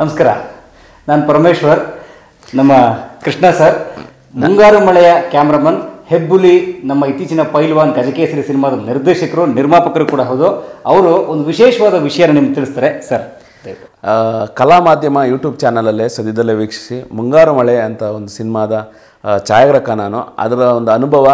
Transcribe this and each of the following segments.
ನಮಸ್ಕಾರ, ನಾನು ಪರಮೇಶ್ವರ್. ನಮ್ಮ ಕೃಷ್ಣ ಸರ್ ಮುಂಗಾರು ಮಳೆಯ ಕ್ಯಾಮ್ರಾಮನ್, ಹೆಬ್ಬುಲಿ, ನಮ್ಮ ಇತ್ತೀಚಿನ ಪೈಲ್ವಾನ್ ಗಜಕೇಸರಿ ಸಿನಿಮಾದ ನಿರ್ದೇಶಕರು, ನಿರ್ಮಾಪಕರು ಕೂಡ ಹೌದು. ಅವರು ಒಂದು ವಿಶೇಷವಾದ ವಿಷಯನ ನಿಮ್ಗೆ ತಿಳಿಸ್ತಾರೆ. ಸರ್, ಕಲಾ ಮಾಧ್ಯಮ ಯೂಟ್ಯೂಬ್ ಚಾನಲಲ್ಲೇ ಸದ್ಯದಲ್ಲೇ ವೀಕ್ಷಿಸಿ ಮುಂಗಾರು ಮಳೆ ಅಂತ ಒಂದು ಸಿನಿಮಾದ ಛಾಯಾಗ್ರಹಕ ನಾನು ಅದರ ಒಂದು ಅನುಭವ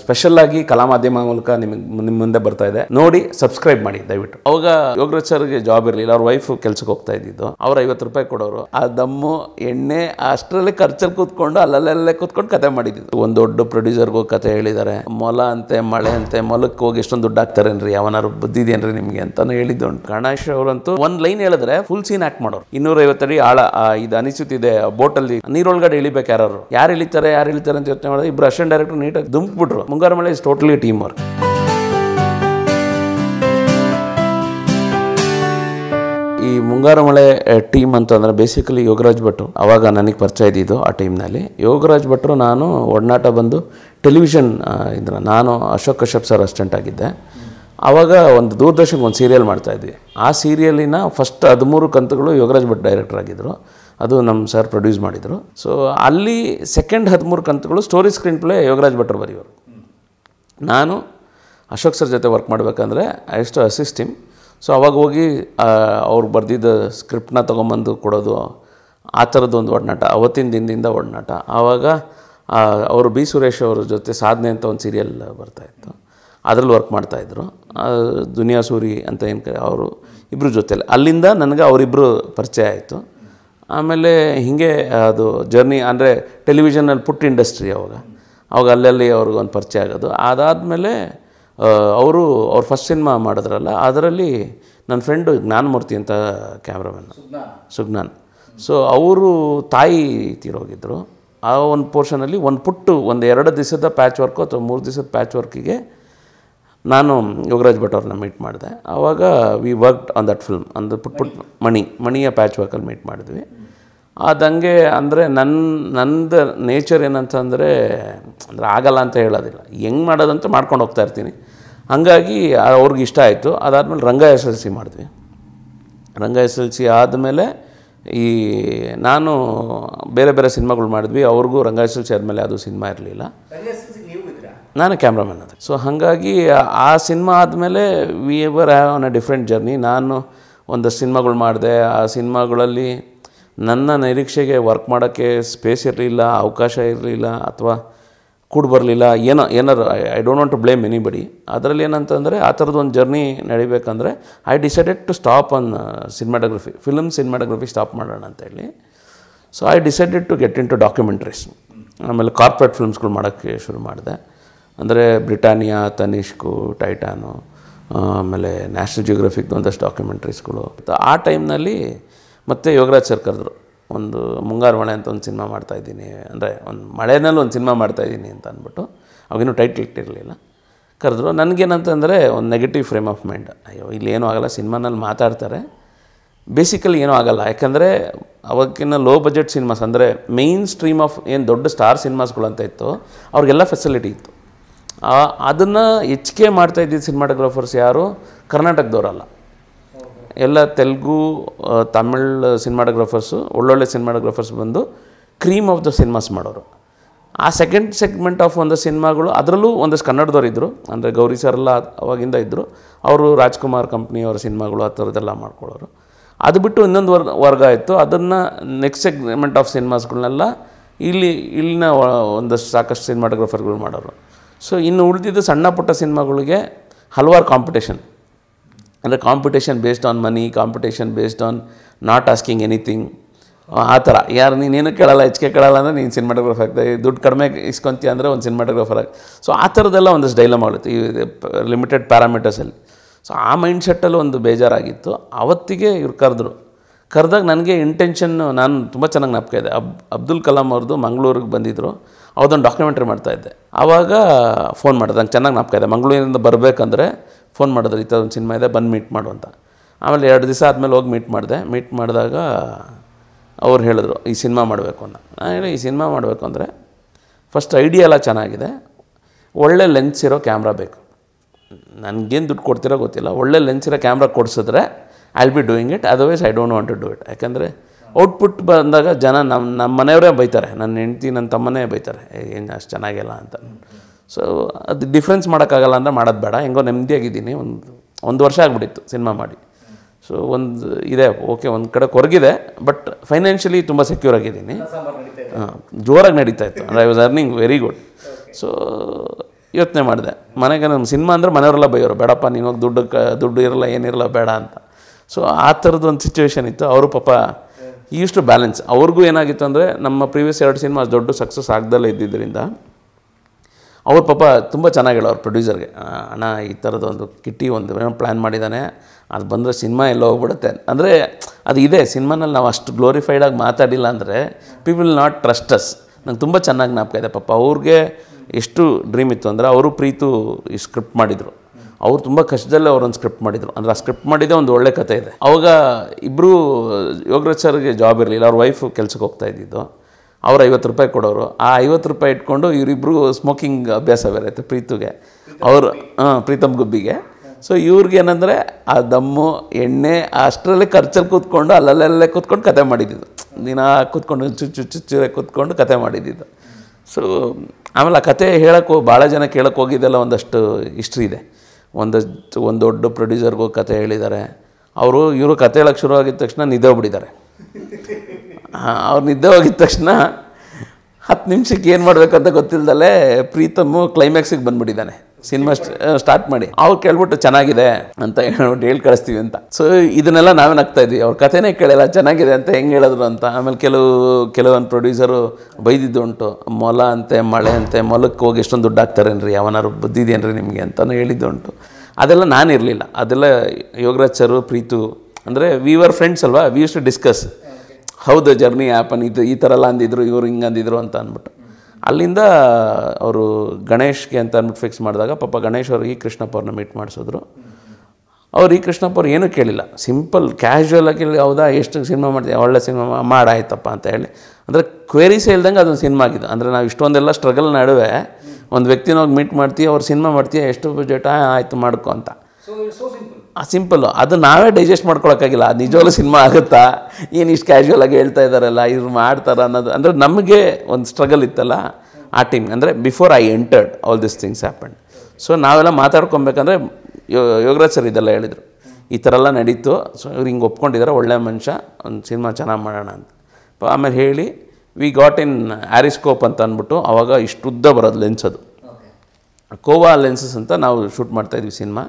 ಸ್ಪೆಷಲ್ಲಾಗಿ ಕಲಾ ಮಾಧ್ಯಮ ಮೂಲಕ ನಿಮ್ಮ ಮುಂದೆ ಬರ್ತಾ ಇದೆ. ನೋಡಿ, ಸಬ್ಸ್ಕ್ರೈಬ್ ಮಾಡಿ ದಯವಿಟ್ಟು. ಅವಾಗ ಯೋಗರಾಜ್ ಸರ್ಗೆ ಜಾಬ್ ಇರಲಿಲ್ಲ, ಅವ್ರ ವೈಫ್ ಕೆಲ್ಸಕ್ಕೆ ಹೋಗ್ತಾ ಇದ್ದಿದ್ದು. ಅವ್ರು 50 ರೂಪಾಯಿ ಕೊಡೋರು. ಆ ದಮ್ಮು ಎಣ್ಣೆ ಅಷ್ಟರಲ್ಲೇ ಖರ್ಚಲ್ಲಿ ಕೂತ್ಕೊಂಡು ಅಲ್ಲಲ್ಲೇ ಕೂತ್ಕೊಂಡು ಕತೆ ಮಾಡಿದ್ದು. ಒಂದು ದೊಡ್ಡ ಪ್ರೊಡ್ಯೂಸರ್ಗೂ ಕತೆ ಹೇಳಿದ್ದಾರೆ. ಮೊಲ ಅಂತೆ, ಮಳೆ ಅಂತೆ, ಮೊಲಕ್ಕೆ ಹೋಗಿ ಎಷ್ಟೊಂದು ದುಡ್ಡು ಹಾಕ್ತಾರೇನ್ರಿ, ಅವನಾರು ಬುದ್ಧಿದೇನ್ರಿ ನಿಮಗೆ ಅಂತಾನು ಹೇಳಿದ್ದು. ಗಣೇಶ್ ಅವರಂತೂ ಒಂದು ಲೈನ್ ಹೇಳಿದ್ರೆ ಫುಲ್ ಸೀನ್ ಆಕ್ಟ್ ಮಾಡೋರು. 250 ಅಡಿ ಆಳ ಇದು ಅನಿಸುತ್ತಿದೆ, ಬೋಟಲ್ಲಿ ನೀರೊಳಗಡೆ ಇಳಿಬೇಕು. ಯಾರು ಇಳಿತಾರೆ, ಯಾರು ಹೇಳ್ತಾರೆ ಅಂತ ಯೋಚನೆ ಮಾಡಿದ್ರೆ ಇಬ್ರು ಅಸಿಸ್ಟೆಂಟ್ ಡೈರೆಕ್ಟರ್ ನೀಟಾಗಿ ದುಮ್ಕ್ ಬಿಟ್ರು. ಮುಂಗಾರು ಮಳೆ ಇಸ್ ಟೋಟಲಿ ಟೀಮ್ ವರ್ಕ್. ಈ ಮುಂಗಾರು ಮಳೆ ಟೀಮ್ ಅಂತಂದರೆ ಬೇಸಿಕಲಿ ಯೋಗರಾಜ್ ಭಟ್ ಅವಾಗ ನನಗೆ ಪರಿಚಯ ಇದ್ದಿದ್ದು. ಆ ಟೀಮ್ನಲ್ಲಿ ಯೋಗರಾಜ್ ಭಟ್ರು ನಾನು ಒಡನಾಟ ಬಂದು ಟೆಲಿವಿಷನ್ ಇದ್ರ ನಾನು ಅಶೋಕ್ ಕಶ್ಯಪ್ ಸರ್ ಅಸಿಸ್ಟೆಂಟ್ ಆಗಿದ್ದೆ. ಆವಾಗ ಒಂದು ದೂರದರ್ಶನ್ಗೆ ಒಂದು ಸೀರಿಯಲ್ ಮಾಡ್ತಾಯಿದ್ವಿ. ಆ ಸೀರಿಯಲಿನ ಫಸ್ಟ್ 13 ಕಂತುಗಳು ಯೋಗರಾಜ್ ಭಟ್ ಡೈರೆಕ್ಟರ್ ಆಗಿದ್ದರು. ಅದು ನಮ್ಮ ಸರ್ ಪ್ರೊಡ್ಯೂಸ್ ಮಾಡಿದರು. ಸೊ ಅಲ್ಲಿ ಸೆಕೆಂಡ್ 13 ಕಂತುಗಳು ಸ್ಟೋರಿ ಸ್ಕ್ರೀನ್ ಪ್ಲೇ ಯೋಗರಾಜ್ ಭಟ್ರು ಬರೆಯೋರು. ನಾನು ಅಶೋಕ್ ಸರ್ ಜೊತೆ ವರ್ಕ್ ಮಾಡಬೇಕಂದ್ರೆ ಎಷ್ಟು ಅಸಿಸ್ಟ್ ಟೀಮ್. ಸೊ ಅವಾಗ ಹೋಗಿ ಅವ್ರು ಬರೆದಿದ್ದ ಸ್ಕ್ರಿಪ್ಟನ್ನ ತೊಗೊಂಬಂದು ಕೊಡೋದು, ಆ ಥರದ್ದೊಂದು ಒಡನಾಟ, ಅವತ್ತಿನ ದಿನದಿಂದ ಒಡನಾಟ. ಆವಾಗ ಅವರು ಬಿ ಸುರೇಶ್ ಅವ್ರ ಜೊತೆ ಸಾಧನೆ ಅಂತ ಒಂದು ಸೀರಿಯಲ್ ಬರ್ತಾಯಿತ್ತು, ಅದರಲ್ಲಿ ವರ್ಕ್ ಮಾಡ್ತಾಯಿದ್ರು. ದುನಿಯಾ ಸೂರಿ ಅಂತ ಏನು ಕರೆ, ಅವರು ಇಬ್ಬರ ಜೊತೆಲಿ ಅಲ್ಲಿಂದ ನನಗೆ ಅವರಿಬ್ಬರು ಪರಿಚಯ ಆಯಿತು. ಆಮೇಲೆ ಹೀಗೆ ಅದು ಜರ್ನಿ ಅಂದರೆ ಟೆಲಿವಿಷನಲ್ಲಿ ಪುಟ್ ಇಂಡಸ್ಟ್ರಿ ಅವಾಗ ಅಲ್ಲಲ್ಲಿ ಅವ್ರಿಗೊಂದು ಪರಿಚಯ ಆಗೋದು. ಅದಾದಮೇಲೆ ಅವರು ಅವ್ರ ಫಸ್ಟ್ ಸಿನಿಮಾ ಮಾಡಿದ್ರಲ್ಲ, ಅದರಲ್ಲಿ ನನ್ನ ಫ್ರೆಂಡು ಜ್ಞಾನಮೂರ್ತಿ ಅಂತ ಕ್ಯಾಮ್ರಾಮನ್ ಸುಜ್ಞಾನ್, ಸೊ ಅವರು ತಾಯಿ ತೀರೋಗಿದ್ದರು. ಆ ಒಂದು ಪೋರ್ಷನಲ್ಲಿ ಒಂದು ಪುಟ್ಟು ಒಂದು 2 ದಿವಸದ ಪ್ಯಾಚ್ ವರ್ಕು ಅಥವಾ 3 ದಿವಸದ ಪ್ಯಾಚ್ ವರ್ಕಿಗೆ ನಾನು ಯೋಗರಾಜ್ ಭಟ್ ಅವ್ರನ್ನ ಮೀಟ್ ಮಾಡಿದೆ. ಆವಾಗ we worked on that film ಅಂದು ಪುಟ್ ಮಣಿಯ ಪ್ಯಾಚ್ ವರ್ಕಲ್ಲಿ ಮೀಟ್ ಮಾಡಿದ್ವಿ. ಅದಂಗೆ ಅಂದರೆ ನಂದು ನೇಚರ್ ಏನಂತಂದರೆ ಆಗಲ್ಲ ಅಂತ ಹೇಳೋದಿಲ್ಲ, ಹೆಂಗೆ ಮಾಡೋದಂತ ಮಾಡ್ಕೊಂಡು ಹೋಗ್ತಾ ಇರ್ತೀನಿ. ಹಾಗಾಗಿ ಅವ್ರಿಗೆ ಇಷ್ಟ ಆಯಿತು. ಅದಾದಮೇಲೆ ರಂಗ SLC ಮಾಡಿದ್ವಿ. ರಂಗ SLC ಆದಮೇಲೆ ಈ ನಾನು ಬೇರೆ ಬೇರೆ ಸಿನಿಮಾಗಳು ಮಾಡಿದ್ವಿ. ಅವ್ರಿಗೂ ರಂಗ SLC ಆದಮೇಲೆ ಅದು ಸಿನಿಮಾ ಇರಲಿಲ್ಲ, ನಾನು ಕ್ಯಾಮ್ರಾಮನ್ ಅದೇ. ಸೊ ಹಾಗಾಗಿ ಆ ಸಿನಿಮಾ ಆದಮೇಲೆ we ever have on a different journey. ನಾನು ಒಂದಷ್ಟು ಸಿನಿಮಾಗಳು ಮಾಡಿದೆ. ಆ ಸಿನಿಮಾಗಳಲ್ಲಿ ನನ್ನ ನಿರೀಕ್ಷೆಗೆ ವರ್ಕ್ ಮಾಡೋಕ್ಕೆ ಸ್ಪೇಸ್ ಇರಲಿಲ್ಲ, ಅವಕಾಶ ಇರಲಿಲ್ಲ, ಅಥವಾ ಕೂಡಿ ಬರಲಿಲ್ಲ, ಏನಾರು. I don't want to blame anybody. ಅದರಲ್ಲಿ ಏನಂತಂದರೆ ಆ ಥರದ್ದು ಒಂದು ಜರ್ನಿ ನಡಿಬೇಕಂದ್ರೆ I decided to stop on cinematography, film cinematography stop ಮಾಡೋಣ ಅಂತೇಳಿ. So I decided to get in to documentaries. ಆಮೇಲೆ ಕಾರ್ಪೊರೇಟ್ ಫಿಲ್ಮ್ಸ್ಗಳು ಮಾಡೋಕ್ಕೆ ಶುರು ಮಾಡಿದೆ. ಅಂದರೆ ಬ್ರಿಟಾನಿಯಾ, ತನಿಷ್ಕು, ಟೈಟಾನು, ಆಮೇಲೆ ನ್ಯಾಷನಲ್ ಜಿಯೋಗ್ರಫಿಕ್ದು ಒಂದಷ್ಟು ಡಾಕ್ಯುಮೆಂಟ್ರೀಸ್ಗಳು. ಆ ಟೈಮ್ನಲ್ಲಿ ಮತ್ತೆ ಯೋಗರಾಜ್ ಸರ್ ಕರೆದ್ರು, ಒಂದು ಮುಂಗಾರು ಮಳೆ ಅಂತ ಒಂದು ಸಿನಿಮಾ ಮಾಡ್ತಾಯಿದ್ದೀನಿ, ಅಂದರೆ ಒಂದು ಮಳೆನಲ್ಲಿ ಒಂದು ಸಿನಿಮಾ ಮಾಡ್ತಾಯಿದ್ದೀನಿ ಅಂತ ಅಂದ್ಬಿಟ್ಟು. ಅವಾಗಿನ್ನೂ ಟೈಟ್ಲ್ ಇಟ್ಟಿರಲಿಲ್ಲ. ಕರೆದ್ರು. ನನಗೇನಂತಂದರೆ ಒಂದು ನೆಗೆಟಿವ್ ಫ್ರೇಮ್ ಆಫ್ ಮೈಂಡ್, ಅಯ್ಯೋ ಇಲ್ಲಿ ಏನೂ ಆಗೋಲ್ಲ, ಸಿನಿಮಾನಲ್ಲಿ ಮಾತಾಡ್ತಾರೆ, ಬೇಸಿಕಲಿ ಏನೂ ಆಗೋಲ್ಲ. ಯಾಕಂದರೆ ಅವಕ್ಕಿಂತ ಲೋ ಬಜೆಟ್ ಸಿನಿಮಾಸ್ ಅಂದರೆ ಮೇಯ್ನ್ ಸ್ಟ್ರೀಮ್ ಆಫ್ ಏನು ದೊಡ್ಡ ಸ್ಟಾರ್ ಸಿನಿಮಾಸ್ಗಳಂತ ಇತ್ತು, ಅವ್ರಿಗೆಲ್ಲ ಫೆಸಿಲಿಟಿ ಇತ್ತು. ಅದನ್ನು ಹೆಚ್ಚಿಗೆ ಮಾಡ್ತಾಯಿದ್ದಿದ್ದು ಸಿನಿಮಾಟೋಗ್ರಾಫರ್ಸ್ ಯಾರು ಕರ್ನಾಟಕದವರಲ್ಲ, ಎಲ್ಲ ತೆಲುಗು ತಮಿಳ್ ಸಿನಿಮಾಟೋಗ್ರಾಫರ್ಸು, ಒಳ್ಳೊಳ್ಳೆ ಸಿನಿಮಾಟೋಗ್ರಾಫರ್ಸ್ ಬಂದು ಕ್ರೀಮ್ ಆಫ್ ದ ಸಿನಿಮಾಸ್ ಮಾಡೋರು. ಆ ಸೆಕೆಂಡ್ ಸೆಗ್ಮೆಂಟ್ ಆಫ್ ಒಂದು ಸಿನಿಮಾಗಳು, ಅದರಲ್ಲೂ ಒಂದಷ್ಟು ಕನ್ನಡದವ್ರು ಇದ್ದರು. ಅಂದರೆ ಗೌರಿ ಸರ್ ಎಲ್ಲ ಅವಾಗಿಂದ ಇದ್ದರು, ಅವರು ರಾಜ್ಕುಮಾರ್ ಕಂಪ್ನಿಯವರ ಸಿನಿಮಾಗಳು ಆ ಥರದ್ದೆಲ್ಲ ಮಾಡ್ಕೊಳ್ಳೋರು. ಅದು ಬಿಟ್ಟು ಇನ್ನೊಂದು ವರ್ಗ ಇತ್ತು, ಅದನ್ನು ನೆಕ್ಸ್ಟ್ ಸೆಗ್ಮೆಂಟ್ ಆಫ್ ಸಿನಿಮಾಸ್ಗಳನ್ನೆಲ್ಲ ಇಲ್ಲಿನ ಒಂದಷ್ಟು ಸಾಕಷ್ಟು ಸಿನಿಮಾಟೋಗ್ರಾಫರ್ಗಳು ಮಾಡೋರು. ಸೊ ಇನ್ನು ಉಳಿದಿದ್ದು ಸಣ್ಣ ಪುಟ್ಟ ಸಿನಿಮಾಗಳಿಗೆ ಹಲವಾರು ಕಾಂಪಿಟೇಷನ್, ಅಂದರೆ competition based on money, competition based on not asking anything, ಆ ಥರ. ಯಾರು ನೀನೇನು ಕೇಳಲ್ಲ, ಹೆಚ್ಚಿಗೆ ಕೇಳಲ್ಲ ಅಂದರೆ ನೀನು ಸಿನಿಮಾಟೋಗ್ರಫ್ ಆಗ್ತದೆ, ದುಡ್ಡು ಕಡಿಮೆ ಇಸ್ಕೊತೀಯ ಅಂದರೆ ಒಂದು ಸಿನಿಮಾಟೋಗ್ರಫರ್ ಆಗಿ. ಸೊ ಆ ಥರದ್ದೆಲ್ಲ ಒಂದಷ್ಟು ಡೈಲಮ್ ಆಗುತ್ತೆ ಈ ಲಿಮಿಟೆಡ್ ಪ್ಯಾರಾಮೀಟರ್ಸಲ್ಲಿ. ಸೊ ಆ ಮೈಂಡ್ ಸೆಟ್ಟಲ್ಲಿ ಒಂದು ಬೇಜಾರಾಗಿತ್ತು. ಅವತ್ತಿಗೆ ಇವ್ರು ಕರೆದಾಗ ನನಗೆ ಇಂಟೆನ್ಷನ್ನು ನಾನು ತುಂಬ ಚೆನ್ನಾಗಿ ಜ್ಞಾಪಕ ಇದೆ. ಅಬ್ದುಲ್ ಕಲಾಂ ಅವ್ರದ್ದು ಮಂಗಳೂರಿಗೆ ಬಂದಿದ್ದರು, ಅವದೊಂದು ಡಾಕ್ಯುಮೆಂಟ್ರಿ ಮಾಡ್ತಾಯಿದ್ದೆ. ಆವಾಗ ಫೋನ್ ಮಾಡಿದೆ, ನಂಗೆ ಚೆನ್ನಾಗಿ ಜ್ಞಾಪಕ ಇದೆ. ಮಂಗಳೂರಿನಿಂದ ಬರಬೇಕಂದ್ರೆ ಫೋನ್ ಮಾಡಿದ್ರು, ಈ ಥರ ಒಂದು ಸಿನಿಮಾ ಇದೆ, ಬಂದು ಮೀಟ್ ಮಾಡು ಅಂತ. ಆಮೇಲೆ 2 ದಿವಸ ಆದಮೇಲೆ ಹೋಗಿ ಮೀಟ್ ಮಾಡಿದೆ. ಮೀಟ್ ಮಾಡಿದಾಗ ಅವ್ರು ಹೇಳಿದ್ರು ಈ ಸಿನಿಮಾ ಮಾಡಬೇಕು ಅಂತ. ನಾನು ಹೇಳಿ ಈ ಸಿನಿಮಾ ಮಾಡಬೇಕು ಅಂದರೆ ಫಸ್ಟ್ ಐಡಿಯಾ ಎಲ್ಲ ಚೆನ್ನಾಗಿದೆ, ಒಳ್ಳೆ ಲೆನ್ಸ್ ಇರೋ ಕ್ಯಾಮ್ರಾ ಬೇಕು. ನನಗೇನು ದುಡ್ಡು ಕೊಡ್ತಿರೋ ಗೊತ್ತಿಲ್ಲ, ಒಳ್ಳೆ ಲೆನ್ಸ್ ಇರೋ ಕ್ಯಾಮ್ರಾ ಕೊಡಿಸಿದ್ರೆ I will be doing it, otherwise I don't want to do it. ಯಾಕೆಂದರೆ ಔಟ್ಪುಟ್ ಬಂದಾಗ ಜನ ನಮ್ಮ ಮನೆಯವರೇ ಬೈತಾರೆ, ನನ್ನ ಹೆಂಡ್ತಿ ನನ್ನ ತಮ್ಮನೇ ಬೈತಾರೆ, ಹೆಂಗೆ ಅಷ್ಟು ಚೆನ್ನಾಗಿಲ್ಲ ಅಂತ. ಸೊ ಅದು ಡಿಫ್ರೆನ್ಸ್ ಮಾಡೋಕ್ಕಾಗಲ್ಲ ಅಂದರೆ ಮಾಡೋದು ಬೇಡ, ಹೆಂಗೋ ನೆಮ್ಮದಿಯಾಗಿದ್ದೀನಿ. ಒಂದು ವರ್ಷ ಆಗಿಬಿಟ್ಟಿತ್ತು ಸಿನಿಮಾ ಮಾಡಿ. ಸೊ ಒಂದು ಇದೆ, ಓಕೆ, ಒಂದು ಕಡೆ ಕೊರಗಿದೆ, ಬಟ್ ಫೈನಾನ್ಷಿಯಲಿ ತುಂಬ ಸೆಕ್ಯೂರ್ ಆಗಿದ್ದೀನಿ. ಹಾಂ, ಜೋರಾಗಿ ನಡೀತಾ ಇತ್ತು, I was earning very good. So ಯೋಚನೆ ಮಾಡಿದೆ, ಮನೆಗೆ ನಮ್ಮ ಸಿನಿಮಾ ಅಂದರೆ ಮನೆಯವರೆಲ್ಲ ಬೈಯೋರು, ಬೇಡಪ್ಪ ನೀನು ಹೋಗಿ ದುಡ್ಡು ಇರಲ್ಲ ಏನಿರಲ್ಲ ಬೇಡ ಅಂತ. ಸೊ ಆ ಥರದ್ದು ಒಂದು ಸಿಚುವೇಶನ್ ಇತ್ತು. ಅವರು ಪಾಪ ಈಷ್ಟು ಬ್ಯಾಲೆನ್ಸ್. ಅವ್ರಿಗೂ ಏನಾಗಿತ್ತು ಅಂದರೆ, ನಮ್ಮ ಪ್ರೀವಿಯಸ್ 2 ಸಿನಿಮಾ ದೊಡ್ಡ ಸಕ್ಸಸ್ ಆಗದಲ್ಲೇ ಇದ್ದಿದ್ದರಿಂದ ಅವ್ರ ಪಾಪ ತುಂಬ ಚೆನ್ನಾಗಿ ಹೇಳೋರು ಪ್ರೊಡ್ಯೂಸರ್ಗೆ, ಅಣ್ಣ ಈ ಥರದ್ದು ಒಂದು ಕಿಟ್ಟಿ ಒಂದು ಏನೋ ಪ್ಲ್ಯಾನ್ ಮಾಡಿದ್ದಾನೆ, ಅದು ಬಂದರೆ ಸಿನಿಮಾ ಎಲ್ಲ ಹೋಗ್ಬಿಡುತ್ತೆ. ಅಂದರೆ ಅದು ಇದೆ, ಸಿನಿಮಾನಲ್ಲಿ ನಾವು ಅಷ್ಟು ಗ್ಲೋರಿಫೈಡಾಗಿ ಮಾತಾಡಿಲ್ಲ ಅಂದರೆ ಪೀಪಲ್ ನಾಟ್ ಟ್ರಸ್ಟ್ ಅಸ್. ನಂಗೆ ತುಂಬ ಚೆನ್ನಾಗಿ ಜ್ಞಾಪಕ ಇದೆ, ಪಾಪ ಅವ್ರಿಗೆ ಎಷ್ಟು ಡ್ರೀಮ್ ಇತ್ತು ಅಂದರೆ, ಅವರು ಪ್ರೀತು ಈ ಸ್ಕ್ರಿಪ್ಟ್ ಮಾಡಿದರು, ಅವ್ರು ತುಂಬ ಕಷ್ಟದಲ್ಲೇ ಅವರೊಂದು ಸ್ಕ್ರಿಪ್ಟ್ ಮಾಡಿದರು. ಅಂದರೆ ಆ ಸ್ಕ್ರಿಪ್ಟ್ ಮಾಡಿದ್ದೇ ಒಂದು ಒಳ್ಳೆ ಕಥೆ ಇದೆ. ಅವಾಗ ಇಬ್ಬರು ಯೋಗರಾಜ್ ಸರ್ಗೆ ಜಾಬ್ ಇರಲಿಲ್ಲ, ಅವ್ರ ವೈಫು ಕೆಲಸಕ್ಕೆ ಹೋಗ್ತಾ ಇದ್ದಿದ್ದು, ಅವ್ರು ₹50 ಕೊಡೋರು. ಆ ₹50 ಇಟ್ಕೊಂಡು ಇವರಿಬ್ಬರು ಸ್ಮೋಕಿಂಗ್ ಅಭ್ಯಾಸ ಬೇರೆ ಇತ್ತು ಪ್ರೀತುಗೆ, ಅವರು ಪ್ರೀತಮ್ ಗುಬ್ಬಿಗೆ. ಸೊ ಇವ್ರಿಗೇನೆಂದರೆ ಆ ದಮ್ಮು ಎಣ್ಣೆ ಅಷ್ಟರಲ್ಲೇ ಖರ್ಚಲ್ಲಿ ಕೂತ್ಕೊಂಡು ಅಲ್ಲಲ್ಲೇ ಕೂತ್ಕೊಂಡು ಕತೆ ಮಾಡಿದ್ದಿದ್ದು, ದಿನ ಕೂತ್ಕೊಂಡು ಚುಚ್ಚುರೆ ಕೂತ್ಕೊಂಡು ಕತೆ ಮಾಡಿದ್ದಿದ್ದು. ಸೊ ಆಮೇಲೆ ಆ ಕತೆ ಹೇಳೋಕ್ಕೂ ಭಾಳ ಜನ ಕೇಳಕ್ಕೆ ಹೋಗಿದ್ದೆಲ್ಲ ಒಂದಷ್ಟು ಹಿಸ್ಟ್ರಿ ಇದೆ. ಒಂದು ದೊಡ್ಡ ಪ್ರೊಡ್ಯೂಸರ್ಗೂ ಕತೆ ಹೇಳಿದ್ದಾರೆ ಅವರು, ಇವರು ಕತೆ ಹೇಳಕ್ಕೆ ಶುರುವಾಗಿದ್ದ ತಕ್ಷಣ ನಿದ್ದೆ ಹೋಗ್ಬಿಟ್ಟಿದ್ದಾರೆ. ಅವ್ರು ನಿದ್ದೆ ಹೋಗಿದ್ದ ತಕ್ಷಣ 10 ನಿಮಿಷಕ್ಕೆ ಏನು ಮಾಡಬೇಕಂತ ಗೊತ್ತಿಲ್ಲದಲ್ಲೇ ಪ್ರೀತಮ್ಮು ಕ್ಲೈಮ್ಯಾಕ್ಸಿಗೆ ಬಂದುಬಿಟ್ಟಿದ್ದಾನೆ. ಸಿನಿಮಾ ಸ್ಟಾರ್ಟ್ ಮಾಡಿ ಅವ್ರು ಕೇಳ್ಬಿಟ್ಟು ಚೆನ್ನಾಗಿದೆ ಅಂತ ಹೇಳ್ಬಿಟ್ಟು ಹೇಳಿ ಕಳಿಸ್ತೀವಿ ಅಂತ. ಸೊ ಇದನ್ನೆಲ್ಲ ನಾವೇ ನಗ್ತಾ ಇದ್ವಿ, ಅವ್ರ ಕಥೆನೇ ಕೇಳಲ್ಲ ಚೆನ್ನಾಗಿದೆ ಅಂತ ಹೆಂಗೆ ಹೇಳಿದ್ರು ಅಂತ. ಆಮೇಲೆ ಕೆಲವೊಂದು ಪ್ರೊಡ್ಯೂಸರು ಬೈದಿದ್ದು ಉಂಟು, ಮೊಲ ಅಂತೆ ಮಳೆ ಅಂತೆ, ಮೊಲಕ್ಕೆ ಹೋಗಿ ಎಷ್ಟೊಂದು ದುಡ್ಡು ಹಾಕ್ತಾರೇನ್ರಿ, ಅವನಾರು ಬುದ್ಧಿದೇನ್ರಿ ನಿಮಗೆ ಅಂತಲೂ ಹೇಳಿದ್ದು ಉಂಟು. ಅದೆಲ್ಲ ನಾನಿರಲಿಲ್ಲ, ಅದೆಲ್ಲ ಯೋಗರಾಜ್ ಸರು ಪ್ರೀತು ಅಂದರೆ ವಿವರ್ ಫ್ರೆಂಡ್ಸ್ ಅಲ್ವಾ, ವಿ ಯೂಸ್ ಟು ಡಿಸ್ಕಸ್ ಹೌದು ಜರ್ನಿ ಆ್ಯಪನ್ ಇದು ಈ ಥರ ಎಲ್ಲ ಅಂದಿದ್ರು, ಇವರು ಹಿಂಗೆ ಅಂದಿದ್ರು ಅಂತ ಅಂದ್ಬಿಟ್ಟು. ಅಲ್ಲಿಂದ ಅವರು ಗಣೇಶ್ಗೆ ಅಂತ ಅಂದ್ಬಿಟ್ಟು ಫಿಕ್ಸ್ ಮಾಡಿದಾಗ ಪಾಪ ಗಣೇಶ್ ಅವರು ಇ. ಕೃಷ್ಣಪ್ಪವ್ರನ್ನ ಮೀಟ್ ಮಾಡಿಸಿದ್ರು. ಅವ್ರು ಇ. ಕೃಷ್ಣಪ್ಪವ್ರು ಏನೂ ಕೇಳಿಲ್ಲ, ಸಿಂಪಲ್ ಕ್ಯಾಶುವಲಾಗಿ ಹೌದಾ ಎಷ್ಟು ಸಿನಿಮಾ ಮಾಡ್ತೀವಿ, ಒಳ್ಳೆ ಸಿನಿಮಾ ಮಾಡಾಯ್ತಪ್ಪ ಅಂತ ಹೇಳಿ. ಅಂದರೆ ಕ್ವೇರೀಸೇ ಇಲ್ದಂಗೆ ಅದೊಂದು ಸಿನಿಮಾ ಆಗಿದೆ. ಅಂದರೆ ನಾವು ಇಷ್ಟೊಂದೆಲ್ಲ ಸ್ಟ್ರಗಲ್ ನಡುವೆ ಒಂದು ವ್ಯಕ್ತಿನೋಗಿ ಮೀಟ್ ಮಾಡ್ತೀವಿ, ಅವ್ರು ಸಿನಿಮಾ ಮಾಡ್ತೀವಿ, ಎಷ್ಟು ಬಜೆಟ್ ಆಯಿತು ಮಾಡ್ಕೊ ಅಂತ. ಆ ಸಿಂಪಲ್ಲು ಅದು ನಾವೇ ಡೈಜೆಸ್ಟ್ ಮಾಡ್ಕೊಳಕ್ಕಾಗಿಲ್ಲ, ಅದು ನಿಜವಾಗ್ಲೂ ಸಿನಿಮಾ ಆಗುತ್ತಾ, ಏನು ಇಷ್ಟು ಕ್ಯಾಶುವಲಾಗಿ ಹೇಳ್ತಾ ಇದ್ದಾರಲ್ಲ, ಇವ್ರು ಮಾಡ್ತಾರ ಅನ್ನೋದು. ಅಂದರೆ ನಮಗೆ ಒಂದು ಸ್ಟ್ರಗಲ್ ಇತ್ತಲ್ಲ ಆ ಟೀಮ್. ಅಂದರೆ before I entered all this things happen. So ನಾವೆಲ್ಲ ಮಾತಾಡ್ಕೊಬೇಕಂದ್ರೆ ಯೋಗರಾಜ್ ಸರ್ ಇದೆಲ್ಲ ಹೇಳಿದರು, ಈ ಥರ ಎಲ್ಲ ನಡೀತು, ಸೊ ಇವ್ರು ಹಿಂಗೆ ಒಪ್ಕೊಂಡಿದ್ದಾರೆ, ಒಳ್ಳೆ ಮನುಷ್ಯ, ಒಂದು ಸಿನಿಮಾ ಚೆನ್ನಾಗಿ ಮಾಡೋಣ ಅಂತ. ಆಮೇಲೆ ಹೇಳಿ ವಿ ಗಾಟ್ ಇನ್ ಆ್ಯರಿಸ್ಕೋಪ್ ಅಂತ ಅಂದ್ಬಿಟ್ಟು, ಆವಾಗ ಇಷ್ಟುದ್ದ ಬರೋದು ಲೆನ್ಸ್, ಅದು ಕೋವಾ ಲೆನ್ಸಸ್ ಅಂತ ನಾವು ಶೂಟ್ ಮಾಡ್ತಾಯಿದ್ವಿ ಸಿನಿಮಾ.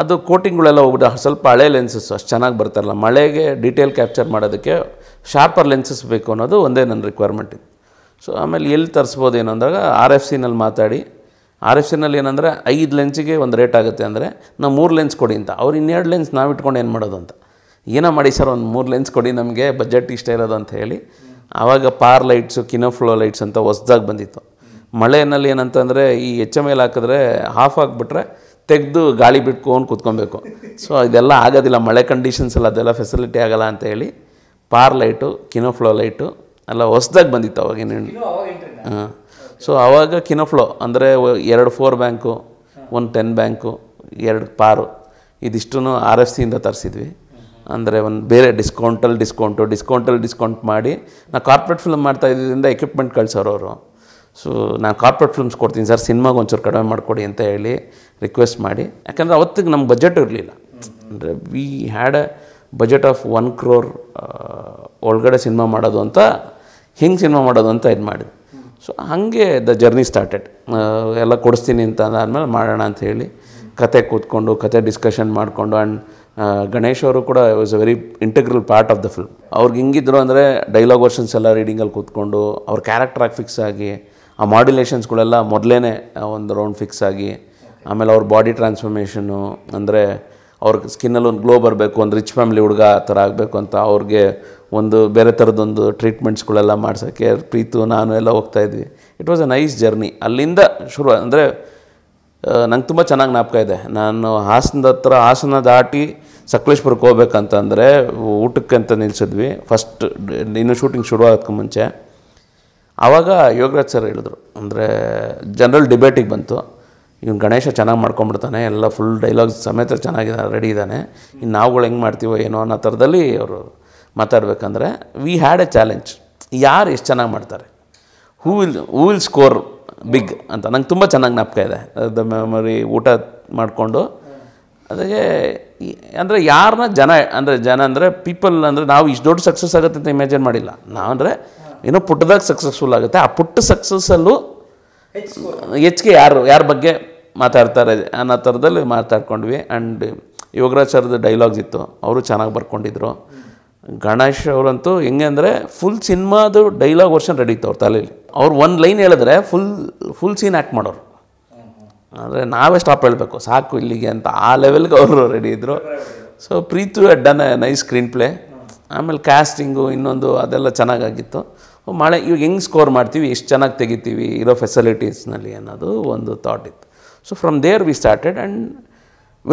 ಅದು ಕೋಟಿಂಗ್ಗಳೆಲ್ಲ ಹೋಗ್ಬಿಟ್ಟು ಸ್ವಲ್ಪ ಹಳೆ ಲೆನ್ಸಸ್ಸು ಅಷ್ಟು ಚೆನ್ನಾಗಿ ಬರ್ತಾರಲ್ಲ, ಮಳೆಗೆ ಡೀಟೇಲ್ ಕ್ಯಾಪ್ಚರ್ ಮಾಡೋದಕ್ಕೆ ಶಾರ್ಪರ್ ಲೆನ್ಸಸ್ ಬೇಕು ಅನ್ನೋದು ಒಂದೇ ನನ್ನ ರಿಕ್ವೈರ್ಮೆಂಟ್ ಇತ್ತು. ಸೊ ಆಮೇಲೆ ಎಲ್ಲಿ ತರಿಸ್ಬೋದು ಏನು ಅಂದಾಗ RFCನಲ್ಲಿ ಮಾತಾಡಿ, RFCನಲ್ಲಿ ಏನಂದರೆ 5 ಲೆನ್ಸಿಗೆ ಒಂದು ರೇಟ್ ಆಗುತ್ತೆ, ಅಂದರೆ ನಾವು 3 ಲೆನ್ಸ್ ಕೊಡಿ ಅಂತ. ಅವ್ರು 2 ಲೆನ್ಸ್ ನಾವು ಇಟ್ಕೊಂಡು ಏನು ಮಾಡೋದು ಅಂತ, ಏನೋ ಮಾಡಿ ಸರ್ ಒಂದು 3 ಲೆನ್ಸ್ ಕೊಡಿ, ನಮಗೆ ಬಜೆಟ್ ಇಷ್ಟೇ ಇರೋದು ಅಂತ ಹೇಳಿ. ಆವಾಗ ಪಾರ್ ಲೈಟ್ಸು, ಕಿನೋಫ್ಲೋ ಲೈಟ್ಸ್ ಅಂತ ಹೊಸ್ದಾಗಿ ಬಂದಿತ್ತು. ಮಳೆಯಲ್ಲಿ ಏನಂತಂದರೆ ಈ HML ಹಾಕಿದ್ರೆ ಹಾಫ್ ಆಗಿಬಿಟ್ರೆ ತೆಗೆದು ಗಾಳಿ ಬಿಟ್ಕೊಂಡು ಕೂತ್ಕೊಬೇಕು. ಸೊ ಇದೆಲ್ಲ ಆಗೋದಿಲ್ಲ, ಮಳೆ ಕಂಡೀಷನ್ಸ್ ಎಲ್ಲ ಅದೆಲ್ಲ ಫೆಸಿಲಿಟಿ ಆಗೋಲ್ಲ ಅಂತ ಹೇಳಿ ಪಾರ್ ಲೈಟು, ಕಿನೋಫ್ಲೋ ಲೈಟು ಎಲ್ಲ ಹೊಸ್ದಾಗಿ ಬಂದಿತ್ತು ಅವಾಗಿನ. ಹಾಂ, ಸೊ ಆವಾಗ ಕಿನೋಫ್ಲೋ ಅಂದರೆ 2 4 ಬ್ಯಾಂಕು, 1 10 ಬ್ಯಾಂಕು, 2 ಪಾರು, ಇದಿಷ್ಟೂ RFCಯಿಂದ ತರಿಸಿದ್ವಿ. ಅಂದರೆ ಒಂದು ಬೇರೆ ಡಿಸ್ಕೌಂಟ್ ಮಾಡಿ, ನಾವು ಕಾರ್ಪೊರೇಟ್ ಫಿಲ್ಮ್ ಮಾಡ್ತಾ ಇದ್ದಿದ್ದರಿಂದ ಎಕ್ವಿಪ್ಮೆಂಟ್ ಕಳಿಸೋರವರು. ಸೊ ನಾನು ಕಾರ್ಪೊರೇಟ್ ಫಿಲ್ಮ್ಸ್ ಕೊಡ್ತೀನಿ ಸರ್, ಸಿನಿಮಾಗೆ ಒಂಚೂರು ಕಡಿಮೆ ಮಾಡಿಕೊಡಿ ಅಂತ ಹೇಳಿ ರಿಕ್ವೆಸ್ಟ್ ಮಾಡಿ, ಯಾಕಂದರೆ ಅವತ್ತಿಗೆ ನಮ್ಗೆ ಬಜೆಟ್ ಇರಲಿಲ್ಲ. ಅಂದರೆ we had a budget of 1 crore ಒಳಗಡೆ ಸಿನಿಮಾ ಮಾಡೋದು ಅಂತ, ಹೆಂಗೆ ಸಿನಿಮಾ ಮಾಡೋದು ಅಂತ ಇದು ಮಾಡಿದ್ವಿ. ಸೊ ಹಾಗೆ ದ ಜರ್ನಿ ಸ್ಟಾರ್ಟೆಡ್. ಎಲ್ಲ ಕೊಡಿಸ್ತೀನಿ ಅಂತ ಅಂದಾದ್ಮೇಲೆ ಮಾಡೋಣ ಅಂತ ಹೇಳಿ ಕತೆ ಕೂತ್ಕೊಂಡು ಕತೆ ಡಿಸ್ಕಷನ್ ಮಾಡಿಕೊಂಡು. ಆ್ಯಂಡ್ ಗಣೇಶ್ ಅವರು ಕೂಡ was a very integral part of the film. ಅವ್ರಿಗೆ ಹೆಂಗಿದ್ರು ಅಂದರೆ ಡೈಲಾಗ್ ವರ್ಷನ್ಸ್ ಎಲ್ಲ ರೀಡಿಂಗಲ್ಲಿ ಕೂತ್ಕೊಂಡು ಅವ್ರ ಕ್ಯಾರೆಕ್ಟ್ರಾಗಿ ಫಿಕ್ಸ್ ಆಗಿ, ಆ ಮಾಡ್ಯುಲೇಷನ್ಸ್ಗಳೆಲ್ಲ ಮೊದಲೇ ಒಂದು ರೌಂಡ್ ಫಿಕ್ಸ್ ಆಗಿ, ಆಮೇಲೆ ಅವ್ರ ಬಾಡಿ ಟ್ರಾನ್ಸ್ಫಾರ್ಮೇಷನು, ಅಂದರೆ ಅವ್ರ ಸ್ಕಿನ್ನಲ್ಲಿ ಒಂದು ಗ್ಲೋ ಬರಬೇಕು, ಒಂದು ರಿಚ್ ಫ್ಯಾಮಿಲಿ ಹುಡುಗ ಆ ಥರ ಆಗಬೇಕು ಅಂತ ಅವ್ರಿಗೆ ಒಂದು ಬೇರೆ ಥರದ್ದೊಂದು ಟ್ರೀಟ್ಮೆಂಟ್ಸ್ಗಳೆಲ್ಲ ಮಾಡ್ಸೋಕ್ಕೆ ಪ್ರೀತು ನಾನು ಎಲ್ಲ ಹೋಗ್ತಾಯಿದ್ವಿ. It was a nice journey. ಅಲ್ಲಿಂದ ಶುರು. ಅಂದರೆ ನಂಗೆ ತುಂಬ ಚೆನ್ನಾಗಿ ಜ್ಞಾಪಕ ಇದೆ, ನಾನು ಹಾಸನ ದಾಟಿ ಸಕಲೇಶ್ಪುರಕ್ಕೆ ಹೋಗ್ಬೇಕಂತಂದರೆ ಊಟಕ್ಕೆ ಅಂತ ನಿಲ್ಲಿಸಿದ್ವಿ ಫಸ್ಟ್, ಇನ್ನೂ ಶೂಟಿಂಗ್ ಶುರುವಾಗೋದಕ್ಕೆ ಮುಂಚೆ. ಆವಾಗ ಯೋಗರಾಜ್ ಸರ್ ಹೇಳಿದ್ರು, ಅಂದರೆ ಜನರಲ್ ಡಿಬೇಟಿಗೆ ಬಂತು, ಇವ್ನು ಗಣೇಶ ಚೆನ್ನಾಗಿ ಮಾಡ್ಕೊಂಡ್ಬಿಡ್ತಾನೆ, ಎಲ್ಲ ಫುಲ್ ಡೈಲಾಗ್ಸ್ ಸಮೇತ ಚೆನ್ನಾಗಿದ್ದಾನೆ, ರೆಡಿ ಇದ್ದಾನೆ, ಇನ್ನು ನಾವುಗಳು ಹೆಂಗೆ ಮಾಡ್ತೀವೋ ಏನೋ ಅನ್ನೋ ಥರದಲ್ಲಿ ಅವರು ಮಾತಾಡಬೇಕಂದ್ರೆ ವಿ ಹ್ಯಾಡ್ ಎ ಚಾಲೆಂಜ್, ಯಾರು ಎಷ್ಟು ಚೆನ್ನಾಗಿ ಮಾಡ್ತಾರೆ, ಹೂ ವಿಲ್ ಸ್ಕೋರ್ ಬಿಗ್ ಅಂತ. ನಂಗೆ ತುಂಬ ಚೆನ್ನಾಗಿ ಜ್ಞಾಪಕ ಇದೆ ಅದು ಮೆಮೊರಿ. ಊಟ ಮಾಡಿಕೊಂಡು ಅದಕ್ಕೆ ಅಂದರೆ ಯಾರನ್ನ ಜನ ಅಂದರೆ ಪೀಪಲ್ ಅಂದರೆ ನಾವು ಇಷ್ಟು ದೊಡ್ಡ ಸಕ್ಸಸ್ ಆಗುತ್ತೆ ಅಂತ ಇಮ್ಯಾಜಿನ್ ಮಾಡಿಲ್ಲ. ನಾವಂದರೆ ಏನೋ ಪುಟ್ಟದಾಗ ಸಕ್ಸಸ್ಫುಲ್ ಆಗುತ್ತೆ, ಆ ಪುಟ್ಟ ಸಕ್ಸಸ್ಸಲ್ಲೂ ಹೆಚ್ಚಿಗೆ ಯಾರ ಬಗ್ಗೆ ಮಾತಾಡ್ತಾರೆ ಅನ್ನೋ ಥರದಲ್ಲಿ ಮಾತಾಡ್ಕೊಂಡ್ವಿ. ಆ್ಯಂಡ್ ಯೋಗರಾಜ್ ಸರ್ದು ಡೈಲಾಗ್ಸ್ ಇತ್ತು, ಅವರು ಚೆನ್ನಾಗಿ ಬರ್ಕೊಂಡಿದ್ರು. ಗಣೇಶ್ ಅವರಂತೂ ಹೆಂಗೆ ಅಂದರೆ ಫುಲ್ ಸಿನಿಮಾದು ಡೈಲಾಗ್ ವರ್ಷನ್ ರೆಡಿ ಇತ್ತು ಅವ್ರ ತಲೆಯಲ್ಲಿ. ಅವ್ರು ಒಂದು ಲೈನ್ ಹೇಳಿದ್ರೆ ಫುಲ್ ಸೀನ್ ಆ್ಯಕ್ಟ್ ಮಾಡೋರು. ಅಂದರೆ ನಾವೇ ಸ್ಟಾಪ್ ಹೇಳಬೇಕು ಸಾಕು ಇಲ್ಲಿಗೆ ಅಂತ ಆ ಲೆವೆಲ್ಗೆ ಅವರು ರೆಡಿ ಇದ್ದರು. So Preetu had an nice screenplay, ಆಮೇಲೆ ಕ್ಯಾಸ್ಟಿಂಗು ಇನ್ನೊಂದು ಅದೆಲ್ಲ ಚೆನ್ನಾಗಿತ್ತು. ಮಳೆ ಇವಾಗ ಹೆಂಗೆ ಸ್ಕೋರ್ ಮಾಡ್ತೀವಿ, ಎಷ್ಟು ಚೆನ್ನಾಗಿ ತೆಗಿತೀವಿ ಇರೋ ಫೆಸಿಲಿಟೀಸ್ನಲ್ಲಿ ಅನ್ನೋದು ಒಂದು ಥಾಟ್ ಇತ್ತು. So from there we started and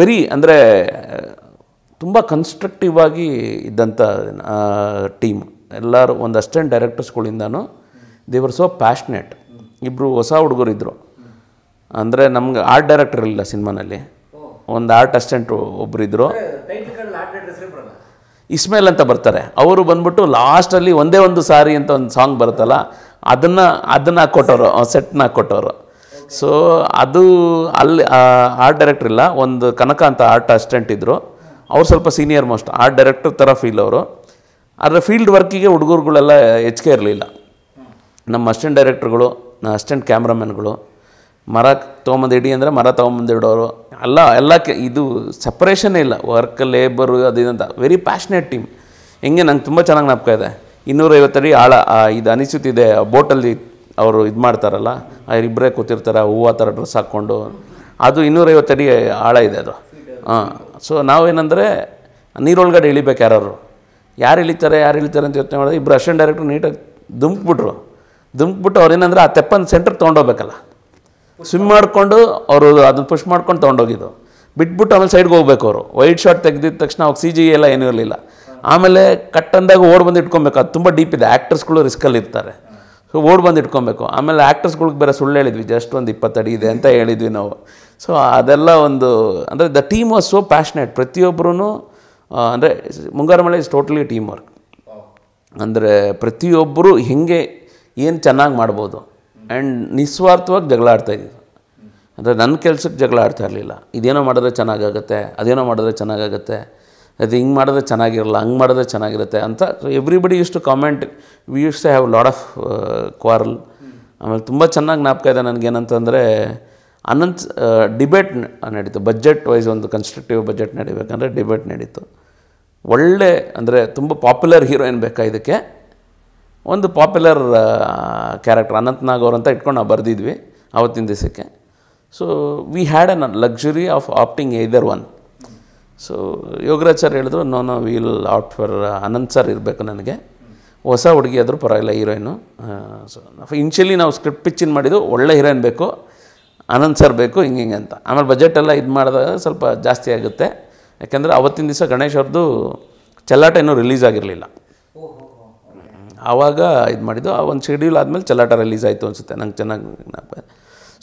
very ಅಂದರೆ ತುಂಬ ಕನ್ಸ್ಟ್ರಕ್ಟಿವ್ ಆಗಿ ಇದ್ದಂಥ ಟೀಮ್. ಎಲ್ಲರೂ ಒಂದು ಅಸಿಸ್ಟೆಂಟ್ ಡೈರೆಕ್ಟರ್ಸ್ಗಳಿಂದನೂ ದೇವರ್ ಸೋ ಪ್ಯಾಷನೇಟ್. ಇಬ್ಬರು ಹೊಸ ಹುಡುಗರಿದ್ದರು, ಅಂದರೆ ನಮ್ಗೆ ಆರ್ಟ್ ಡೈರೆಕ್ಟರ್ ಇಲ್ಲ ಸಿನಿಮಾನಲ್ಲಿ, ಒಂದು ಆರ್ಟ್ ಅಸಿಸ್ಟೆಂಟ್ ಒಬ್ಬರಿದ್ದರು, ಇಸ್ಮೇಲ್ ಅಂತ ಬರ್ತಾರೆ. ಅವರು ಬಂದ್ಬಿಟ್ಟು ಲಾಸ್ಟಲ್ಲಿ ಒಂದೇ ಒಂದು ಸಾರಿ ಅಂತ ಒಂದು ಸಾಂಗ್ ಬರುತ್ತಲ್ಲ ಅದನ್ನು ಹಾಕ್ಕೊಟ್ಟವ್ರು, ಸೆಟ್ನ ಹಾಕ್ಕೊಟ್ಟವ್ರು. ಸೊ ಅದು ಅಲ್ಲಿ ಆರ್ಟ್ ಡೈರೆಕ್ಟರ್ ಇಲ್ಲ, ಒಂದು ಕನಕ ಅಂತ ಆರ್ಟ್ ಅಸಿಸ್ಟೆಂಟ್ ಇದ್ದರು. ಅವ್ರು ಸ್ವಲ್ಪ ಸೀನಿಯರ್ ಮೋಸ್ಟ್, ಆರ್ಟ್ ಡೈರೆಕ್ಟರ್ ಥರ ಫೀಲ್ ಅವರು. ಆದರೆ ಫೀಲ್ಡ್ ವರ್ಕಿಗೆ ಹುಡುಗರುಗಳೆಲ್ಲ ಹೆಚ್ಚಿಗೆ ಇರಲಿಲ್ಲ. ನಮ್ಮ ಅಸಿಸ್ಟೆಂಟ್ ಡೈರೆಕ್ಟ್ರುಗಳು, ನಮ್ಮ ಅಸಿಸ್ಟೆಂಟ್ ಕ್ಯಾಮ್ರಾಮನ್ಗಳು, ಮರ ತೊಗೊಂಬಂದು ಇಡಿ ಅಂದರೆ ಮರ ತೊಗೊಂಬಂದಿಡೋರು, ಎಲ್ಲ ಇದು ಸಪ್ರೇಷನ್ನೇ ಇಲ್ಲ ವರ್ಕ್ ಲೇಬರು ಅದು ಇದಂತ. Very passionate team. ಹೆಂಗೆ ನಂಗೆ ತುಂಬ ಚೆನ್ನಾಗಿ ಜ್ಞಾಪಕ ಇದೆ, 250 ಅಡಿ ಆಳ ಇದು ಅನಿಸುತ್ತಿದೆ ಬೋಟಲ್ಲಿ ಅವರು ಇದು ಮಾಡ್ತಾರಲ್ಲ, ಇಬ್ಬರೇ ಕೂತಿರ್ತಾರೆ ಹೂವು ಆ ಥರ ಡ್ರೆಸ್ ಹಾಕ್ಕೊಂಡು, ಅದು 250 ಅಡಿ ಆಳ ಇದೆ ಅದು. ಹಾಂ, ಸೊ ನಾವೇನೆಂದರೆ ನೀರೊಳಗಡೆ ಇಳಿಬೇಕು, ಯಾರು ಇಳಿತಾರೆ ಅಂತ ಯೋಚನೆ ಮಾಡಿದ್ರೆ ಇಬ್ಬರು ಅಸಿಸ್ಟೆಂಟ್ ಡೈರೆಕ್ಟ್ರು ನೀಟಾಗಿ ಧುಮ್ಕ್ಬಿಟ್ಟು ಅವ್ರೇನೆಂದರೆ ಆ ತೆಪ್ಪನ ಸೆಂಟ್ರ್ ತೊಗೊಂಡೋಗ್ಬೇಕಲ್ಲ, ಸ್ವಿಮ್ ಮಾಡಿಕೊಂಡು ಅವರು ಅದನ್ನು ಪುಷ್ ಮಾಡ್ಕೊಂಡು ತೊಗೊಂಡೋಗಿದ್ದು, ಬಿಟ್ಬಿಟ್ಟು ಆಮೇಲೆ ಸೈಡ್ಗೆ ಹೋಗ್ಬೇಕು. ಅವರು ವೈಡ್ ಶಾಟ್ ತೆಗೆದಿದ್ದ ತಕ್ಷಣ ಅವ್ರು CG ಎಲ್ಲ ಏನೂ ಇರಲಿಲ್ಲ. ಆಮೇಲೆ ಕಟ್ ಅಂದಾಗ ಓಡ್ ಬಂದು ಇಟ್ಕೊಬೇಕು, ಅದು ತುಂಬ ಡೀಪ್ ಇದೆ, ಆ್ಯಕ್ಟರ್ಸ್ಗಳು ರಿಸ್ಕಲ್ಲಿ ಇರ್ತಾರೆ, ಸೊ ಓಡ್ ಬಂದು ಇಟ್ಕೊಬೇಕು. ಆಮೇಲೆ ಆ್ಯಕ್ಟರ್ಸ್ಗಳಿಗೆ ಬೇರೆ ಸುಳ್ಳು ಹೇಳಿದ್ವಿ, ಜಸ್ಟ್ ಒಂದು 20 ಅಡಿ ಇದೆ ಅಂತ ಹೇಳಿದ್ವಿ ನಾವು. ಸೊ ಅದೆಲ್ಲ ಒಂದು ಅಂದರೆ the team was so passionate. ಪ್ರತಿಯೊಬ್ಬರೂ ಅಂದರೆ ಮುಂಗಾರು ಮಳೆ ಇಸ್ ಟೋಟಲಿ ಟೀಮ್ ವರ್ಕ್. ಅಂದರೆ ಪ್ರತಿಯೊಬ್ಬರು ಹೇಗೆ ಏನು ಚೆನ್ನಾಗಿ ಮಾಡ್ಬೋದು ಆ್ಯಂಡ್ ನಿಸ್ವಾರ್ಥವಾಗಿ ಜಗಳ ಆಡ್ತಾಯಿದ್ವಿ. ಅಂದರೆ ನನ್ನ ಕೆಲಸಕ್ಕೆ ಜಗಳ ಆಡ್ತಾ ಇರಲಿಲ್ಲ, ಇದೇನೋ ಮಾಡಿದ್ರೆ ಚೆನ್ನಾಗಾಗುತ್ತೆ, ಅದೇನೋ ಮಾಡಿದ್ರೆ ಚೆನ್ನಾಗಾಗುತ್ತೆ, ಅದು ಹಿಂಗೆ ಮಾಡಿದ್ರೆ ಚೆನ್ನಾಗಿರಲ್ಲ, ಹಂಗೆ ಮಾಡಿದ್ರೆ ಚೆನ್ನಾಗಿರುತ್ತೆ ಅಂತ. So everybody use to comment, we use to have lot of quarrel. ಆಮೇಲೆ ತುಂಬ ಚೆನ್ನಾಗಿ ಜ್ಞಾಪಕ ಇದೆ ನನಗೇನಂತಂದರೆ ಅನಂತ್ ಡಿಬೇಟ್ ನಡೀತು, ಬಜೆಟ್ ವೈಸ್ ಒಂದು ಕನ್ಸ್ಟ್ರಕ್ಟಿವ್ ಬಜೆಟ್ ನಡಿಬೇಕಂದ್ರೆ ಡಿಬೇಟ್ ನಡೀತು. ಒಳ್ಳೆ ಅಂದರೆ ತುಂಬ ಪಾಪ್ಯುಲರ್ ಹೀರೋಯಿನ್ ಬೇಕಾ ಇದಕ್ಕೆ, ಒಂದು ಪಾಪ್ಯುಲರ್ ಕ್ಯಾರೆಕ್ಟರ್ ಅನಂತ್ ನಾಗ್ ಅವರಂತ ಇಟ್ಕೊಂಡು ನಾವು ಬರೆದಿದ್ವಿ ಆವತ್ತಿನ ದಿವಸಕ್ಕೆ. So we had an luxury of opting either one. So Yogaraj sir ಹೇಳಿದ್ರು no we will opt for Anant sir ಇರಬೇಕು ನನಗೆ, ಹೊಸ ಹುಡುಗಿ ಆದರೂ ಪರವಾಗಿಲ್ಲ ಹೀರೋಯಿನು. ಸೊ ಇನ್ಷಿಯಲಿ ನಾವು ಸ್ಕ್ರಿಪ್ಟ್ ಪಿಚ್ಚಿನ ಮಾಡಿದ್ದು ಒಳ್ಳೆ ಹೀರೋಯಿನ್ ಬೇಕು, ಅನಂತ್ ಸರ್ ಬೇಕು ಹಿಂಗೆ ಅಂತ. ಆಮೇಲೆ ಬಜೆಟೆಲ್ಲ ಇದು ಮಾಡಿದಾಗ ಸ್ವಲ್ಪ ಜಾಸ್ತಿ ಆಗುತ್ತೆ, ಯಾಕೆಂದರೆ ಆವತ್ತಿನ ದಿವಸ ಗಣೇಶ್ ಅವ್ರದ್ದು ಚೆಲ್ಲಾಟ ಇನ್ನೂ ರಿಲೀಸ್ ಆಗಿರಲಿಲ್ಲ, ಆವಾಗ ಇದು ಮಾಡಿದ್ದು. ಆ ಒಂದು ಶೆಡ್ಯೂಲ್ ಆದಮೇಲೆ ಚೆಲ್ಲಾಟ ರಿಲೀಸ್ ಆಯಿತು ಅನಿಸುತ್ತೆ, ನಂಗೆ ಚೆನ್ನಾಗಿ ಜ್ಞಾಪಕ.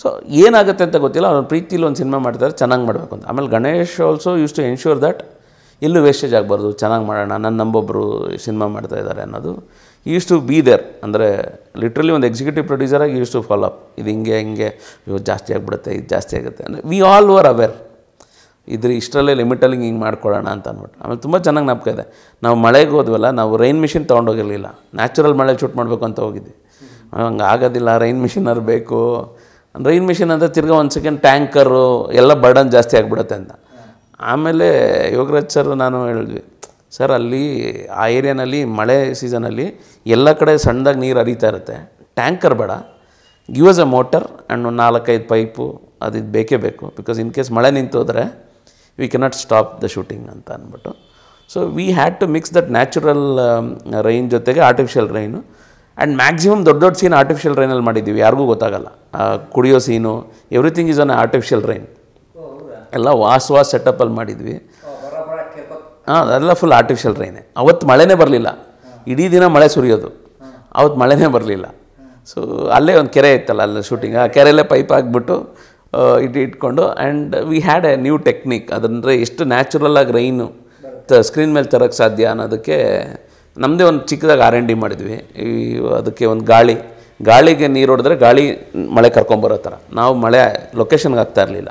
ಸೊ ಏನಾಗುತ್ತೆ ಅಂತ ಗೊತ್ತಿಲ್ಲ, ಅವ್ರ ಪ್ರೀತಿಲಿ ಒಂದು ಸಿನಿಮಾ ಮಾಡ್ತಾರೆ ಚೆನ್ನಾಗಿ ಮಾಡಬೇಕು ಅಂತ. ಆಮೇಲೆ Ganesh also use to ensure that ಎಲ್ಲೂ ವೇಸ್ಟೇಜ್ ಆಗಬಾರ್ದು, ಚೆನ್ನಾಗಿ ಮಾಡೋಣ, ನಮ್ಮೊಬ್ಬರು ಸಿನಿಮಾ ಮಾಡ್ತಾಯಿದ್ದಾರೆ ಅನ್ನೋದು. ಯೂಸ್ ಟು ಬಿ ದೇರ್, ಅಂದರೆ ಲಿಟ್ರಲಿ ಒಂದು ಎಕ್ಸಿಕ್ಯೂಟಿವ್ ಪ್ರೊಡ್ಯೂಸರಾಗಿ ಯೂಸ್ ಟು ಫಾಲೋ ಅಪ್, ಇದು ಹಿಂಗೆ ಇವಾಗ ಜಾಸ್ತಿ ಆಗಿಬಿಡುತ್ತೆ, ಇದು ಜಾಸ್ತಿ ಆಗುತ್ತೆ ಅಂದರೆ ವಿ ಆಲ್ ವರ್ ಅವೇರ್, ಇದ್ರ ಇಷ್ಟರಲ್ಲೇ ಲಿಮಿಟಲ್ಲಿ ಹಿಂಗೆ ಮಾಡ್ಕೊಳ್ಳೋಣ ಅಂತ ಅಂದ್ಬಿಟ್ಟು. ಆಮೇಲೆ ತುಂಬ ಚೆನ್ನಾಗಿ ಜ್ಞಾಪಕ ಇದೆ, ನಾವು ಮಳೆಗೆ ಹೋದ್ವಲ್ಲ, ನಾವು ರೈನ್ ಮಿಷಿನ್ ತೊಗೊಂಡೋಗಿರಲಿಲ್ಲ, ನ್ಯಾಚುರಲ್ ಮಳೆ ಶೂಟ್ ಮಾಡಬೇಕು ಅಂತ ಹೋಗಿದ್ವಿ. ಹಂಗೆ ಆಗೋದಿಲ್ಲ, ರೈನ್ ಮಿಷಿನರು ಬೇಕು, ರೈನ್ ಮಿಷಿನ್ ಅಂದರೆ ತಿರ್ಗಿ ಒಂದು ಸೆಕೆಂಡ್ ಟ್ಯಾಂಕರು ಎಲ್ಲ ಬರ್ಡನ್ ಜಾಸ್ತಿ ಆಗಿಬಿಡುತ್ತೆ ಅಂತ. ಆಮೇಲೆ ಯೋಗರಾಜ್ ಸರ್ ನಾನು ಹೇಳಿದ್ವಿ, ಸರ್ ಅಲ್ಲಿ ಆ ಏರಿಯಾನಲ್ಲಿ ಮಳೆ ಸೀಸನಲ್ಲಿ ಎಲ್ಲ ಕಡೆ ಸಣ್ಣದಾಗಿ ನೀರು ಹರಿತಾ ಇರುತ್ತೆ, ಟ್ಯಾಂಕರ್ ಬೇಡ, give us a motor and ಒಂದು 4-5 ಪೈಪು ಅದು ಇದು ಬೇಕೇ ಬೇಕು, ಬಿಕಾಸ್ ಇನ್ ಕೇಸ್ ಮಳೆ ನಿಂತೋದ್ರೆ we cannot stop the shooting ಅಂತ ಅಂದ್ಬಿಟ್ಟು. So we had to mix that natural rain ಜೊತೆಗೆ ಆರ್ಟಿಫಿಷಿಯಲ್ ರೈನು ಆ್ಯಂಡ್ ಮ್ಯಾಕ್ಸಿಮಮ್ ದೊಡ್ಡ ಸೀನ್ ಆರ್ಟಿಫಿಷಿಯಲ್ ರೈನಲ್ಲಿ ಮಾಡಿದ್ದೀವಿ, ಯಾರಿಗೂ ಗೊತ್ತಾಗಲ್ಲ. ಕುಡಿಯೋ scene everything is on artificial rain, ಎಲ್ಲ ವಾಸ್ ಸೆಟಪ್ಪಲ್ಲಿ ಮಾಡಿದ್ವಿ. ಹಾಂ, ಅದೆಲ್ಲ ಫುಲ್ ಆರ್ಟಿಫಿಷಿಯಲ್ ರೈನೇ. ಅವತ್ತು ಮಳೆನೇ ಬರಲಿಲ್ಲ, ಇಡೀ ದಿನ ಮಳೆ ಸುರಿಯೋದು, ಅವತ್ತು ಮಳೆನೇ ಬರಲಿಲ್ಲ. ಸೊ ಅಲ್ಲೇ ಒಂದು ಕೆರೆ ಇತ್ತಲ್ಲ, ಅಲ್ಲೇ ಶೂಟಿಂಗ್, ಆ ಕೆರೆಯಲ್ಲೇ ಪೈಪ್ ಹಾಕ್ಬಿಟ್ಟು ಇಟ್ಕೊಂಡು and we had a new technique. ಅದಂದರೆ ಎಷ್ಟು ನ್ಯಾಚುರಲ್ ಆಗಿ ರೈನು ಸ್ಕ್ರೀನ್ ಮೇಲೆ ತರೋಕ್ಕೆ ಸಾಧ್ಯ ಅನ್ನೋದಕ್ಕೆ ನಮ್ಮದೇ ಒಂದು ಚಿಕ್ಕದಾಗಿ ಆರ್ ಎನ್ ಡಿ ಮಾಡಿದ್ವಿ. ಅದಕ್ಕೆ ಒಂದು ಗಾಳಿಗೆ ನೀರು ಹೊಡೆದ್ರೆ ಗಾಳಿ ಮಳೆ ಕರ್ಕೊಂಬರೋ ಥರ, ನಾವು ಮಳೆ ಲೊಕೇಶನ್ಗೆ ಆಗ್ತಾ ಇರಲಿಲ್ಲ,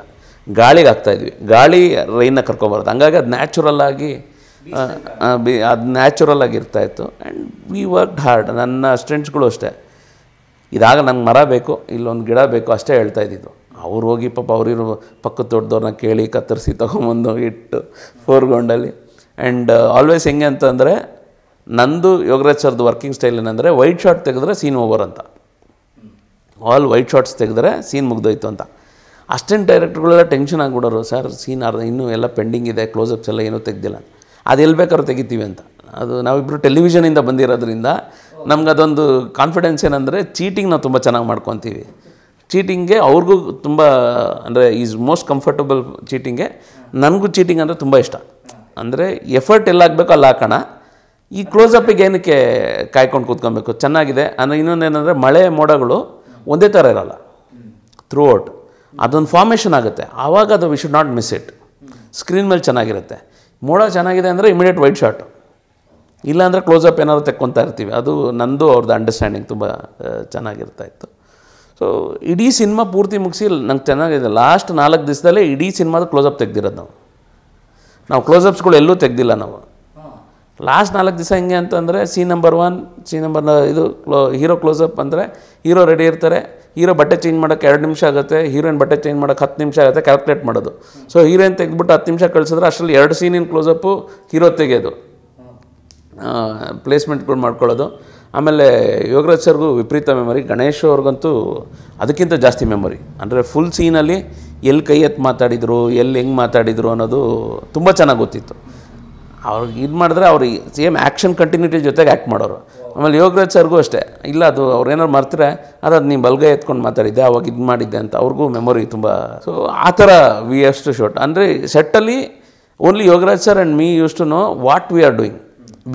ಗಾಳಿಗೆ ಆಗ್ತಾಯಿದ್ವಿ, ಗಾಳಿ ರೈನ್ನ ಕರ್ಕೊಂಬರೋದು. ಹಂಗಾಗಿ ಅದು ನ್ಯಾಚುರಲ್ಲಾಗಿ ಇರ್ತಾಯಿತ್ತು. And we work hard. ನನ್ನ ಸ್ಟೂಡೆಂಟ್ಸ್ಗಳು ಅಷ್ಟೇ, ಇದಾಗ ನಂಗೆ ಮರ ಬೇಕು, ಇಲ್ಲೊಂದು ಗಿಡ ಬೇಕು ಅಷ್ಟೇ ಹೇಳ್ತಾ ಇದ್ದಿದ್ದು. ಅವ್ರು ಹೋಗಿ ಪಾಪ ಅವ್ರಿರೋ ಪಕ್ಕದ ತೋಟದವ್ರನ್ನ ಕೇಳಿ ಕತ್ತರಿಸಿ ತೊಗೊಂಬಂದು ಇಟ್ಟು ಫೋರ್ಗೌಂಡಲ್ಲಿ. ಆ್ಯಂಡ್ ಆಲ್ವೇಸ್ ಹೆಂಗೆ ಅಂತಂದರೆ, ನಂದು ಯೋಗರಾಜ್ ಸರ್ದು ವರ್ಕಿಂಗ್ ಸ್ಟೈಲ್ ಏನಂದರೆ, ವೈಟ್ ಶಾಟ್ ತೆಗೆದ್ರೆ ಸೀನ್ ಓವರ್ ಅಂತ, ಆಲ್ ವೈಟ್ ಶಾಟ್ಸ್ ತೆಗೆದ್ರೆ ಸೀನ್ ಮುಗ್ದೋಯ್ತು ಅಂತ. ಅಸ್ಟೆಂಟ್ ಡೈರೆಕ್ಟ್ರುಗಳೆಲ್ಲ ಟೆನ್ಷನ್ ಆಗಿಬಿಡೋರು, ಸರ್ ಸೀನ್ ಇನ್ನೂ ಎಲ್ಲ ಪೆಂಡಿಂಗ್ ಇದೆ, ಕ್ಲೋಸಪ್ಸ್ ಎಲ್ಲ ಏನೂ ತೆಗ್ದಿಲ್ಲ, ಅದು ಎಲ್ಲಿ ಬೇಕಾದ್ರೂ ತೆಗಿತೀವಿ ಅಂತ. ಅದು ನಾವಿಬ್ಬರು ಟೆಲಿವಿಷನಿಂದ ಬಂದಿರೋದ್ರಿಂದ ನಮಗದೊಂದು ಕಾನ್ಫಿಡೆನ್ಸ್ ಏನಂದರೆ, ಚೀಟಿಂಗ್ ನಾವು ತುಂಬ ಚೆನ್ನಾಗಿ ಮಾಡ್ಕೊತೀವಿ. ಚೀಟಿಂಗ್ಗೆ ಅವ್ರಿಗೂ ತುಂಬ ಅಂದರೆ ಈಸ್ ಮೋಸ್ಟ್ ಕಂಫರ್ಟಬಲ್ ಚೀಟಿಂಗೆ, ನನಗೂ ಚೀಟಿಂಗ್ ಅಂದರೆ ತುಂಬ ಇಷ್ಟ. ಅಂದರೆ ಎಫರ್ಟ್ ಎಲ್ಲಾಗಬೇಕು ಅಲ್ಲಿ ಹಾಕೋಣ, ಈ ಕ್ಲೋಸಪ್ಪಿಗೆ ಏನಕ್ಕೆ ಕಾಯ್ಕೊಂಡು ಕೂತ್ಕೊಬೇಕು, ಚೆನ್ನಾಗಿದೆ. ಅಂದರೆ ಇನ್ನೊಂದೇನೆಂದರೆ, ಮಳೆ ಮೋಡಗಳು ಒಂದೇ ಥರ ಇರೋಲ್ಲ ಥ್ರೂ ಔಟ್, ಅದೊಂದು ಫಾರ್ಮೇಷನ್ ಆಗುತ್ತೆ. ಆವಾಗ ಅದು we should not miss it. Screen ಮೇಲೆ ಚೆನ್ನಾಗಿರುತ್ತೆ, ಮೋಡ ಚೆನ್ನಾಗಿದೆ ಅಂದರೆ ಇಮಿಡಿಯೇಟ್ ವೈಟ್ ಶಾಟ್, ಇಲ್ಲಾಂದರೆ ಕ್ಲೋಸಪ್ ಏನಾದ್ರು ತೆಕ್ಕೊತಾ ಇರ್ತೀವಿ. ಅದು ನಂದು ಅವ್ರದ್ದು ಅಂಡರ್ಸ್ಟ್ಯಾಂಡಿಂಗ್ ತುಂಬ ಚೆನ್ನಾಗಿರ್ತಾಯಿತ್ತು. ಸೊ ಇಡೀ ಸಿನಿಮಾ ಪೂರ್ತಿ ಮುಗಿಸಿ ನಂಗೆ ಚೆನ್ನಾಗಿದೆ, ಲಾಸ್ಟ್ 4 ದಿವಸದಲ್ಲೇ ಇಡೀ ಸಿನಿಮಾದ ಕ್ಲೋಸಪ್ ತೆಗ್ದಿರೋದು ನಾವು ಕ್ಲೋಸಪ್ಸ್ಗಳು ಎಲ್ಲೂ ತೆಗ್ದಿಲ್ಲ ನಾವು. ಲಾಸ್ಟ್ 4 ದಿವಸ ಹೆಂಗೆ ಅಂತಂದರೆ, ಸೀನ್ ನಂಬರ್ 1, ಸೀನ್ ನಂಬರ್ 1 ಇದು ಹೀರೋ ಕ್ಲೋಸಪ್ ಅಂದರೆ ಹೀರೋ ರೆಡಿ ಇರ್ತಾರೆ, ಹೀರೋ ಬಟ್ಟೆ ಚೇಂಜ್ ಮಾಡೋಕ್ಕೆ 2 ನಿಮಿಷ ಆಗುತ್ತೆ, ಹೀರೋಯಿನ್ ಬಟ್ಟೆ ಚೇಂಜ್ ಮಾಡೋಕ್ಕೆ 10 ನಿಮಿಷ ಆಗುತ್ತೆ ಕ್ಯಾಲ್ಕುಲೇಟ್ ಮಾಡೋದು. ಸೊ ಹೀರೋಯಿನ್ ತೆಗೆದ್ಬಿಟ್ಟು 10 ನಿಮಿಷ ಕಳಿಸಿದ್ರೆ ಅಷ್ಟರಲ್ಲಿ 2 ಸೀನಿನ ಕ್ಲೋಸಪ್ಪು ಹೀರೋ ತೆಗೆಯೋದು, ಪ್ಲೇಸ್ಮೆಂಟ್ಗಳು ಮಾಡ್ಕೊಳ್ಳೋದು. ಆಮೇಲೆ ಯೋಗರಾಜ್ ಸರ್ಗೂ ವಿಪರೀತ ಮೆಮೊರಿ, ಗಣೇಶ್ ಅವ್ರಿಗಂತೂ ಅದಕ್ಕಿಂತ ಜಾಸ್ತಿ ಮೆಮೊರಿ. ಅಂದರೆ ಫುಲ್ ಸೀನಲ್ಲಿ ಎಲ್ಲಿ ಕೈ ಎತ್ತು ಮಾತಾಡಿದರು, ಎಲ್ಲಿ ಹೆಂಗೆ ಮಾತಾಡಿದರು ಅನ್ನೋದು ತುಂಬ ಚೆನ್ನಾಗಿ ಗೊತ್ತಿತ್ತು ಅವ್ರಿಗೆ. ಇದು ಮಾಡಿದ್ರೆ ಅವ್ರು ಸೇಮ್ ಆ್ಯಕ್ಷನ್ ಕಂಟಿನ್ಯೂಟಿ ಜೊತೆಗೆ ಆ್ಯಕ್ಟ್ ಮಾಡೋರು. ಆಮೇಲೆ ಯೋಗರಾಜ್ ಸರ್ಗೂ ಅಷ್ಟೇ, ಇಲ್ಲ ಅದು ಅವ್ರು ಏನಾರು ಮರ್ತಾರೆ, ಅದು ನೀವು ಬಲ್ಗೈ ಎತ್ಕೊಂಡು ಮಾತಾಡಿದ್ದೆ, ಅವಾಗ ಇದು ಮಾಡಿದ್ದೆ ಅಂತ ಅವ್ರಿಗೂ ಮೆಮೊರಿ ತುಂಬ. ಸೊ ಆ ಥರ ವಿ ಹ್ಯಾವ್ ಟು ಶೂಟ್. ಅಂದರೆ ಸೆಟ್ಟಲ್ಲಿ only Yogaraj sir and me use to know what we are doing,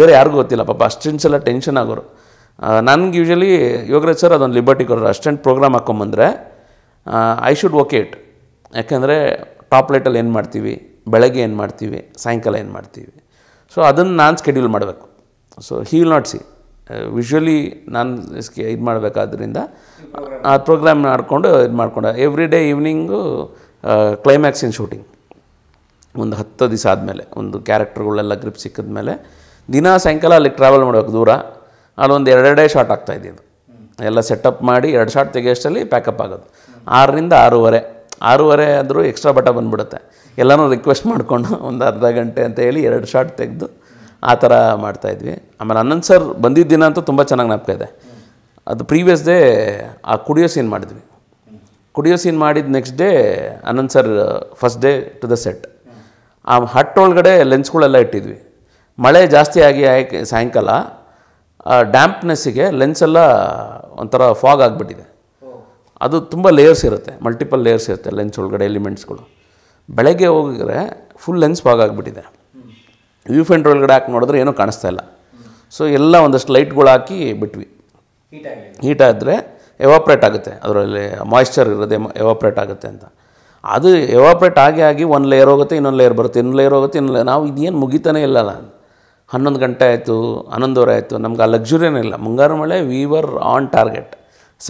ಬೇರೆ ಯಾರಿಗೂ ಗೊತ್ತಿಲ್ಲ. ಪಾಪ ಅಸ್ಟೆಂಟ್ಸ್ ಎಲ್ಲ ಟೆನ್ಷನ್ ಆಗೋರು. ನನಗೆ ಯೂಶ್ವಲಿ ಯೋಗರಾಜ್ ಸರ್ ಅದೊಂದು ಲಿಬರ್ಟಿ ಕೊಡೋರು, ಅಸ್ಟೆಂಟ್ ಪ್ರೋಗ್ರಾಮ್ ಹಾಕೊಂಬಂದರೆ ಐ ಶುಡ್ ಓಕೆ ಇಟ್. ಯಾಕೆಂದರೆ ಟಾಪ್ ಲೈಟಲ್ಲಿ ಏನು ಮಾಡ್ತೀವಿ, ಬೆಳಗ್ಗೆ ಏನು ಮಾಡ್ತೀವಿ, ಸಾಯಂಕಾಲ ಏನು ಮಾಡ್ತೀವಿ, ಸೊ ಅದನ್ನು ನಾನು ಸ್ಕೆಡ್ಯೂಲ್ ಮಾಡಬೇಕು. So he will not see visually ನಾನು ಇದು ಮಾಡಬೇಕಾದ್ರಿಂದ ಆ ಪ್ರೋಗ್ರಾಮ್ ಆಡಿಕೊಂಡು ಇದು ಮಾಡಿಕೊಂಡೆ. Every day evening climax in shooting, ಒಂದು 10 ದಿವಸ ಆದಮೇಲೆ ಒಂದು ಕ್ಯಾರೆಕ್ಟರ್ಗಳೆಲ್ಲ ಗ್ರಿಪ್ ಸಿಕ್ಕಿದ್ಮೇಲೆ ದಿನ ಸಾಯಂಕಾಲ ಅಲ್ಲಿ ಟ್ರಾವೆಲ್ ಮಾಡಬೇಕು ದೂರ. ಅಲ್ಲೊಂದು 2 ಶಾಟ್ ಆಗ್ತಾಯಿದ್ದು, ಎಲ್ಲ ಸೆಟಪ್ ಮಾಡಿ 2 ಶಾಟ್ ತೆಗೆಯೋಷ್ಟಲ್ಲಿ ಪ್ಯಾಕಪ್ ಆಗೋದು. 6ರಿಂದ 6:30 ಆದರೂ ಎಕ್ಸ್ಟ್ರಾ ಬಟ ಬಂದುಬಿಡುತ್ತೆ, ಎಲ್ಲನೂ ರಿಕ್ವೆಸ್ಟ್ ಮಾಡಿಕೊಂಡು ಒಂದು ಅರ್ಧ ಗಂಟೆ ಅಂತ ಹೇಳಿ 2 ಶಾಟ್ ತೆಗೆದು ಆ ಥರ ಮಾಡ್ತಾಯಿದ್ವಿ. ಆಮೇಲೆ ಅನಂತ್ ಸರ್ ಬಂದಿದ್ದ ದಿನ ಅಂತೂ ತುಂಬ ಚೆನ್ನಾಗಿ ಜ್ಞಾಪಕ ಇದೆ. ಅದು ಪ್ರೀವಿಯಸ್ ಡೇ ಆ ಕುಡಿಯೋ ಸೀನ್ ಮಾಡಿದ್ವಿ. ಕುಡಿಯೋ ಸೀನ್ ಮಾಡಿದ next day Anant sir first day to the set. ಆ ಹಟ್ ಒಳಗಡೆ ಲೆನ್ಸ್ಗಳೆಲ್ಲ ಇಟ್ಟಿದ್ವಿ. ಮಳೆ ಜಾಸ್ತಿ ಆಗಿ ಸಾಯಂಕಾಲ ಡ್ಯಾಂಪ್ನೆಸ್ಸಿಗೆ ಲೆನ್ಸೆಲ್ಲ ಒಂಥರ ಫಾಗ್ ಆಗಿಬಿಟ್ಟಿದೆ. ಅದು ತುಂಬ ಲೇಯರ್ಸ್ ಇರುತ್ತೆ, ಮಲ್ಟಿಪಲ್ ಲೇಯರ್ಸ್ ಇರುತ್ತೆ ಲೆನ್ಸ್ ಒಳಗಡೆ ಎಲಿಮೆಂಟ್ಸ್ಗಳು. ಬೆಳಗ್ಗೆ ಹೋಗಿದ್ರೆ ಫುಲ್ ಲೆನ್ಸ್ ಫಾಗ್ ಆಗಿಬಿಟ್ಟಿದೆ, ವ್ಯೂ ಫೆಂಡ್ರ್ ಒಳಗಡೆ ಹಾಕಿ ನೋಡಿದ್ರೆ ಏನೂ ಕಾಣಿಸ್ತಾ ಇಲ್ಲ. ಸೊ ಎಲ್ಲ ಒಂದಷ್ಟು ಲೈಟ್ಗಳು ಹಾಕಿ ಬಿಟ್ವಿ. ಹೀಟ್ ಆದರೆ ಎವಾಪ್ರೇಟ್ ಆಗುತ್ತೆ, ಅದರಲ್ಲಿ ಮಾಯಿಶ್ಚರ್ ಇರೋದೇ ಎವಾಪ್ರೇಟ್ ಆಗುತ್ತೆ ಅಂತ. ಅದು ಎವಾಪ್ರೇಟ್ ಆಗಿ ಆಗಿ ಒಂದು ಲೇಯರ್ ಹೋಗುತ್ತೆ, ಇನ್ನೊಂದು ಲೇಯರ್ ಬರುತ್ತೆ, ಇನ್ನೊಂದು ಲೇಯರ್ ಹೋಗುತ್ತೆ, ಇನ್ನೊಂದು ಲೇಯರ್. ನಾವು ಇದೇನು ಮುಗಿತಾನೆ ಇಲ್ಲ. 11 ಗಂಟೆ ಆಯಿತು, 11:30 ಆಯಿತು, ನಮ್ಗೆ ಆ ಲಕ್ಸುರಿಯೇ ಇಲ್ಲ. Mungaru Male we were on target.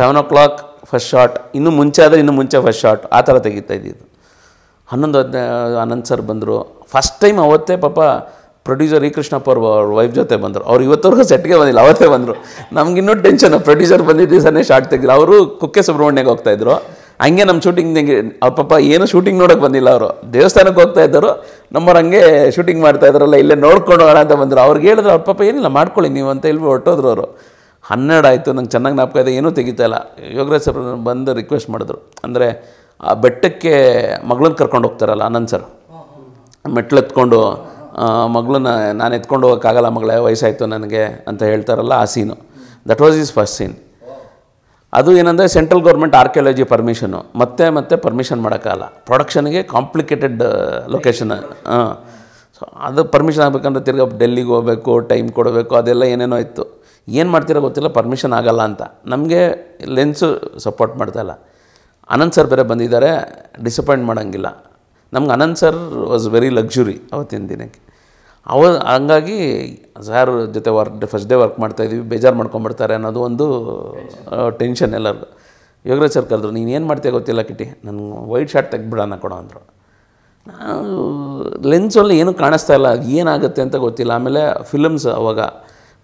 7 o'clock first shot, ಇನ್ನೂ ಮುಂಚೆ ಆದರೆ ಇನ್ನೂ ಮುಂಚೆ ಫಸ್ಟ್ ಶಾಟ್ ಆ ಥರ ತೆಗಿತಾ ಇದ್ದಿದ್ದು. 11:15 ಅನಂತ್ ಸರ್ ಬಂದರು ಫಸ್ಟ್ ಟೈಮ್. ಅವತ್ತೇ ಪಾಪ ಪ್ರೊಡ್ಯೂಸರ್ ಇ ಕೃಷ್ಣಪ್ಪ ಅವ್ರ ವೈಫ್ ಜೊತೆ ಬಂದರು. ಅವ್ರು ಇವತ್ತವರೆಗೂ ಸೆಟ್ಗೆ ಬಂದಿಲ್ಲ, ಅವತ್ತೇ ಬಂದರು. ನಮಗಿನ್ನೂ ಟೆನ್ಷನ್, ಪ್ರೊಡ್ಯೂಸರ್ ಬಂದಿದ್ದು ದಿವಸನೇ ಶಾರ್ಟ್ ತೆಗೆದ್ರು. ಅವರು ಕುಕ್ಕೆ ಸುಬ್ರಹ್ಮಣ್ಯಕ್ಕೆ ಹೋಗ್ತಾಯಿದ್ರು. ಹಂಗೆ ನಮ್ಮ ಶೂಟಿಂಗ್ ಅವ್ರ ಪಾಪ ಏನೂ ಶೂಟಿಂಗ್ ನೋಡೋಕ್ಕೆ ಬಂದಿಲ್ಲ, ಅವರು ದೇವಸ್ಥಾನಕ್ಕೆ ಹೋಗ್ತಾ ಇದ್ದರು. ನಮ್ಮವ್ರು ಹಂಗೆ ಶೂಟಿಂಗ್ ಮಾಡ್ತಾ ಇದ್ದಾರಲ್ಲ, ಇಲ್ಲೇ ನೋಡ್ಕೊಂಡು ಹೋಗೋಣ ಅಂತ ಬಂದರು. ಅವ್ರಿಗೆ ಹೇಳಿದ್ರು ಅವ್ರ ಪಾಪ ಏನಿಲ್ಲ ಮಾಡ್ಕೊಳ್ಳಿ ನೀವು ಅಂತ ಹೇಳಿ ಹೊರಟೋದ್ರು ಅವರು. 12 ಆಯಿತು, ನಂಗೆ ಚೆನ್ನಾಗಿ ಜ್ಞಾಪಕ ಇದೆ, ಏನೂ ತೆಗಿತಾಯಿಲ್ಲ. ಯೋಗರಾಜ್ ಸರ್ ಬಂದು ರಿಕ್ವೆಸ್ಟ್ ಮಾಡಿದ್ರು. ಅಂದರೆ ಆ ಬೆಟ್ಟಕ್ಕೆ ಮಗಳನ್ನ ಕರ್ಕೊಂಡು ಹೋಗ್ತಾರಲ್ಲ ಅನಂತ್ ಸರ್, ಮೆಟ್ಲು ಎತ್ಕೊಂಡು ಮಗಳನ್ನ, ನಾನು ಎತ್ಕೊಂಡು ಹೋಗೋಕ್ಕಾಗಲ್ಲ ಮಗಳೇ, ವಯಸ್ಸಾಯಿತು ನನಗೆ ಅಂತ ಹೇಳ್ತಾರಲ್ಲ ಆ scene. That was is first scene. ಅದು ಏನಂದರೆ ಸೆಂಟ್ರಲ್ ಗೌರ್ಮೆಂಟ್ ಆರ್ಕಿಯಾಲಜಿ ಪರ್ಮಿಷನು, ಮತ್ತೆ ಮತ್ತೆ ಪರ್ಮಿಷನ್ ಮಾಡೋಕ್ಕಾಗಲ್ಲ ಪ್ರೊಡಕ್ಷನ್ಗೆ, ಕಾಂಪ್ಲಿಕೇಟೆಡ್ ಲೊಕೇಶನ್. ಹಾಂ, ಸೊ ಅದು ಪರ್ಮಿಷನ್ ಆಗಬೇಕಂದ್ರೆ ತಿರ್ಗಾ ಡೆಲ್ಲಿಗೆ ಹೋಗಬೇಕು, ಟೈಮ್ ಕೊಡಬೇಕು, ಅದೆಲ್ಲ ಏನೇನೋ ಇತ್ತು. ಏನು ಮಾಡ್ತೀರೋ ಗೊತ್ತಿಲ್ಲ, ಪರ್ಮಿಷನ್ ಆಗಲ್ಲ ಅಂತ. ನಮಗೆ ಲೆನ್ಸು ಸಪೋರ್ಟ್ ಮಾಡ್ತಾಯಿಲ್ಲ. ಅನಂತ್ ಸರ್ ಬೇರೆ ಬಂದಿದ್ದಾರೆ, ಡಿಸಪಾಯಿಂಟ್ ಮಾಡೋಂಗಿಲ್ಲ ನಮ್ಗೆ. Anant sir was very luxury ಅವತ್ತಿನ ದಿನಕ್ಕೆ. ಅವ ಹಂಗಾಗಿ ಸಾರ್ ಜೊತೆ ಫಸ್ಟ್ ಡೇ ವರ್ಕ್ ಮಾಡ್ತಾಯಿದ್ದೀವಿ, ಬೇಜಾರು ಮಾಡ್ಕೊಂಬಿಡ್ತಾರೆ ಅನ್ನೋದು ಒಂದು ಟೆನ್ಷನ್ ಎಲ್ಲರಿಗೂ. ಯೋಗರಾಜ್ ಸರ್ ಕರೆದ್ರು, ನೀನು ಏನು ಮಾಡ್ತೀಯ ಗೊತ್ತಿಲ್ಲ ಕಿಟಿ, ನಾನು ವೈಟ್ ಶಾರ್ಟ್ ತೆಗೆದುಬಿಡೋಣ ಕೊಡೋ ಅಂದರು. ನಾನು ಲೆನ್ಸಲ್ಲಿ ಏನೂ ಕಾಣಿಸ್ತಾ ಇಲ್ಲ, ಅದು ಏನಾಗುತ್ತೆ ಅಂತ ಗೊತ್ತಿಲ್ಲ. ಆಮೇಲೆ ಫಿಲಮ್ಸ್ ಅವಾಗ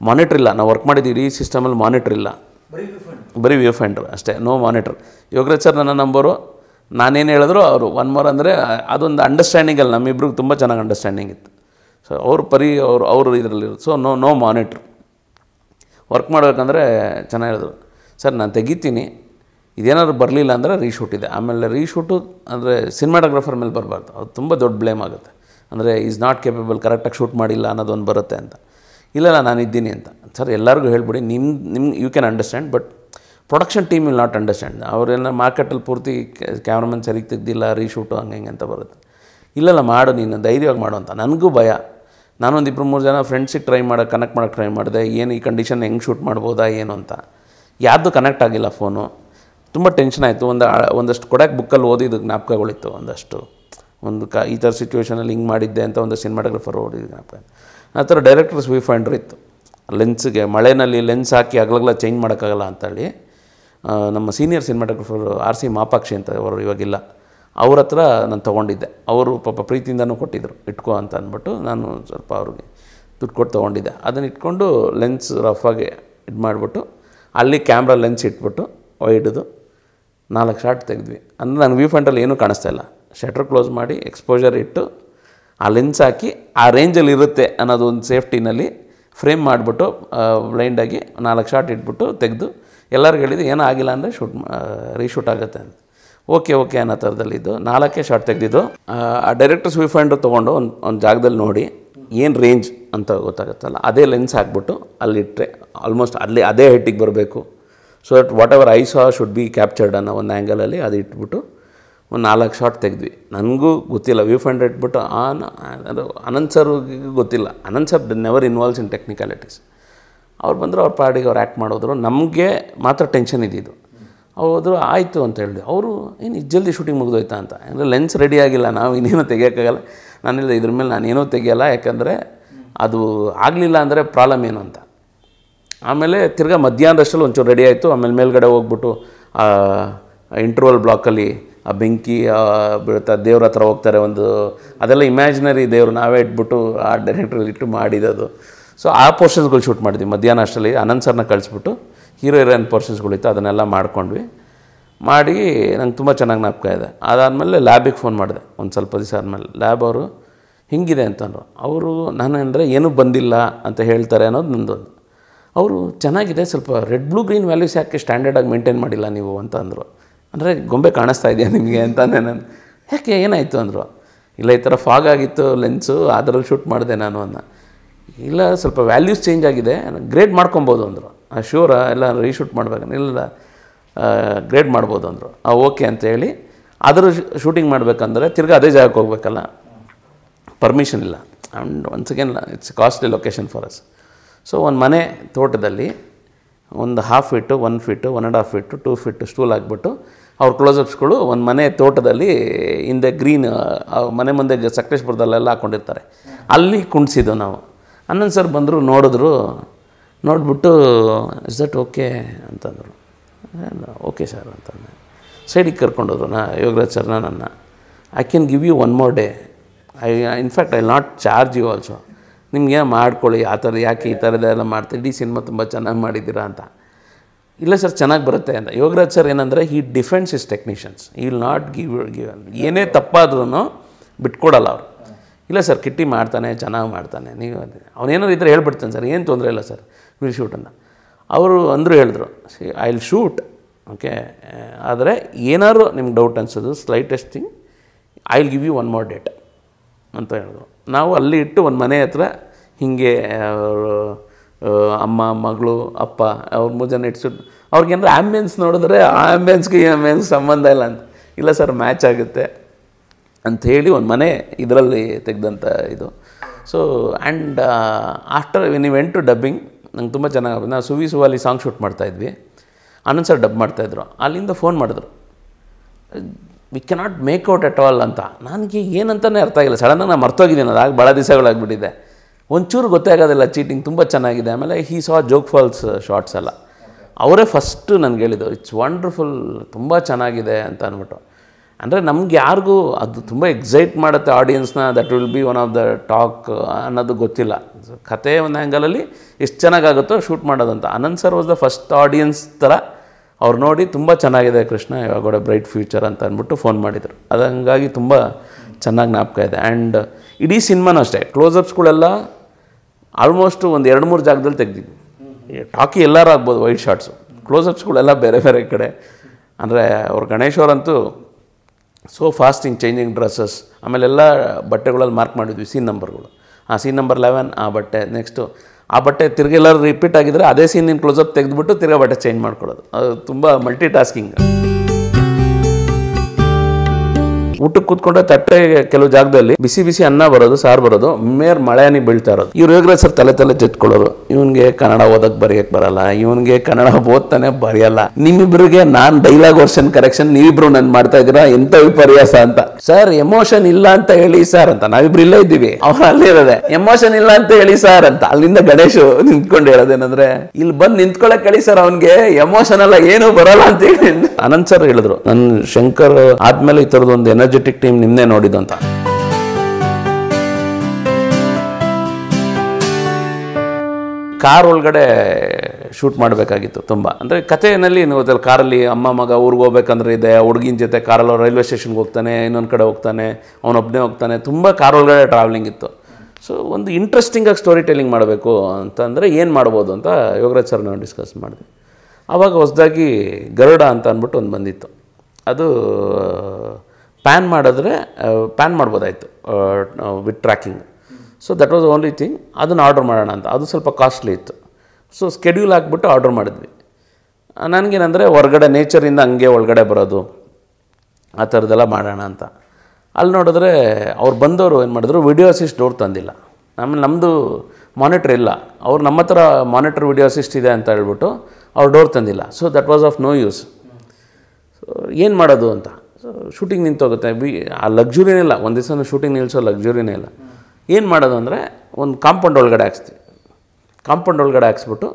ಮಾನಿಟ್ರ್ ಇಲ್ಲ, ನಾವು ವರ್ಕ್ ಮಾಡಿದ್ದು ಇಡೀ ಸಿಸ್ಟಮಲ್ಲಿ ಮಾನಿಟ್ರ್ ಇಲ್ಲ, ಬರೀ ವ್ಯೂ ಫೈಂಡರ್ ಅಷ್ಟೇ, ನೋ ಮಾನಿಟ್ರ್. ಯೋಗರಾಜ್ ಸರ್ ನನ್ನ ನಂಬರು, ನಾನೇನು ಹೇಳಿದ್ರು ಅವರು ಒನ್ ಮೋರ್ ಅಂದರೆ ಅದೊಂದು ಅಂಡರ್ಸ್ಟ್ಯಾಂಡಿಂಗಲ್ಲಿ ನಮ್ಮಿಬ್ರಿಗೆ ತುಂಬ ಚೆನ್ನಾಗಿ ಅಂಡರ್ಸ್ಟ್ಯಾಂಡಿಂಗ್ ಇತ್ತು. ಸೊ ಅವ್ರು ಪರಿ ಅವರು ಇದರಲ್ಲಿ, ಸೊ ನೋ ಮಾನಿಟ್ರ್. ವರ್ಕ್ ಮಾಡಬೇಕಂದ್ರೆ ಚೆನ್ನಾಗಿ ಹೇಳಿದ್ರು, ಸರ್ ನಾನು ತೆಗಿತೀನಿ, ಇದೇನಾದ್ರು ಬರಲಿಲ್ಲ ಅಂದರೆ ರೀಶೂಟ್ ಇದೆ. ಆಮೇಲೆ ರೀಶೂಟು ಅಂದರೆ ಸಿನಿಮಾಟೋಗ್ರಾಫರ್ ಮೇಲೆ ಬರಬಾರ್ದು, ಅದು ತುಂಬ ದೊಡ್ಡ ಬ್ಲೇಮ್ ಆಗುತ್ತೆ. ಅಂದರೆ ಈಸ್ ನಾಟ್ ಕೇಪಬಲ್, ಕರೆಕ್ಟಾಗಿ ಶೂಟ್ ಮಾಡಿಲ್ಲ ಅನ್ನೋದೊಂದು ಬರುತ್ತೆ ಅಂತ. ಇಲ್ಲ ನಾನು ಇದ್ದೀನಿ ಅಂತ. ಸರ್ ಎಲ್ಲರಿಗೂ ಹೇಳ್ಬಿಡಿ, ನಿಮ್ಮ you can understand, but production team will not understand. ಅವರೆಲ್ಲ ಮಾರ್ಕೆಟಲ್ಲಿ ಪೂರ್ತಿ ಕ್ಯಾಮ್ರಾಮನ್ ಸರಿಗೆ ತೆಗ್ದಿಲ್ಲ, ರೀಶೂಟು ಹಂಗೆ ಹಿಂಗೆ ಅಂತ ಬರುತ್ತೆ. ಇಲ್ಲಲ್ಲ ಮಾಡು, ನೀನು ಧೈರ್ಯವಾಗಿ ಮಾಡು ಅಂತ. ನನಗೂ ಭಯ, ನಾನೊಂದು ಇಬ್ಬರು ಮೂರು ಜನ ಫ್ರೆಂಡ್ಸಿಗೆ ಟ್ರೈ ಮಾಡೋಕೆ ಕನೆಕ್ಟ್ ಮಾಡೋಕ್ಕೆ ಟ್ರೈ ಮಾಡಿದೆ, ಏನು ಈ ಕಂಡೀಷನ್ ಹೆಂಗೆ ಶೂಟ್ ಮಾಡ್ಬೋದಾ ಏನು ಅಂತ. ಯಾವುದು ಕನೆಕ್ಟ್ ಆಗಿಲ್ಲ ಫೋನು, ತುಂಬ ಟೆನ್ಷನ್ ಆಯಿತು. ಒಂದಷ್ಟು ಕೊಡಕ್ಕೆ ಬುಕ್ಕಲ್ಲಿ ಓದಿದ್ದು ಜ್ಞಾಪಕಗಳಿತ್ತು, ಒಂದು ಈ ಥರ ಸಿಚುವೇಷನಲ್ಲಿ ಹಿಂಗೆ ಮಾಡಿದ್ದೆ ಅಂತ ಒಂದು ಸಿನಿಮಾಟೋಗ್ರಫರ್ ಓದಿದ ಜ್ಞಾಪಕ. ಆ ಥರ ಡೈರೆಕ್ಟರ್ಸ್ ವ್ಯೂ ಫೈಂಡರ್ ಇತ್ತು. ಲೆನ್ಸ್ಗೆ ಮಳೆಯಲ್ಲಿ ಲೆನ್ಸ್ ಹಾಕಿ ಅಗಲಗಲ ಚೇಂಜ್ ಮಾಡೋಕ್ಕಾಗಲ್ಲ ಅಂತೇಳಿ ನಮ್ಮ ಸೀನಿಯರ್ ಸಿನಿಮಾಟೋಗ್ರಫರ್ ಆರ್ ಸಿ ಮಾಪಾಕ್ಷಿ ಅಂತ, ಅವರು ಇವಾಗಿಲ್ಲ, ಅವ್ರ ಹತ್ರ ನಾನು ತೊಗೊಂಡಿದ್ದೆ. ಅವರು ಪಾಪ ಪ್ರೀತಿಯಿಂದನೂ ಕೊಟ್ಟಿದ್ದರು, ಇಟ್ಕೋ ಅಂತ ಅಂದ್ಬಿಟ್ಟು ನಾನು ಸ್ವಲ್ಪ ಅವ್ರಿಗೆ ದುಡ್ಡು ಕೊಟ್ಟು ತೊಗೊಂಡಿದ್ದೆ. ಅದನ್ನು ಇಟ್ಕೊಂಡು ಲೆನ್ಸ್ ರಫಾಗಿ ಇದು ಮಾಡಿಬಿಟ್ಟು ಅಲ್ಲಿ ಕ್ಯಾಮ್ರಾ ಲೆನ್ಸ್ ಇಟ್ಬಿಟ್ಟು ಒಯ್ದು 4 ಶಾರ್ಟ್ ತೆಗೆದ್ವಿ. ಅಂದರೆ ನನಗೆ ವ್ಯೂ ಪಾಯಿಂಟಲ್ಲಿ ಏನೂ ಕಾಣಿಸ್ತಾ ಇಲ್ಲ, ಶಟರ್ ಕ್ಲೋಸ್ ಮಾಡಿ ಎಕ್ಸ್ಪೋಜರ್ ಇಟ್ಟು ಆ ಲೆನ್ಸ್ ಹಾಕಿ ಆ ರೇಂಜಲ್ಲಿ ಇರುತ್ತೆ ಅನ್ನೋದು ಒಂದು ಸೇಫ್ಟಿನಲ್ಲಿ ಫ್ರೇಮ್ ಮಾಡಿಬಿಟ್ಟು ಬ್ಲೈಂಡಾಗಿ 4 ಶಾರ್ಟ್ ಇಟ್ಬಿಟ್ಟು ತೆಗೆದು ಎಲ್ಲರಿಗೂ ಹೇಳಿದ್ದು, ಏನೂ ಆಗಿಲ್ಲ ಅಂದರೆ ರೀಶೂಟ್ ಆಗುತ್ತೆ ಅಂತ. ಓಕೆ ಓಕೆ ಅನ್ನೋ ಥರದಲ್ಲಿದ್ದು 4 ಶಾರ್ಟ್ ತೆಗೆದಿದ್ದು. ಆ ಡೈರೆಕ್ಟರ್ಸ್ ವ್ಯೂ ಫೈಂಡರ್ ತೊಗೊಂಡು ಒಂದು ಜಾಗದಲ್ಲಿ ನೋಡಿ ಏನು ರೇಂಜ್ ಅಂತ ಗೊತ್ತಾಗುತ್ತಲ್ಲ, ಅದೇ ಲೆನ್ಸ್ ಹಾಕ್ಬಿಟ್ಟು ಅಲ್ಲಿಟ್ಟರೆ ಆಲ್ಮೋಸ್ಟ್ ಅಲ್ಲಿ ಅದೇ ಹೈಟಿಗೆ ಬರಬೇಕು. So that whatever I saw should be captured ಅನ್ನೋ ಒಂದು ಆ್ಯಂಗಲಲ್ಲಿ ಅದು ಇಟ್ಬಿಟ್ಟು 4 ಶಾರ್ಟ್ ತೆಗೆದ್ವಿ. ನನಗೂ ಗೊತ್ತಿಲ್ಲ, ವ್ಯೂ ಫೈಂಡರ್ ಇಟ್ಬಿಟ್ಟು ಅದು ಅನಂತ್ ಸರ್ಗೂ ಗೊತ್ತಿಲ್ಲ. Anant sir never involves in technicalities. ಅವ್ರು ಬಂದರು, ಅವ್ರ ಪಾಡಿಗೆ ಅವ್ರು ಆ್ಯಕ್ಟ್ ಮಾಡೋದ್ರು, ನಮಗೆ ಮಾತ್ರ ಟೆನ್ಷನ್ ಇದ್ದಿದ್ದು. ಅವ್ರು ಹೋದರು, ಆಯಿತು ಅಂತ ಹೇಳಿದೆ. ಅವರು ಏನು ಇದು ಜಲ್ದಿ ಶೂಟಿಂಗ್ ಮುಗಿದೋಯ್ತಾ ಅಂತ, ಅಂದರೆ ಲೆನ್ಸ್ ರೆಡಿ ಆಗಿಲ್ಲ, ನಾವು ಇನ್ನೇನೋ ತೆಗಿಯೋಕ್ಕಾಗಲ್ಲ. ನಾನು ಹೇಳಿದೆ, ಇದ್ರ ಮೇಲೆ ನಾನೇನೋ ತೆಗಿಯೋಲ್ಲ, ಯಾಕಂದರೆ ಅದು ಆಗಲಿಲ್ಲ ಅಂದರೆ ಪ್ರಾಬ್ಲಮ್ ಏನು ಅಂತ. ಆಮೇಲೆ ತಿರ್ಗಾ ಮಧ್ಯಾಹ್ನದಷ್ಟಲ್ಲಿ ಒಂಚೂರು ರೆಡಿ ಆಯಿತು. ಆಮೇಲೆ ಮೇಲ್ಗಡೆ ಹೋಗ್ಬಿಟ್ಟು ಇಂಟರ್ವಲ್ ಬ್ಲಾಕಲ್ಲಿ ಆ ಬೆಂಕಿ ಬೀಳುತ್ತಾ ದೇವ್ರ ಹತ್ರ ಹೋಗ್ತಾರೆ, ಒಂದು ಅದೆಲ್ಲ ಇಮ್ಯಾಜಿನರಿ ದೇವರು ನಾವೇ ಇಟ್ಬಿಟ್ಟು ಆ ಡೈರೆಕ್ಟ್ರಲ್ಲಿ ಇಟ್ಟು ಮಾಡಿದದು. ಸೊ ಆ ಪೋರ್ಷನ್ಸ್ಗಳು ಶೂಟ್ ಮಾಡಿದ್ವಿ ಮಧ್ಯಾಹ್ನ ಅಷ್ಟರಲ್ಲಿ. ಅನಂತ್ ಸರ್ನ ಕಳಿಸ್ಬಿಟ್ಟು ಹೀರೋ ಹೀರೋಯಿನ್ ಪೋರ್ಷನ್ಸ್ಗಳಿತ್ತು, ಅದನ್ನೆಲ್ಲ ಮಾಡ್ಕೊಂಡ್ವಿ. ಮಾಡಿ ನಂಗೆ ತುಂಬ ಚೆನ್ನಾಗಿ ಜ್ಞಾಪಕ ಇದೆ. ಅದಾದಮೇಲೆ ಲ್ಯಾಬಿಗೆ ಫೋನ್ ಮಾಡಿದೆ ಒಂದು ಸ್ವಲ್ಪ ದಿವಸ ಆದಮೇಲೆ. ಲ್ಯಾಬ್ ಅವರು ಹಿಂಗಿದೆ ಅಂತಂದರು. ಅವರು ನಾನು ಅಂದರೆ ಏನೂ ಬಂದಿಲ್ಲ ಅಂತ ಹೇಳ್ತಾರೆ ಅನ್ನೋದು ನಂದೊಂದು. ಅವರು ಚೆನ್ನಾಗಿದೆ, ಸ್ವಲ್ಪ ರೆಡ್ ಬ್ಲೂ ಗ್ರೀನ್ ವ್ಯಾಲ್ಯೂಸ್ ಯಾಕೆ ಸ್ಟ್ಯಾಂಡರ್ಡಾಗಿ ಮೇಂಟೈನ್ ಮಾಡಿಲ್ಲ ನೀವು ಅಂತ ಅಂದರು. ಅಂದರೆ ಗೊಂಬೆ ಕಾಣಿಸ್ತಾ ಇದೆಯಾ ನಿಮಗೆ ಅಂತ ನಾನು. ಯಾಕೆ ಏನಾಯಿತು ಅಂದರು. ಇಲ್ಲ ಈ ಥರ ಫಾಗ್ ಆಗಿತ್ತು ಲೆನ್ಸು, ಅದರಲ್ಲಿ ಶೂಟ್ ಮಾಡಿದೆ ನಾನು ಅನ್ನ. ಇಲ್ಲ ಸ್ವಲ್ಪ ವ್ಯಾಲ್ಯೂಸ್ ಚೇಂಜ್ ಆಗಿದೆ, ಗ್ರೇಡ್ ಮಾಡ್ಕೊಬೋದು ಅಂದರು. ಆ ಶೂರ ಎಲ್ಲ ರೀಶೂಟ್ ಮಾಡಬೇಕು, ಇಲ್ಲ ಗ್ರೇಡ್ ಮಾಡ್ಬೋದು ಅಂದರು. ಓಕೆ ಅಂತೇಳಿ ಅದರ ಶೂಟಿಂಗ್ ಮಾಡಬೇಕಂದ್ರೆ ತಿರ್ಗಿ ಅದೇ ಜಾಗಕ್ಕೆ ಹೋಗ್ಬೇಕಲ್ಲ, ಪರ್ಮಿಷನ್ ಇಲ್ಲ. And once again it's costly location for us. So ಒಂದು ಮನೆ ತೋಟದಲ್ಲಿ ಒಂದು 1/2 feet, 1 feet, 1.5 feet, 2 feet stool ಹಾಕ್ಬಿಟ್ಟು ಅವ್ರ ಕ್ಲೋಸಪ್ಸ್ಗಳು ಒಂದು ಮನೆ ತೋಟದಲ್ಲಿ ಹಿಂದೆ ಗ್ರೀನ್ ಮನೆ ಮುಂದೆ ಸಕಲೇಶ್ಪುರದಲ್ಲೆಲ್ಲ ಹಾಕ್ಕೊಂಡಿರ್ತಾರೆ, ಅಲ್ಲಿ ಕುಣಿಸಿದ್ದು ನಾವು. ಅನಂತ್ ಸರ್ ಬಂದರು, ನೋಡಿದ್ರು, ನೋಡಿಬಿಟ್ಟು ಇಸ್ ದಟ್ ಓಕೆ ಅಂತಂದರು. ಓಕೆ ಸರ್ ಅಂತಂದೆ. ಸೈಡಿಗೆ ಕರ್ಕೊಂಡೋದ್ರು. ಯೋಗರಾಜ್ ಸರ್ನ ನನ್ನ, I can give you 1 more day, in fact I not charge you also, ನಿಮಗೇನು ಮಾಡ್ಕೊಳ್ಳಿ, ಆ ಥರ ಯಾಕೆ ಈ ಥರದ್ದೆಲ್ಲ ಮಾಡ್ತೀರಿ, ಇಡೀ ಸಿನಿಮಾ ತುಂಬ ಚೆನ್ನಾಗಿ ಮಾಡಿದ್ದೀರಾ ಅಂತ. ಇಲ್ಲ ಸರ್ ಚೆನ್ನಾಗಿ ಬರುತ್ತೆ ಅಂತ. ಯೋಗರಾಜ್ ಸರ್ ಏನಂದರೆ he defends his technicians, he will not give ಏನೇ ತಪ್ಪಾದ್ರೂ ಬಿಟ್ಕೊಡಲ್ಲ ಅವರು. ಇಲ್ಲ ಸರ್ ಕಿಟ್ಟಿ ಮಾಡ್ತಾನೆ, ಚೆನ್ನಾಗಿ ಮಾಡ್ತಾನೆ, ನೀವು ಅವನೇನಾರು ಇದ್ದರೆ ಹೇಳ್ಬಿಡ್ತಾನೆ ಸರ್, ಏನು ತೊಂದರೆ ಇಲ್ಲ ಸರ್, ವಿಲ್ ಶೂಟ್ ಅಂತ ಅವರು ಅಂದರು. ಹೇಳಿದ್ರು ಐ ವಿಲ್ ಶೂಟ್ ಓಕೆ, ಆದರೆ ಏನಾದ್ರು ನಿಮ್ಗೆ ಡೌಟ್ ಅನಿಸೋದು slightest thing, I will give you 1 more date ಅಂತ ಹೇಳಿದ್ರು. ನಾವು ಅಲ್ಲಿ ಇಟ್ಟು ಒಂದು ಮನೆ ಹತ್ರ ಹೀಗೆ ಅವರು ಅಮ್ಮ, ಮಗಳು, ಅಪ್ಪ ಅವ್ರ 3 ಜನ ಇಟ್ಸು. ಅವ್ರಿಗೇನಾದ್ರು ಆ್ಯಂಬಿಯನ್ಸ್ ನೋಡಿದ್ರೆ ಆ ಆ್ಯಂಬಿಯನ್ಸ್ಗೆ ಈ ಆ್ಯಂಬಿಯನ್ಸ್ ಸಂಬಂಧ ಇಲ್ಲ ಅಂತ. ಇಲ್ಲ ಸರ್ ಮ್ಯಾಚ್ ಆಗುತ್ತೆ ಅಂಥೇಳಿ ಒಂದು ಮನೆ ಇದರಲ್ಲಿ ತೆಗೆದಂಥ ಇದು. So and after when you went to dubbing ನಂಗೆ ತುಂಬ ಚೆನ್ನಾಗಿ, ನಾವು ಸುವಿ ಸುವಲ್ಲಿ ಸಾಂಗ್ ಶೂಟ್ ಮಾಡ್ತಾಯಿದ್ವಿ, ಅನಂತ್ ಸರ್ ಡಬ್ ಮಾಡ್ತಾಯಿದ್ರು. ಅಲ್ಲಿಂದ ಫೋನ್ ಮಾಡಿದ್ರು, we cannot make out at all ಅಂತ. ನನಗೆ ಏನಂತಲೇ ಅರ್ಥ ಆಗಿಲ್ಲ, ಸಡನ್ನಾಗಿ ನಾನು ಮರ್ತೋಗಿದ್ದೀನಿ, ಅದಾಗಿ ಭಾಳ ದಿವಸಗಳಾಗ್ಬಿಟ್ಟಿದೆ. ಒಂಚೂರು ಗೊತ್ತೇ ಆಗೋದಿಲ್ಲ ಚೀಟಿಂಗ್ ತುಂಬ ಚೆನ್ನಾಗಿದೆ. ಆಮೇಲೆ he saw Jog Falls shots ಎಲ್ಲ ಅವರೇ ಫಸ್ಟು ನನಗೆ ಹೇಳಿದ್ದು ಇಟ್ಸ್ ವಂಡರ್ಫುಲ್ ತುಂಬ ಚೆನ್ನಾಗಿದೆ ಅಂತ ಅಂದ್ಬಿಟ್ಟು. ಅಂದರೆ ನಮ್ಗೆ ಯಾರಿಗೂ ಅದು ತುಂಬ ಎಕ್ಸೈಟ್ ಮಾಡುತ್ತೆ ಆಡಿಯನ್ಸ್ನ, that will be one of the talk ಅನ್ನೋದು ಗೊತ್ತಿಲ್ಲ. ಕತೆ ಒಂದು ಆ್ಯಂಗಲಲ್ಲಿ ಎಷ್ಟು ಚೆನ್ನಾಗಾಗುತ್ತೋ ಶೂಟ್ ಮಾಡೋದಂತ. Anant sir was the first audience ಥರ ಅವ್ರು ನೋಡಿ ತುಂಬ ಚೆನ್ನಾಗಿದೆ ಕೃಷ್ಣ, ಇವಾಗ ಬ್ರೈಟ್ ಫ್ಯೂಚರ್ ಅಂತ ಅಂದ್ಬಿಟ್ಟು ಫೋನ್ ಮಾಡಿದರು. ಅದು ಹಂಗಾಗಿ ತುಂಬ ಚೆನ್ನಾಗಿ ಜ್ಞಾಪಕ ಇದೆ. ಆ್ಯಂಡ್ ಇಡೀ ಸಿನಿಮಾನೂ ಅಷ್ಟೇ, ಕ್ಲೋಸಪ್ಸ್ಗಳೆಲ್ಲ ಆಲ್ಮೋಸ್ಟ್ ಒಂದು 2-3 ಜಾಗದಲ್ಲಿ ತೆಗ್ದಿದ್ವಿ. ಟಾಕಿ ಎಲ್ಲರೂ ಆಗ್ಬೋದು, ವೈಡ್ ಶಾರ್ಟ್ಸು, ಕ್ಲೋಸಪ್ಸ್ಗಳೆಲ್ಲ ಬೇರೆ ಬೇರೆ ಕಡೆ. ಅಂದರೆ ಅವ್ರು ಗಣೇಶ್ ಅವರಂತೂ ಸೋ ಫಾಸ್ಟಿಂಗ್ ಚೇಂಜಿಂಗ್ ಡ್ರೆಸ್ಸಸ್, ಆಮೇಲೆಲ್ಲ ಬಟ್ಟೆಗಳಲ್ಲಿ ಮಾರ್ಕ್ ಮಾಡಿದ್ವಿ ಸೀನ್ ನಂಬರ್ಗಳು. ಆ ಸೀನ್ ನಂಬರ್ 11 ಆ ಬಟ್ಟೆ, ನೆಕ್ಸ್ಟು ಆ ಬಟ್ಟೆ ತಿರ್ಗೆಲ್ಲರೂ ರಿಪೀಟ್ ಆಗಿದ್ದರೆ ಅದೇ ಸೀನಿನ ಕ್ಲೋಸಪ್ ತೆಗೆದುಬಿಟ್ಟು ತಿರ್ಗಾ ಬಟ್ಟೆ ಚೇಂಜ್ ಮಾಡ್ಕೊಳ್ಳೋದು. ಅದು ತುಂಬ ಮಲ್ಟಿ ಟಾಸ್ಕಿಂಗ್. ಊಟಕ್ಕೆ ಕೂತ್ಕೊಂಡ್ರೆ ತಟ್ಟೆ ಕೆಲವು ಜಾಗದಲ್ಲಿ ಬಿಸಿ ಬಿಸಿ ಅನ್ನ ಬರೋದು, ಸಾರು ಬರೋದು, ಮೇರ್ ಮಳೆಯಾನಿ ಬೀಳ್ತಾ ಇರೋದು. ಇವ್ರು ಯೋಗರಾಜ್ ಸರ್ ತಲೆ ಜೆತ್ಕೊಳ್ಳೋರು, ಇವನಿಗೆ ಕನ್ನಡ ಓದಕ್ಕೆ ಬರೆಯೋಕ್ಕೆ ಬರಲ್ಲ, ಇವನಿಗೆ ಕನ್ನಡ ಓದ್ತಾನೆ ಬರೆಯಲ್ಲ, ನಿಮ್ಮಿಬ್ಬರಿಗೆ ನಾನು ಡೈಲಾಗ್ ವರ್ಷನ್ ಕರೆಕ್ಷನ್ ನೀವಿಬ್ರು ನಾನು ಮಾಡ್ತಾ ಇದ್ದೀರಾ, ಎಂತ ವಿಪರ್ಯಾಸ ಅಂತ. ಸರ್ ಎಮೋಷನ್ ಇಲ್ಲ ಅಂತ ಹೇಳಿ ಸರ್ ಅಂತ. ನಾವಿಬ್ರು ಇಲ್ಲೇ ಇದ್ದೀವಿ, ಅವ್ರು ಅಲ್ಲಿ ಇರೋದೆ. ಎಮೋಷನ್ ಇಲ್ಲ ಅಂತ ಹೇಳಿ ಸರ್ ಅಂತ ಅಲ್ಲಿಂದ ಗಣೇಶ್ ನಿಂತ್ಕೊಂಡು ಹೇಳೋದೇನಂದ್ರೆ, ಇಲ್ಲಿ ಬಂದು ನಿಂತ್ಕೊಳ್ಳೋಕೆ ಹೇಳಿ ಸರ್, ಅವನಿಗೆ ಎಮೋಷನ್ ಎಲ್ಲ ಏನೂ ಬರಲ್ಲ ಅಂತ ಹೇಳಿ ಅನಂತ್ ಸರ್ ಹೇಳಿದ್ರು. ನನ್ನ ಶಂಕರ್ ಆದ್ಮೇಲೆ ಈ ಥರದ್ದು ಒಂದು ಎನರ್ಜೆಟಿಕ್ ಟೀಮ್ ನಿಮ್ಮನ್ನೇ ನೋಡಿದ್ದು ಅಂತ. ಕಾರ್ ಒಳಗಡೆ ಶೂಟ್ ಮಾಡಬೇಕಾಗಿತ್ತು ತುಂಬ. ಅಂದರೆ ಕಥೆಯಲ್ಲಿ ಏನು ಗೊತ್ತಲ್ಲ, ಕಾರಲ್ಲಿ ಅಮ್ಮ ಮಗ ಊರಿಗೆ ಹೋಗ್ಬೇಕಂದ್ರೆ ಇದೆ, ಹುಡುಗಿನ ಜೊತೆ ಕಾರಲ್ಲಿ ರೈಲ್ವೆ ಸ್ಟೇಷನ್ಗೆ ಹೋಗ್ತಾನೆ, ಇನ್ನೊಂದು ಕಡೆ ಹೋಗ್ತಾನೆ, ಅವನೊಬ್ಬನೇ ಹೋಗ್ತಾನೆ, ತುಂಬ ಕಾರ್ ಒಳಗಡೆ ಟ್ರಾವೆಲಿಂಗ್ ಇತ್ತು. ಸೊ ಒಂದು ಇಂಟ್ರೆಸ್ಟಿಂಗಾಗಿ ಸ್ಟೋರಿ ಟೆಲ್ಲಿಂಗ್ ಮಾಡಬೇಕು ಅಂತಂದರೆ ಏನು ಮಾಡ್ಬೋದು ಅಂತ ಯೋಗರಾಜ್ ಸರ್ ನಾವು ಡಿಸ್ಕಸ್ ಮಾಡಿದ್ವಿ. ಆವಾಗ ಹೊಸದಾಗಿ ಗರುಡ ಅಂತ ಅಂದ್ಬಿಟ್ಟು ಒಂದು ಬಂದಿತ್ತು. ಅದು ಪ್ಯಾನ್ ಮಾಡಿದ್ರೆ ಪ್ಯಾನ್ ಮಾಡ್ಬೋದಾಯಿತು with tracking. So that was only thing. ಅದನ್ನು ಆರ್ಡರ್ ಮಾಡೋಣ ಅಂತ, ಅದು ಸ್ವಲ್ಪ ಕಾಸ್ಟ್ಲಿ ಇತ್ತು. ಸೊ ಸ್ಕೆಡ್ಯೂಲ್ ಹಾಕ್ಬಿಟ್ಟು ಆರ್ಡರ್ ಮಾಡಿದ್ವಿ. ನನಗೇನೆಂದರೆ ಹೊರಗಡೆ ನೇಚರಿಂದ ಹಂಗೆ ಒಳಗಡೆ ಬರೋದು ಆ ಥರದ್ದೆಲ್ಲ ಮಾಡೋಣ ಅಂತ. ಅಲ್ಲಿ ನೋಡಿದ್ರೆ ಅವ್ರು ಬಂದವರು ಏನು ಮಾಡಿದ್ರು, ವಿಡಿಯೋ ಅಸಿಸ್ಟ್ ಡೋರ್ ತಂದಿಲ್ಲ. ಆಮೇಲೆ ನಮ್ಮದು ಮಾನಿಟ್ರ್ ಇಲ್ಲ, ಅವ್ರು ನಮ್ಮ ಹತ್ರ ಮಾನಿಟ್ರ್ ವಿಡಿಯೋ ಅಸಿಸ್ಟ್ ಇದೆ ಅಂತ ಹೇಳ್ಬಿಟ್ಟು ಅವ್ರು ಡೋರ್ ತಂದಿಲ್ಲ. So that was of no use. So ಏನು ಮಾಡೋದು ಅಂತ, ಸೊ ಶೂಟಿಂಗ್ ನಿಂತೋಗುತ್ತೆ. ಆ ಲಕ್ಸುರಿನೇ ಇಲ್ಲ, ಒಂದು ದಿವಸ ಶೂಟಿಂಗ್ ನಿಲ್ಲಿಸೋ ಲಕ್ಸುರಿನೇ ಇಲ್ಲ. ಏನು ಮಾಡೋದು ಅಂದರೆ ಒಂದು ಕಾಂಪೌಂಡ್ ಒಳಗಡೆ ಹಾಕ್ಸ್ತೀವಿ. ಕಾಂಪೌಂಡ್ ಒಳಗಡೆ ಹಾಕ್ಸ್ಬಿಟ್ಟು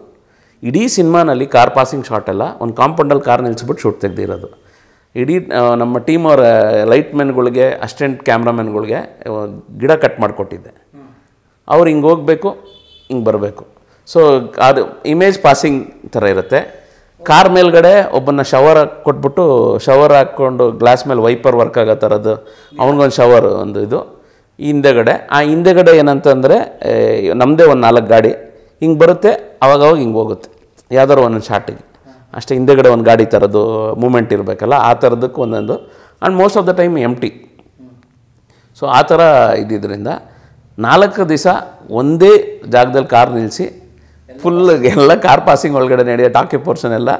ಇಡೀ ಸಿನಿಮಾನಲ್ಲಿ ಕಾರ್ ಪಾಸಿಂಗ್ ಶಾಟೆಲ್ಲ ಒಂದು ಕಾಂಪೌಂಡಲ್ಲಿ ಕಾರ್ ನಿಲ್ಲಿಸ್ಬಿಟ್ಟು ಶೂಟ್ ತೆಗೆದಿರೋದು. ಇಡೀ ನಮ್ಮ ಟೀಮ್ ಅವರ ಲೈಟ್ ಮ್ಯಾನ್ಗಳಿಗೆ, ಅಸಿಸ್ಟೆಂಟ್ ಕ್ಯಾಮ್ರಾಮನ್ಗಳಿಗೆ ಗಿಡ ಕಟ್ ಮಾಡಿಕೊಟ್ಟಿದ್ದೆ. ಅವ್ರು ಹಿಂಗೆ ಹೋಗಬೇಕು, ಹಿಂಗೆ ಬರಬೇಕು. ಸೊ ಅದು ಇಮೇಜ್ ಪಾಸಿಂಗ್ ಥರ ಇರುತ್ತೆ. ಕಾರ್ ಮೇಲ್ಗಡೆ ಒಬ್ಬನ ಶವರ್ ಕೊಟ್ಬಿಟ್ಟು, ಶವರ್ ಹಾಕ್ಕೊಂಡು ಗ್ಲಾಸ್ ಮೇಲೆ ವೈಪರ್ ವರ್ಕ್ ಆಗೋ ಥರದ್ದು ಅವನಿಗೊಂದು ಶವರ್ ಒಂದು ಇದು ಹಿಂದೆಗಡೆ. ಆ ಹಿಂದೆಗಡೆ ಏನಂತಂದರೆ ನಮ್ಮದೇ ಒಂದು 4 ಗಾಡಿ ಹಿಂಗೆ ಬರುತ್ತೆ, ಅವಾಗವಾಗ ಹಿಂಗೆ ಹೋಗುತ್ತೆ ಯಾವ್ದಾರು ಒಂದೊಂದು ಶಾಟಿಗೆ ಅಷ್ಟೇ. ಹಿಂದೆಗಡೆ ಒಂದು ಗಾಡಿ ಥರದ್ದು ಮೂಮೆಂಟ್ ಇರಬೇಕಲ್ಲ, ಆ ಥರದಕ್ಕೆ ಒಂದೊಂದು. And most of the time empty. So ಆ ಥರ ಇದ್ದಿದ್ದರಿಂದ 4 ದಿವಸ ಒಂದೇ ಜಾಗದಲ್ಲಿ ಕಾರ್ ನಿಲ್ಲಿಸಿ ಫುಲ್ ಎಲ್ಲ ಕಾರ್ ಪಾಸಿಂಗ್ ಒಳಗಡೆ ನಡೆಯೋ ಟಾಕಿ ಪೋರ್ಷನ್ ಎಲ್ಲ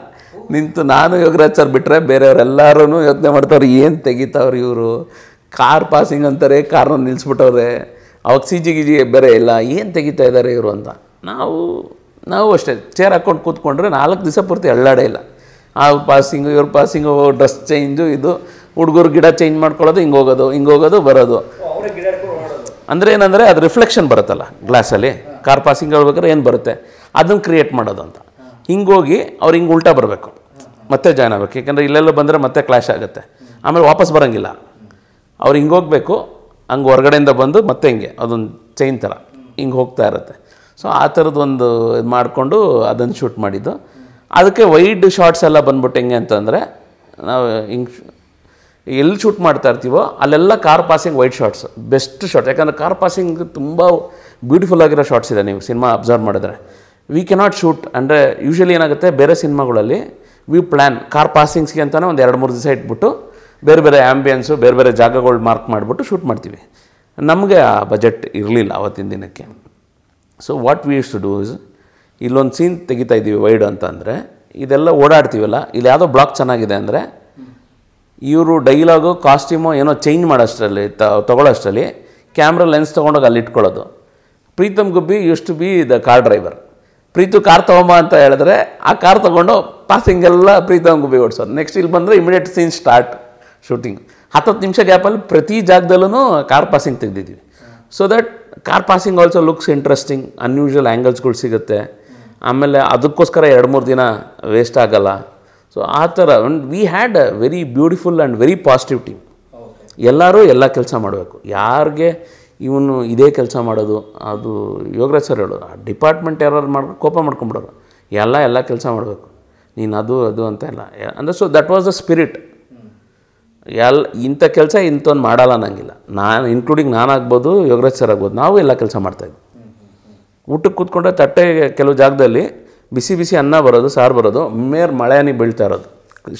ನಿಂತು ನಾನು ಯೋಗರಾಜ್ ಸರ್ ಬಿಟ್ಟರೆ ಬೇರೆಯವರೆಲ್ಲರೂ ಯೋಚನೆ ಮಾಡ್ತಾವ್ರು, ಏನು ತೆಗಿತಾವ್ರು ಇವರು, ಕಾರ್ ಪಾಸಿಂಗ್ ಅಂತಾರೆ, ಕಾರ್ನ ನಿಲ್ಲಿಸ್ಬಿಟ್ಟವ್ರೆ. ಅವಾಗ ಸಿಜಿ ಬೇರೆ ಇಲ್ಲ, ಏನು ತೆಗಿತಾ ಇದ್ದಾರೆ ಇವರು ಅಂತ. ನಾವು ಅಷ್ಟೇ ಚೇರ್ ಹಾಕ್ಕೊಂಡು ಕೂತ್ಕೊಂಡ್ರೆ 4 ದಿವಸ ಪೂರ್ತಿ ಅಳ್ಳಾಡೇ ಇಲ್ಲ. ಆ ಪಾಸಿಂಗು, ಇವ್ರ ಪಾಸಿಂಗು, ಡ್ರೆಸ್ ಚೇಂಜು, ಇದು ಹುಡುಗರು ಗಿಡ ಚೇಂಜ್ ಮಾಡ್ಕೊಳ್ಳೋದು, ಹಿಂಗೆ ಹೋಗೋದು, ಹಿಂಗೆ ಹೋಗೋದು, ಬರೋದು. ಅಂದರೆ ಏನಂದರೆ ಅದು ರಿಫ್ಲೆಕ್ಷನ್ ಬರುತ್ತಲ್ಲ ಗ್ಲಾಸಲ್ಲಿ, ಕಾರ್ ಪಾಸಿಂಗ್ ಹೇಳ್ಬೇಕಾದ್ರೆ ಏನು ಬರುತ್ತೆ ಅದನ್ನು ಕ್ರಿಯೇಟ್ ಮಾಡೋದು ಅಂತ. ಹಿಂಗೆ ಹೋಗಿ ಅವ್ರು ಹಿಂಗೆ ಉಲ್ಟಾ ಬರಬೇಕು, ಮತ್ತೆ ಜಾಯ್ನ್ ಆಗಬೇಕು. ಯಾಕೆಂದರೆ ಇಲ್ಲೆಲ್ಲ ಬಂದರೆ ಮತ್ತೆ ಕ್ಲಾಶ್ ಆಗುತ್ತೆ. ಆಮೇಲೆ ವಾಪಸ್ ಬರೋಂಗಿಲ್ಲ, ಅವ್ರು ಹಿಂಗೆ ಹೋಗಬೇಕು, ಹಂಗೆ ಹೊರಗಡೆಯಿಂದ ಬಂದು ಮತ್ತೆ ಹಿಂಗೆ ಅದೊಂದು ಚೈನ್ ಥರ ಹಿಂಗೆ ಹೋಗ್ತಾ ಇರುತ್ತೆ. ಸೊ ಆ ಥರದ್ದೊಂದು ಇದು ಮಾಡಿಕೊಂಡು ಅದನ್ನು ಶೂಟ್ ಮಾಡಿದ್ದು. ಅದಕ್ಕೆ ವೈಡ್ ಶಾರ್ಟ್ಸ್ ಎಲ್ಲ ಬಂದ್ಬಿಟ್ಟು ಹೆಂಗೆ ಅಂತಂದರೆ, ನಾವು ಹಿಂಗೆ ಎಲ್ಲಿ ಶೂಟ್ ಮಾಡ್ತಾ ಇರ್ತೀವೋ ಅಲ್ಲೆಲ್ಲ car passing wide shots best shot. ಯಾಕಂದರೆ ಕಾರ್ ಪಾಸಿಂಗ್ ತುಂಬ ಬ್ಯೂಟಿಫುಲ್ ಆಗಿರೋ ಶಾರ್ಟ್ಸ್ ಇದೆ, ನೀವು ಸಿನಿಮಾ ಅಬ್ಸರ್ವ್ ಮಾಡಿದ್ರೆ. ವಿ ಕೆನಾಟ್ ಶೂಟ್, ಅಂದರೆ ಯೂಶ್ವಲಿ ಏನಾಗುತ್ತೆ ಬೇರೆ ಸಿನಿಮಾಗಳಲ್ಲಿ ವಿ ಪ್ಲ್ಯಾನ್ ಕಾರ್ ಪಾಸಿಂಗ್ಸ್ಗೆ ಅಂತಲೇ ಒಂದು 2-3 ದಿವಸ ಇಟ್ಬಿಟ್ಟು ಬೇರೆ ಬೇರೆ ಆ್ಯಂಬಿಯನ್ಸು, ಬೇರೆ ಬೇರೆ ಜಾಗಗಳು ಮಾರ್ಕ್ ಮಾಡಿಬಿಟ್ಟು ಶೂಟ್ ಮಾಡ್ತೀವಿ. ನಮಗೆ ಆ ಬಜೆಟ್ ಇರಲಿಲ್ಲ ಅವತ್ತಿನ ದಿನಕ್ಕೆ. So what we use to do is, ಇಲ್ಲೊಂದು ಸೀನ್ ತೆಗಿತಾ ಇದ್ದೀವಿ ವೈಡ್ ಅಂತ ಅಂದರೆ, ಇದೆಲ್ಲ ಓಡಾಡ್ತೀವಲ್ಲ, ಇಲ್ಲಿ ಯಾವುದೋ ಬ್ಲಾಕ್ ಚೆನ್ನಾಗಿದೆ ಅಂದರೆ ಇವರು ಡೈಲಾಗು ಕಾಸ್ಟ್ಯೂಮು ಏನೋ ಚೇಂಜ್ ಮಾಡೋಷ್ಟರಲ್ಲಿ ತೊಗೊಳ್ಳೋಷ್ಟರಲ್ಲಿ ಕ್ಯಾಮ್ರಾ ಲೆನ್ಸ್ ತೊಗೊಂಡೋಗಿ ಅಲ್ಲಿ ಇಟ್ಕೊಳ್ಳೋದು. Preetham Gubbi use to be the car driver. Preethu car ತೊಗೊಂಬ ಅಂತ ಹೇಳಿದ್ರೆ ಆ ಕಾರ್ ತೊಗೊಂಡು ಪಾಸಿಂಗೆಲ್ಲ ಪ್ರೀತಮ್ ಗುಬ್ಬಿ ಓಡಿಸೋದು. ನೆಕ್ಸ್ಟ್ ಇಲ್ಲಿ ಬಂದರೆ ಇಮಿಡಿಯೇಟ್ ಸೀನ್ ಸ್ಟಾರ್ಟ್ ಶೂಟಿಂಗ್. 10 ನಿಮಿಷ ಗ್ಯಾಪಲ್ಲಿ ಪ್ರತಿ ಜಾಗದಲ್ಲೂ ಕಾರ್ ಪಾಸಿಂಗ್ ತೆಗೆದಿದ್ವಿ. So that car passing also looks interesting, unusual angles could sigate. Amele adukkoskara 2-3 dina waste agala. So athara we had a very beautiful and very positive team. Ellaru ella kelsa madbeku, yarge ivanu ide kelsa madodu adu Yograj sir helodu, department error madre kopa madkonbidodu, ella kelsa madbeku neen adu adu anta illa. And so that was the spirit. Inta kelsa intonu madala nangilla, naan including naan agbodu Yograj sir agbodu, naavu ella kelsa marta iddu. ಊಟಕ್ಕೆ ಕೂತ್ಕೊಂಡ್ರೆ ತಟ್ಟೆ ಕೆಲವು ಜಾಗದಲ್ಲಿ ಬಿಸಿ ಬಿಸಿ ಅನ್ನ ಬರೋದು, ಸಾರು ಬರೋದು, ಮೇರ್ ಮಳೆಯಾನಿ ಬೀಳ್ತಾ ಇರೋದು.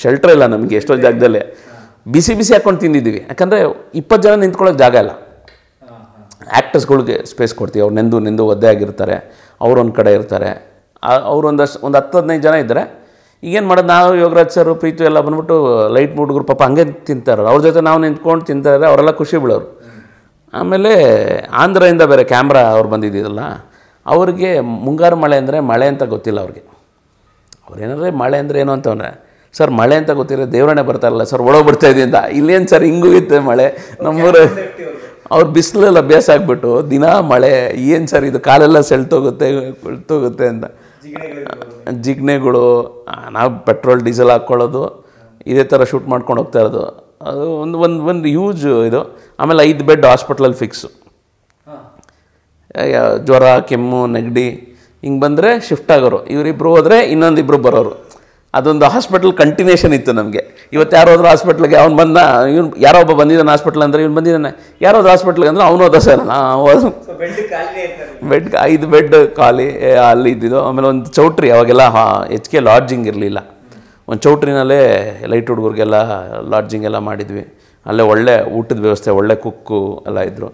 ಶೆಲ್ಟರ್ ಇಲ್ಲ ನಮಗೆ ಎಷ್ಟೊಂದು ಜಾಗದಲ್ಲಿ. ಬಿಸಿ ಬಿಸಿ ಹಾಕೊಂಡು ತಿಂದಿದ್ದೀವಿ, ಯಾಕಂದರೆ 20 ಜನ ನಿಂತ್ಕೊಳ್ಳೋಕೆ ಜಾಗ ಇಲ್ಲ. ಆ್ಯಕ್ಟರ್ಸ್ಗಳಿಗೆ ಸ್ಪೇಸ್ ಕೊಡ್ತೀವಿ, ಅವ್ರು ನೆಂದು ನೆಂದು ಒದ್ದೆ ಆಗಿರ್ತಾರೆ, ಅವ್ರೊಂದು ಕಡೆ ಇರ್ತಾರೆ, ಅವ್ರೊಂದಷ್ಟು 10-15 ಜನ ಇದ್ದರೆ ಈಗೇನು ಮಾಡೋದು. ನಾವು ಯೋಗರಾಜ್ ಸರ್ ಪ್ರೀತು ಎಲ್ಲ ಬಂದ್ಬಿಟ್ಟು ಲೈಟ್ ಹುಡುಗರು ಪಾಪ ಹಂಗೆ ತಿಂತಾರೆ, ಅವ್ರ ಜೊತೆ ನಾವು ನಿಂತ್ಕೊಂಡು ತಿಂತಾರೆ, ಅವರೆಲ್ಲ ಖುಷಿ ಬಿಡೋರು. ಆಮೇಲೆ ಆಂಧ್ರದಿಂದ ಬೇರೆ ಕ್ಯಾಮ್ರಾ ಅವ್ರು ಬಂದಿದ್ದಿರಲ್ಲ, ಅವ್ರಿಗೆ ಮುಂಗಾರು ಮಳೆ ಅಂದರೆ ಮಳೆ ಅಂತ ಗೊತ್ತಿಲ್ಲ ಅವ್ರಿಗೆ. ಅವ್ರೇನಾದ್ರೆ ಮಳೆ ಅಂದರೆ ಏನು ಅಂತವ್ರೆ, ಸರ್ ಮಳೆ ಅಂತ ಗೊತ್ತಿರೋ ದೇವರಣೆ ಬರ್ತಾರಲ್ಲ ಸರ್, ಒಳಗೆ ಬರ್ತಾಯಿದ್ದಿಂದ ಇಲ್ಲೇನು ಸರ್ ಹಿಂಗೂಗಿತ್ತೆ ಮಳೆ ನಮ್ಮೂರ. ಅವ್ರು ಬಿಸಿಲಲ್ಲಿ ಅಭ್ಯಾಸ ಆಗಿಬಿಟ್ಟು ದಿನ ಮಳೆ, ಏನು ಸರ್ ಇದು ಕಾಲೆಲ್ಲ ಸೆಳ್ತೋಗುತ್ತೆ ಕೊಳ್ತೋಗುತ್ತೆ ಅಂತ ಜಿಗ್ನೆಗಳು. ನಾವು ಪೆಟ್ರೋಲ್ ಡೀಸೆಲ್ ಹಾಕ್ಕೊಳ್ಳೋದು, ಇದೇ ಥರ ಶೂಟ್ ಮಾಡ್ಕೊಂಡು ಹೋಗ್ತಾ ಇರೋದು, ಅದು ಒಂದು ಒಂದು ಒಂದು ಹ್ಯೂಜ್ ಇದು. ಆಮೇಲೆ 5 ಬೆಡ್ ಹಾಸ್ಪಿಟ್ಲಲ್ಲಿ ಫಿಕ್ಸು, ಜ್ವರ ಕೆಮ್ಮು ನೆಗಡಿ ಹಿಂಗೆ ಬಂದರೆ ಶಿಫ್ಟ್ ಆಗೋರು, ಇವರಿಬ್ಬರು ಹೋದರೆ ಇನ್ನೊಂದಿಬ್ಬರು ಬರೋರು. ಅದೊಂದು ಹಾಸ್ಪಿಟಲ್ ಕಂಟಿನ್ಯೂಷನ್ ಇತ್ತು ನಮಗೆ. ಇವತ್ತು ಯಾರೋ ಹೋದ್ರು ಹಾಸ್ಪಿಟ್ಲಿಗೆ, ಅವ್ನು ಬಂದ ಇವ್ನು ಯಾರೋ ಒಬ್ಬ ಬಂದಿದ್ದಾನೆ ಹಾಸ್ಪಿಟ್ಲ್ ಅಂದರೆ ಇವ್ನು ಬಂದಿದ್ದಾನೆ, ಯಾರಾದ್ರು ಹಾಸ್ಪಿಟ್ಲಿಗೆ ಅಂದರೆ ಅವನು ಹೋದ ಸರ್ ಹೋದ. ಬೆಡ್ 5 ಬೆಡ್ ಖಾಲಿ ಅಲ್ಲಿ ಇದ್ದಿದ್ದು. ಆಮೇಲೆ ಒಂದು ಚೌಟ್ರಿ, ಅವಾಗೆಲ್ಲ HK ಲಾಡ್ಜಿಂಗ್ ಇರಲಿಲ್ಲ, ಒಂದು ಚೌಟ್ರಿನಲ್ಲೇ ಲೈಟ್ ಹುಡುಗರಿಗೆಲ್ಲ ಲಾಡ್ಜಿಂಗ್ ಎಲ್ಲ ಮಾಡಿದ್ವಿ. ಅಲ್ಲೇ ಒಳ್ಳೆ ಊಟದ ವ್ಯವಸ್ಥೆ, ಒಳ್ಳೆ ಕುಕ್ಕು ಎಲ್ಲ ಇದ್ದರು.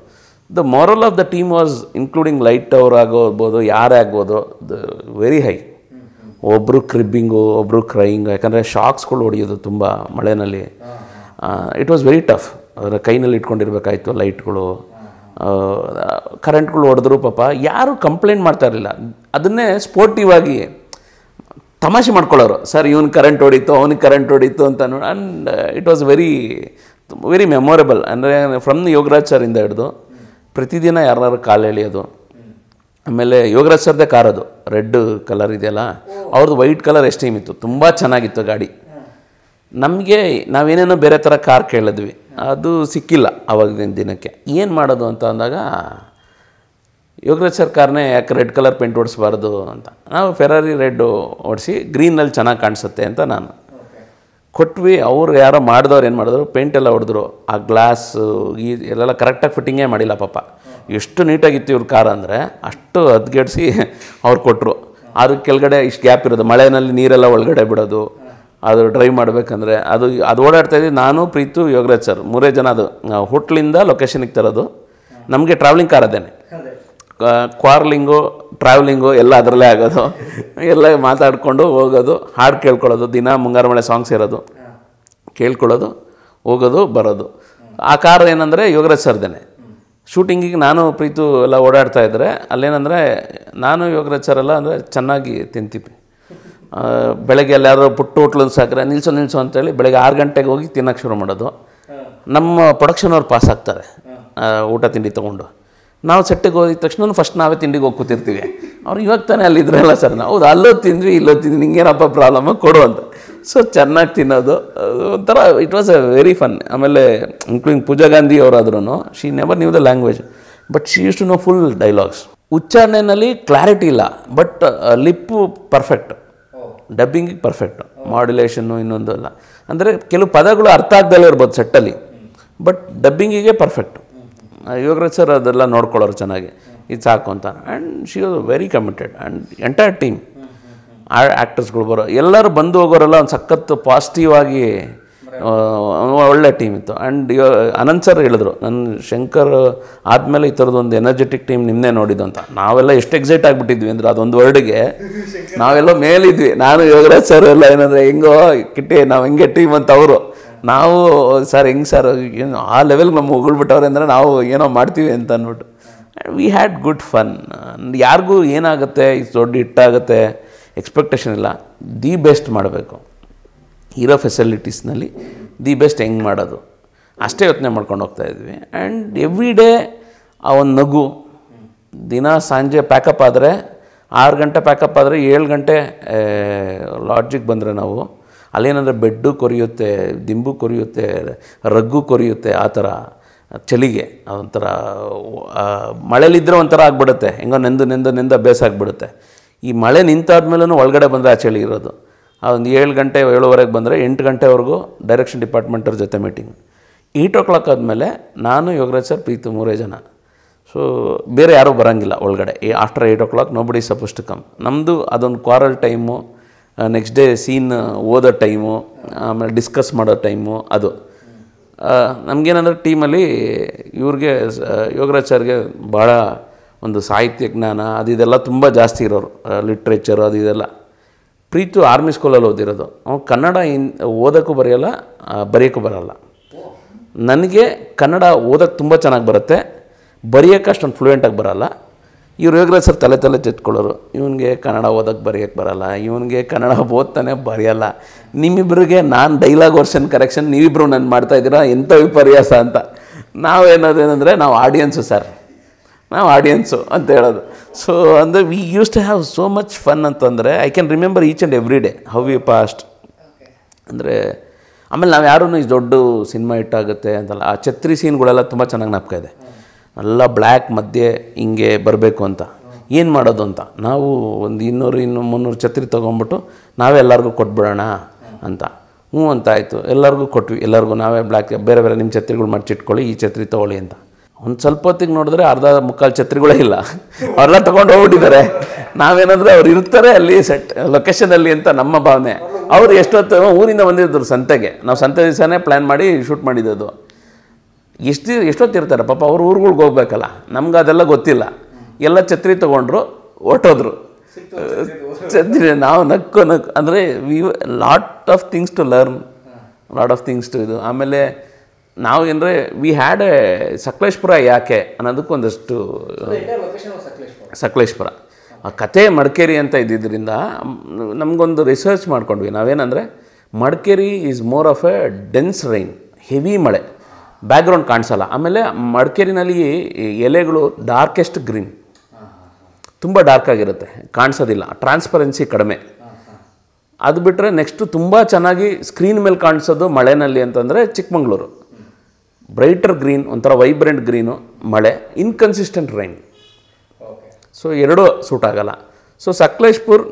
The moral of the team was, including light tower agbodu, yare agbodu, very high. Obru cribbing, obru crying, ಯಾಕಂದರೆ ಶಾಕ್ಸ್ಗಳು ಹೊಡೆಯೋದು ತುಂಬ ಮಳೆಯಲ್ಲಿ. It was very tough. ಅದರ ಕೈನಲ್ಲಿ ಇಟ್ಕೊಂಡಿರ್ಬೇಕಾಯ್ತು ಲೈಟ್ಗಳು, ಕರೆಂಟ್ಗಳು ಹೊಡೆದ್ರು ಪಾಪ. ಯಾರು ಕಂಪ್ಲೇಂಟ್ ಮಾಡ್ತಾ ಇರಲಿಲ್ಲ, ಅದನ್ನೇ ಸ್ಪೋರ್ಟಿವ್ ಆಗಿ ತಮಾಷೆ ಮಾಡ್ಕೊಳ್ಳೋರು. ಸರ್ ಇವನು ಕರೆಂಟ್ ಹೊಡೀತು, ಅವ್ನಿಗೆ ಕರೆಂಟ್ ಹೊಡೀತು ಅಂತ. And it was very very memorable. ಅಂದರೆ ಫ್ರಮ್ ಯೋಗರಾಜ್ ಸರ್ ಇಂದ ಹಿಡಿದು ಪ್ರತಿದಿನ ಯಾರು ಕಾಲು ಎಳೆಯೋದು. ಆಮೇಲೆ ಯೋಗರಾಜ್ ಸರ್ದೇ ಕಾರ್, ಅದು ರೆಡ್ ಕಲರ್ ಇದೆಯಲ್ಲ ಅವ್ರದ್ದು, ವೈಟ್ ಕಲರ್ ಎಸ್ಟೀಮ್ ಇತ್ತು, ತುಂಬ ಚೆನ್ನಾಗಿತ್ತು ಗಾಡಿ. ನಮಗೆ ನಾವೇನೇನೋ ಬೇರೆ ಥರ ಕಾರ್ ಕೇಳಿದ್ವಿ, ಅದು ಸಿಕ್ಕಿಲ್ಲ ಆವಾಗಿನ ದಿನಕ್ಕೆ. ಏನು ಮಾಡೋದು ಅಂತ ಅಂದಾಗ ಯೋಗರಾಜ್ ಸರ್ ಕಾರ್ನೇ ಯಾಕೆ ರೆಡ್ ಕಲರ್ ಪೇಂಟ್ ಓಡಿಸ್ಬಾರ್ದು ಅಂತ, ನಾವು ಫೆರಾರಿ ರೆಡ್ ಓಡಿಸಿ ಗ್ರೀನಲ್ಲಿ ಚೆನ್ನಾಗಿ ಕಾಣಿಸುತ್ತೆ ಅಂತ ನಾನು ಕೊಟ್ವಿ. ಅವ್ರು ಯಾರೋ ಮಾಡಿದವ್ರು ಏನು ಮಾಡಿದ್ರು, ಪೇಂಟೆಲ್ಲ ಹೊಡೆದ್ರು, ಆ ಗ್ಲಾಸ್ ಈ ಎಲ್ಲ ಕರೆಕ್ಟಾಗಿ ಫಿಟ್ಟಿಂಗೇ ಮಾಡಿಲ್ಲ ಪಾಪ. ಎಷ್ಟು ನೀಟಾಗಿತ್ತು ಇವ್ರ ಕಾರ್ ಅಂದರೆ ಅಷ್ಟು ಹದ್ಗೆಡಿಸಿ ಅವ್ರು ಕೊಟ್ಟರು. ಅದ್ರ ಕೆಳಗಡೆ ಇಷ್ಟು ಗ್ಯಾಪ್ ಇರೋದು, ಮಳೆಯಲ್ಲಿ ನೀರೆಲ್ಲ ಒಳಗಡೆ ಬಿಡೋದು, ಅದು ಡ್ರೈವ್ ಮಾಡಬೇಕಂದ್ರೆ ಅದು ಅದು ಓಡಾಡ್ತಾ ಇದ್ದೀವಿ. ನಾನು ಪ್ರೀತು ಯೋಗರಾಜ್ ಸರ್ 3 ಜನ. ಅದು ಹೋಟ್ಲಿಂದ ಲೊಕೇಶನಿಗೆ ತರೋದು, ನಮಗೆ ಟ್ರಾವೆಲಿಂಗ್ ಕಾರ್ ಅದೇನೆ. ಕ್ವಾರ್ಲಿಂಗು ಟ್ರಾವೆಲಿಂಗು ಎಲ್ಲ ಅದರಲ್ಲೇ ಆಗೋದು, ಎಲ್ಲ ಮಾತಾಡಿಕೊಂಡು ಹೋಗೋದು, ಹಾಡು ಕೇಳ್ಕೊಳ್ಳೋದು, ದಿನ ಮುಂಗಾರು ಮಳೆ ಸಾಂಗ್ಸ್ ಇರೋದು ಕೇಳ್ಕೊಳ್ಳೋದು, ಹೋಗೋದು ಬರೋದು. ಆ ಕಾರ್ ಏನಂದರೆ ಯೋಗರಾಜ್ ಸರ್ದೇನೆ. ಶೂಟಿಂಗಿಗೆ ನಾನು ಪ್ರೀತು ಎಲ್ಲ ಓಡಾಡ್ತಾ ಇದ್ದರೆ ಅಲ್ಲೇನೆಂದರೆ ನಾನು ಯೋಗರಾಜ್ ಸರ್ ಎಲ್ಲ ಅಂದರೆ ಚೆನ್ನಾಗಿ ತಿಂತೀವಿ. ಬೆಳಗ್ಗೆ ಎಲ್ಲರೂ ಪುಟ್ಟು ಹೋಟ್ಲೊಂದು ಸಾಕ್ರೆ ನಿಲ್ಸೋ ನಿಲ್ಸೋ ಅಂತೇಳಿ ಬೆಳಗ್ಗೆ 6 ಗಂಟೆಗೆ ಹೋಗಿ ತಿನ್ನೋಕ್ಕೆ ಶುರು ಮಾಡೋದು. ನಮ್ಮ ಪ್ರೊಡಕ್ಷನ್ ಅವ್ರು ಪಾಸ್ ಆಗ್ತಾರೆ ಊಟ ತಿಂಡಿ ತೊಗೊಂಡು. ನಾವು ಸೆಟ್ಟಿಗೆ ಹೋಗಿದ ತಕ್ಷಣ ಫಸ್ಟ್ ನಾವೇ ತಿಂಡಿಗೆ ಹೋಗಿ ಕೂತಿರ್ತೀವಿ. ಅವ್ರು ಇವಾಗ ತಾನೇ ಅಲ್ಲಿದ್ರಲ್ಲ ಸರ್, ನಾವು ಹೌದು ಅಲ್ಲೋ ತಿಂದ್ವಿ ಇಲ್ಲೋ ತಿಂದ್ವಿ, ನಿಂಗೇನಪ್ಪ ಪ್ರಾಬ್ಲಮ್ ಕೊಡು ಅಂತ. ಸೊ ಚೆನ್ನಾಗಿ ತಿನ್ನೋದು ಒಂಥರ, it was a very fun. ಆಮೇಲೆ ಇನ್ಕ್ಲೂಡಿಂಗ್ ಪೂಜಾ ಗಾಂಧಿ ಅವರಾದ್ರೂ, she never knew the language but she use to know full dialogues. ಉಚ್ಚಾರಣೆಯಲ್ಲಿ ಕ್ಲಾರಿಟಿ ಇಲ್ಲ, ಬಟ್ ಲಿಪ್ಪು ಪರ್ಫೆಕ್ಟ್, ಡಬ್ಬಿಂಗಿಗೆ ಪರ್ಫೆಕ್ಟ್, ಮಾಡ್ಯುಲೇಷನ್ನು ಇನ್ನೊಂದು ಅಲ್ಲ. ಅಂದರೆ ಕೆಲವು ಪದಗಳು ಅರ್ಥ ಆಗದಲ್ಲೇ ಇರ್ಬೋದು ಸೆಟ್ಟಲ್ಲಿ, ಬಟ್ ಡಬ್ಬಿಂಗಿಗೆ ಪರ್ಫೆಕ್ಟು. ಯೋಗರಾಜ್ ಸರ್ ಅದೆಲ್ಲ ನೋಡ್ಕೊಳ್ಳೋರು ಚೆನ್ನಾಗಿ, ಇದು ಸಾಕು ಅಂತ. And she was very committed. And entire team, ಆ್ಯಕ್ಟರ್ಸ್ಗಳು ಬರೋ ಎಲ್ಲರೂ ಬಂದು ಹೋಗೋರೆಲ್ಲ ಒಂದು ಸಖತ್ತು ಪಾಸಿಟಿವ್ ಆಗಿ ಒಳ್ಳೆ ಟೀಮ್ ಇತ್ತು. ಆ್ಯಂಡ್ ಅನಂತ್ ಸರ್ ಹೇಳಿದ್ರು, ನನ್ನ ಶಂಕರ್ ಆದಮೇಲೆ ಈ ಥರದೊಂದು ಎನರ್ಜೆಟಿಕ್ ಟೀಮ್ ನಿಮ್ಮನ್ನೇ ನೋಡಿದ್ದು ಅಂತ. ನಾವೆಲ್ಲ ಎಷ್ಟು ಎಕ್ಸೈಟ್ ಆಗಿಬಿಟ್ಟಿದ್ವಿ ಅಂದರೆ ಅದೊಂದು ವರ್ಡ್ಗೆ ನಾವೆಲ್ಲ ಮೇಲಿದ್ವಿ. ನಾನು ಯೋಗರಾಜ್ ಸರ್ ಎಲ್ಲ ಏನಂದರೆ ಹೆಂಗೋ ಕಿಟ್ಟೆ ನಾವು ಹೆಂಗೆ ಟೀಮ್ ಅಂತ, ಅವರು ನಾವು ಸರ್ ಹೆಂಗೆ ಸರ್ ಏನು ಆ ಲೆವೆಲ್ಗೆ ನಮ್ಮ ಹೊಗಳ್ಬಿಟ್ಟವ್ರೆ ಅಂದರೆ ನಾವು ಏನೋ ಮಾಡ್ತೀವಿ ಅಂತ ಅಂದ್ಬಿಟ್ಟು. We had good fun. ಯಾರಿಗೂ ಏನಾಗುತ್ತೆ, ಇದು ದೊಡ್ಡ ಹಿಟ್ಟಾಗುತ್ತೆ ಎಕ್ಸ್ಪೆಕ್ಟೇಷನ್ ಇಲ್ಲ, ದಿ ಬೆಸ್ಟ್ ಮಾಡಬೇಕು. ಇರೋ ಫೆಸಿಲಿಟೀಸ್ನಲ್ಲಿ ದಿ ಬೆಸ್ಟ್ ಹೆಂಗೆ ಮಾಡೋದು ಅಷ್ಟೇ ಯೋಚನೆ ಮಾಡ್ಕೊಂಡು ಹೋಗ್ತಾಯಿದ್ವಿ. ಆ್ಯಂಡ್ ಎವ್ರಿ ಡೇ ಆ ಒಂದು ನಗು, ದಿನ ಸಂಜೆ ಪ್ಯಾಕಪ್ ಆದರೆ 6 ಗಂಟೆ ಪ್ಯಾಕಪ್ ಆದರೆ 7 ಗಂಟೆ ಲಾಡ್ಜಿಗೆ ಬಂದರೆ ನಾವು ಅಲ್ಲೇನಂದರೆ ಬೆಡ್ಡು ಕೊರಿಯುತ್ತೆ, ದಿಂಬು ಕೊರಿಯುತ್ತೆ, ರಗ್ಗು ಕೊರಿಯುತ್ತೆ. ಆ ಥರ ಚಳಿಗೆ ಒಂಥರ ಮಳೆಲಿದ್ದರೆ ಒಂಥರ ಆಗಿಬಿಡುತ್ತೆ, ಹೆಂಗೋ ನೆಂದು ನೆಂದು ನೆಂದು ಅಭ್ಯಾಸ ಆಗಿಬಿಡುತ್ತೆ. ಈ ಮಳೆ ನಿಂತಾದ್ಮೇಲೂ ಒಳಗಡೆ ಬಂದರೆ ಆ ಚಳಿ ಇರೋದು. ಆ ಒಂದು 7 ಗಂಟೆ 7:30ಗೆ ಬಂದರೆ 8 ಗಂಟೆವರೆಗೂ ಡೈರೆಕ್ಷನ್ ಡಿಪಾರ್ಟ್ಮೆಂಟವ್ರ ಜೊತೆ ಮೀಟಿಂಗ್. 8 o'clock ಆದಮೇಲೆ ನಾನು, ಯೋಗರಾಜ್ ಸರ್, ಪ್ರೀತು 3 ಜನ. ಸೊ ಬೇರೆ ಯಾರೂ ಬರೋಂಗಿಲ್ಲ ಒಳಗಡೆ. After 8 o'clock nobody suppose to come. ನಮ್ಮದು ಅದೊಂದು quarrel time, next day scene ಓದೋ ಟೈಮು, ಆಮೇಲೆ ಡಿಸ್ಕಸ್ ಮಾಡೋ ಟೈಮು. ಅದು ನಮಗೇನಂದ್ರೆ ಟೀಮಲ್ಲಿ ಇವ್ರಿಗೆ, ಯೋಗರಾಜ್ ಸರ್ಗೆ ಭಾಳ ಒಂದು ಸಾಹಿತ್ಯ ಜ್ಞಾನ ಅದು ಇದೆಲ್ಲ ತುಂಬ ಜಾಸ್ತಿ ಇರೋರು, ಲಿಟ್ರೇಚರು ಅದು ಇದೆಲ್ಲ. ಪ್ರೀತು ಆರ್ಮಿ ಸ್ಕೂಲಲ್ಲಿ ಓದಿರೋದು, ಅವ್ನು ಕನ್ನಡ ಓದೋಕ್ಕೂ ಬರೆಯೋಲ್ಲ, ಬರೆಯೋಕ್ಕೂ ಬರೋಲ್ಲ. ನನಗೆ ಕನ್ನಡ ಓದೋಕ್ಕೆ ತುಂಬ ಚೆನ್ನಾಗಿ ಬರುತ್ತೆ, ಬರೆಯೋಕ್ಕೆ ಅಷ್ಟೊಂದು ಫ್ಲೂಯೆಂಟಾಗಿ ಬರೋಲ್ಲ. ಇವ್ರು ಯೋಗರಾಜ್ ಸರ್ ತಲೆ ತೆತ್ಕೊಳ್ಳೋರು, ಇವನಿಗೆ ಕನ್ನಡ ಓದೋಕ್ಕೆ ಬರೆಯೋಕ್ಕೆ ಬರೋಲ್ಲ, ಇವನಿಗೆ ಕನ್ನಡ ಓದ್ತಾನೆ ಬರೆಯೋಲ್ಲ, ನಿಮ್ಮಿಬ್ಬರಿಗೆ ನಾನು ಡೈಲಾಗ್ ವರ್ಷನ್ ಕರೆಕ್ಷನ್ ನೀವಿಬ್ಬರು ನಾನು ಮಾಡ್ತಾಯಿದ್ದೀರಾ, ಎಂಥ ವಿಪರ್ಯಾಸ ಅಂತ. ನಾವೇನೋದೇನೆಂದರೆ ನಾವು ಆಡಿಯನ್ಸು ಸರ್, ನಾವು ಆಡಿಯನ್ಸು ಅಂತ ಹೇಳೋದು. ಸೊ ಅಂದರೆ we use to have so much fun ಅಂತಂದರೆ I can remember each and every day how you passed ಅಂದರೆ. ಆಮೇಲೆ ನಾವು ಯಾರೂ ಇಷ್ಟು ದೊಡ್ಡ ಸಿನಿಮಾ ಇಟ್ಟಾಗುತ್ತೆ ಅಂತಲ್ಲ, ಆ ಛತ್ರಿ ಸೀನ್ಗಳೆಲ್ಲ ತುಂಬ ಚೆನ್ನಾಗಿ ಜ್ಞಾಪಕ ಇದೆ. ಎಲ್ಲ ಬ್ಲ್ಯಾಕ್ ಮಧ್ಯೆ ಹಿಂಗೆ ಬರಬೇಕು ಅಂತ, ಏನು ಮಾಡೋದು ಅಂತ ನಾವು ಒಂದು 200-300 ಛತ್ರಿ ತೊಗೊಂಬಿಟ್ಟು ನಾವೇ ಎಲ್ಲರಿಗೂ ಕೊಟ್ಬಿಡೋಣ ಅಂತ ಹ್ಞೂ ಅಂತ ಆಯಿತು. ಎಲ್ಲರಿಗೂ ಕೊಟ್ವಿ, ಎಲ್ಲರಿಗೂ ನಾವೇ ಬ್ಲ್ಯಾಕ್ ಬೇರೆ ಬೇರೆ ನಿಮ್ಮ ಛತ್ರಿಗಳು ಮಡಚಿಟ್ಕೊಳ್ಳಿ, ಈ ಛತ್ರಿ ತೊಗೊಳ್ಳಿ ಅಂತ. ಒಂದು ಸ್ವಲ್ಪ ಹೊತ್ತಿಗೆ ನೋಡಿದ್ರೆ ಅರ್ಧ ಮುಕ್ಕಾಲು ಛತ್ರಿಗಳೇ ಇಲ್ಲ, ಅವರೆಲ್ಲ ತೊಗೊಂಡು ಹೋಗ್ಬಿಟ್ಟಿದ್ದಾರೆ. ನಾವೇನಂದರೆ ಅವ್ರು ಇರ್ತಾರೆ ಅಲ್ಲಿ ಸೆಟ್ ಲೊಕೇಶನಲ್ಲಿ ಅಂತ ನಮ್ಮ ಭಾವನೆ. ಅವರು ಎಷ್ಟೊತ್ತು ಊರಿಂದ ಬಂದಿದ್ರು ಸಂತೆಗೆ, ನಾವು ಸಂತೆ ದಿವಸನೇ ಪ್ಲ್ಯಾನ್ ಮಾಡಿ ಶೂಟ್ ಮಾಡಿದ್ದದು. ಎಷ್ಟೊತ್ತಿರ್ತಾರೆ ಪಾಪ, ಅವ್ರ ಊರುಗಳ್ಗೆ ಹೋಗ್ಬೇಕಲ್ಲ, ನಮ್ಗೆ ಅದೆಲ್ಲ ಗೊತ್ತಿಲ್ಲ. ಎಲ್ಲ ಛತ್ರಿ ತೊಗೊಂಡ್ರು, ಹೊಟ್ಟೋದ್ರು. ಛತ್ರಿ ನಾವು ನಕ್ಕು ಅಂದರೆ we lot of things to learn, lot of things to ಇದು. ಆಮೇಲೆ ನಾವು ಏನಂದರೆ ವಿ ಹ್ಯಾಡ್ ಎ ಸಕಲೇಶ್ಪುರ ಯಾಕೆ ಅನ್ನೋದಕ್ಕೊಂದಷ್ಟು. ಸಕಲೇಶ್ಪುರ ಆ ಕಥೆ ಮಡಿಕೇರಿ ಅಂತ ಇದ್ದಿದ್ದರಿಂದ ನಮಗೊಂದು ರಿಸರ್ಚ್ ಮಾಡ್ಕೊಂಡ್ವಿ. ನಾವೇನಂದರೆ Madikeri is more of a dense rain, heavy ಮಳೆ, ಬ್ಯಾಕ್ಗ್ರೌಂಡ್ ಕಾಣಿಸಲ್ಲ. ಆಮೇಲೆ ಮಡಿಕೇರಿನಲ್ಲಿ ಎಲೆಗಳು ಡಾರ್ಕೆಸ್ಟ್ ಗ್ರೀನ್, ತುಂಬ ಡಾರ್ಕ್ ಆಗಿರುತ್ತೆ, ಕಾಣಿಸೋದಿಲ್ಲ, ಟ್ರಾನ್ಸ್ಪರೆನ್ಸಿ ಕಡಿಮೆ. ಅದು ಬಿಟ್ಟರೆ ನೆಕ್ಸ್ಟು ತುಂಬ ಚೆನ್ನಾಗಿ ಸ್ಕ್ರೀನ್ ಮೇಲೆ ಕಾಣಿಸೋದು ಮಳೆಯಲ್ಲಿ ಅಂತಂದರೆ ಚಿಕ್ಕಮಂಗ್ಳೂರು, ಬ್ರೈಟರ್ ಗ್ರೀನ್, ಒಂಥರ ವೈಬ್ರೆಂಟ್ ಗ್ರೀನು, ಮಳೆ ಇನ್ಕನ್ಸಿಸ್ಟೆಂಟ್ ರೈನ್. ಸೊ ಎರಡೂ ಸೂಟ್ ಆಗೋಲ್ಲ. ಸೊ ಸಕಲೇಶ್ಪುರ್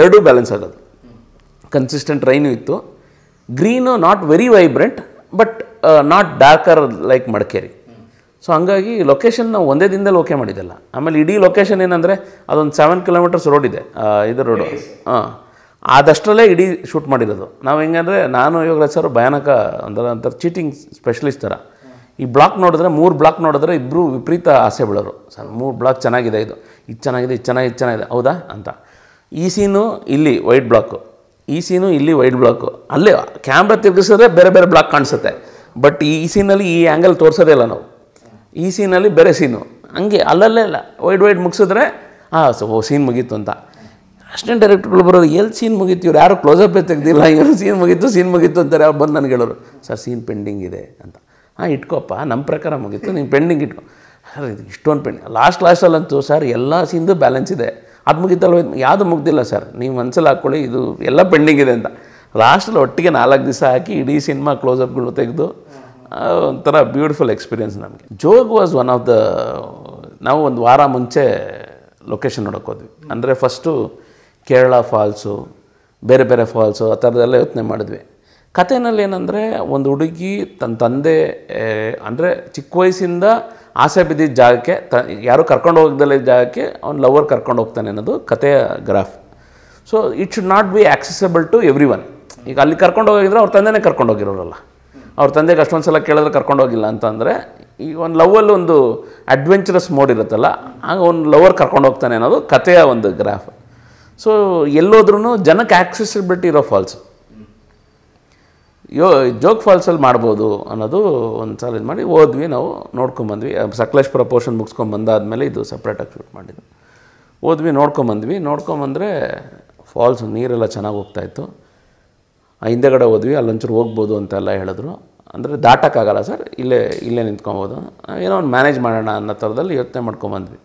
ಎರಡೂ ಬ್ಯಾಲೆನ್ಸ್ ಆಗೋದು, ಕನ್ಸಿಸ್ಟೆಂಟ್ ರೈನು ಇತ್ತು, green not very vibrant but not darker like Madikeri. So ಹಂಗಾಗಿ ಲೊಕೇಶನ್ ನಾವು ಒಂದೇ ದಿನದಲ್ಲಿ ಓಕೆ ಮಾಡಿದ್ದಲ್ಲ. ಆಮೇಲೆ ಇಡೀ ಲೊಕೇಶನ್ ಏನಂದರೆ ಅದೊಂದು 7 kilometers ರೋಡ್ ಇದೆ, ಇದು ರೋಡು, ಹಾಂ, ಆದಷ್ಟರಲ್ಲೇ ಇಡೀ ಶೂಟ್ ಮಾಡಿರೋದು. ನಾವು ಹೆಂಗಂದರೆ ನಾನು ಯೋಗರಾಜ್ ಸರ್ ಭಯಾನಕ ಒಂಥರ ಚೀಟಿಂಗ್ ಸ್ಪೆಷಲಿಸ್ಟ್ ಥರ. ಈ ಬ್ಲಾಕ್ ನೋಡಿದ್ರೆ 3 ಬ್ಲಾಕ್ ನೋಡಿದ್ರೆ ಇಬ್ಬರು ವಿಪರೀತ ಆಸೆ ಬೀಳೋರು, ಸರ್ 3 ಬ್ಲಾಕ್ ಚೆನ್ನಾಗಿದೆ, ಇದು ಚೆನ್ನಾಗಿದೆ, ಇದು ಚೆನ್ನಾಗಿ, ಇದು ಚೆನ್ನಾಗಿದೆ, ಹೌದಾ ಅಂತ. ಈ ಸೀನು ಇಲ್ಲಿ ವೈಟ್ ಬ್ಲಾಕು, ಈ ಸೀನು ಇಲ್ಲಿ ವೈಟ್ ಬ್ಲಾಕು, ಅಲ್ಲೇ ಕ್ಯಾಮ್ರಾ ತಿರುಗಿಸಿದ್ರೆ ಬೇರೆ ಬೇರೆ ಬ್ಲಾಕ್ ಕಾಣಿಸುತ್ತೆ. ಬಟ್ ಈ ಸೀನಲ್ಲಿ ಈ ಆ್ಯಂಗಲ್ ತೋರಿಸೋದೇ ಇಲ್ಲ ನಾವು, ಈ ಸೀನಲ್ಲಿ ಬೇರೆ ಸೀನು, ಹಂಗೆ ಅಲ್ಲಲ್ಲೇ ಇಲ್ಲ, ವೈಡ್ ಮುಗಿಸಿದ್ರೆ ಹಾಂ ಸೊ ಸೀನ್ ಮುಗೀತು ಅಂತ. ಅಸ್ಟೆಂಟ್ ಡೈರೆಕ್ಟರ್ಗಳು ಬರೋರು, ಎಲ್ಲಿ ಸೀನ್ ಮುಗೀತು, ಇವ್ರು ಯಾರು ಕ್ಲೋಸಪ್ಪೇ ತೆಗೆದಿಲ್ಲ, ಏನು ಸೀನ್ ಮುಗೀತು ಅಂತಾರೆ. ಅವ್ರು ಬಂದು ನನಗೆ ಹೇಳೋರು, ಸರ್ ಸೀನ್ ಪೆಂಡಿಂಗ್ ಇದೆ ಅಂತ. ಹಾಂ ಇಟ್ಕೊಪ್ಪ, ನಮ್ಮ ಪ್ರಕಾರ ಮುಗೀತು, ನೀನು ಪೆಂಡಿಂಗ್ ಇಟ್ಕೊ. ಸರ್ ಇದು ಇಷ್ಟೊಂದು ಪೆಂಡಿಂಗ್, ಲಾಸ್ಟಲ್ಲಂತೂ ಸರ್ ಎಲ್ಲ ಸೀನ್ದು ಬ್ಯಾಲೆನ್ಸ್ ಇದೆ, ಅದು ಮುಗೀತಲ್ವ, ಯಾವುದು ಮುಗ್ದಿಲ್ಲ ಸರ್, ನೀವು ಮನಸ್ಸಲ್ಲಿ ಹಾಕ್ಕೊಳ್ಳಿ ಇದು ಎಲ್ಲ ಪೆಂಡಿಂಗ್ ಇದೆ ಅಂತ. ಲಾಸ್ಟಲ್ಲಿ ಒಟ್ಟಿಗೆ 4 ದಿವಸ ಹಾಕಿ ಇಡೀ ಸಿನಿಮಾ ಕ್ಲೋಸಪ್ಗಳು ತೆಗೆದು, ಒಂಥರ ಬ್ಯೂಟಿಫುಲ್ ಎಕ್ಸ್ಪೀರಿಯೆನ್ಸ್ ನಮಗೆ. Jog was one of the. ನಾವು ಒಂದು ವಾರ ಮುಂಚೆ ಲೊಕೇಶನ್ ನೋಡೋಕೆ ಹೋದ್ವಿ, ಅಂದರೆ ಫಸ್ಟು ಕೇರಳ ಫಾಲ್ಸು, ಬೇರೆ ಬೇರೆ ಫಾಲ್ಸು, ಆ ಥರದ್ದೆಲ್ಲ ಯೋಚನೆ ಮಾಡಿದ್ವಿ. ಕಥೆನಲ್ಲಿ ಏನಂದರೆ ಒಂದು ಹುಡುಗಿ ತನ್ನ ತಂದೆ ಅಂದರೆ ಚಿಕ್ಕ ವಯಸ್ಸಿಂದ ಆಸೆ ಬಿದ್ದಿದ್ದ ಜಾಗಕ್ಕೆ, ಯಾರೂ ಕರ್ಕೊಂಡು ಹೋಗ್ದಲ್ಲೇ ಜಾಗಕ್ಕೆ ಅವ್ನು ಲವರ್ ಕರ್ಕೊಂಡು ಹೋಗ್ತಾನೆ ಅನ್ನೋದು ಕಥೆಯ graph. So it should not be accessible to everyone. ಈಗ ಅಲ್ಲಿ ಕರ್ಕೊಂಡು ಹೋಗಿದ್ರೆ ಅವ್ರ ತಂದೆನೇ ಕರ್ಕೊಂಡೋಗಿರೋರಲ್ಲ, ಅವ್ರ ತಂದೆಗೆ ಅಷ್ಟೊಂದು ಸಲ ಕೇಳಿದ್ರೆ ಕರ್ಕೊಂಡೋಗಿಲ್ಲ ಅಂತಂದರೆ ಈಗ ಒಂದು ಲವಲ್ಲಿ ಒಂದು ಅಡ್ವೆಂಚರಸ್ ಮೋಡ್ ಇರುತ್ತಲ್ಲ, ಆಗ ಒಂದು ಲವರ್ ಕರ್ಕೊಂಡು ಹೋಗ್ತಾನೆ ಅನ್ನೋದು ಕಥೆಯ ಒಂದು ಗ್ರಾಫ್. ಸೊ ಎಲ್ಲೋದ್ರೂ ಜನಕ್ಕೆ ಆಕ್ಸೆಸಿಬಿಲಿಟಿ ಇರೋ ಫಾಲ್ಸ್, ಜೋಗ್ ಫಾಲ್ಸಲ್ಲಿ ಮಾಡ್ಬೋದು ಅನ್ನೋದು ಒಂದು ಸಲ ಇದು ಮಾಡಿ ಹೋದ್ವಿ. ನಾವು ನೋಡ್ಕೊಂಬಂದ್ವಿ, ಸಕಲೇಶ್ಪುರ ಪೋರ್ಷನ್ ಮುಗಿಸ್ಕೊಂಬಂದಾದಮೇಲೆ ಇದು ಸಪ್ರೇಟಾಗಿ ಶೂಟ್ ಮಾಡಿದ್ದು. ಹೋದ್ವಿ, ನೋಡ್ಕೊಂಬಂದರೆ ಫಾಲ್ಸ್ ನೀರೆಲ್ಲ ಚೆನ್ನಾಗಿ ಹೋಗ್ತಾಯಿತ್ತು. ಆ ಹಿಂದೆಗಡೆ ಹೋದ್ವಿ, ಅಲ್ಲೊಂಚೂರು ಹೋಗ್ಬೋದು ಅಂತೆಲ್ಲ ಹೇಳಿದ್ರು. ಅಂದರೆ ದಾಟಕ್ಕಾಗಲ್ಲ ಸರ್, ಇಲ್ಲೇ ನಿಂತ್ಕೊಬೋದು, ಏನೋ ಒಂದು ಮ್ಯಾನೇಜ್ ಮಾಡೋಣ ಅನ್ನೋ ಥರದಲ್ಲಿ ಯೋಚನೆ ಮಾಡ್ಕೊಂಬಂದ್ವಿ.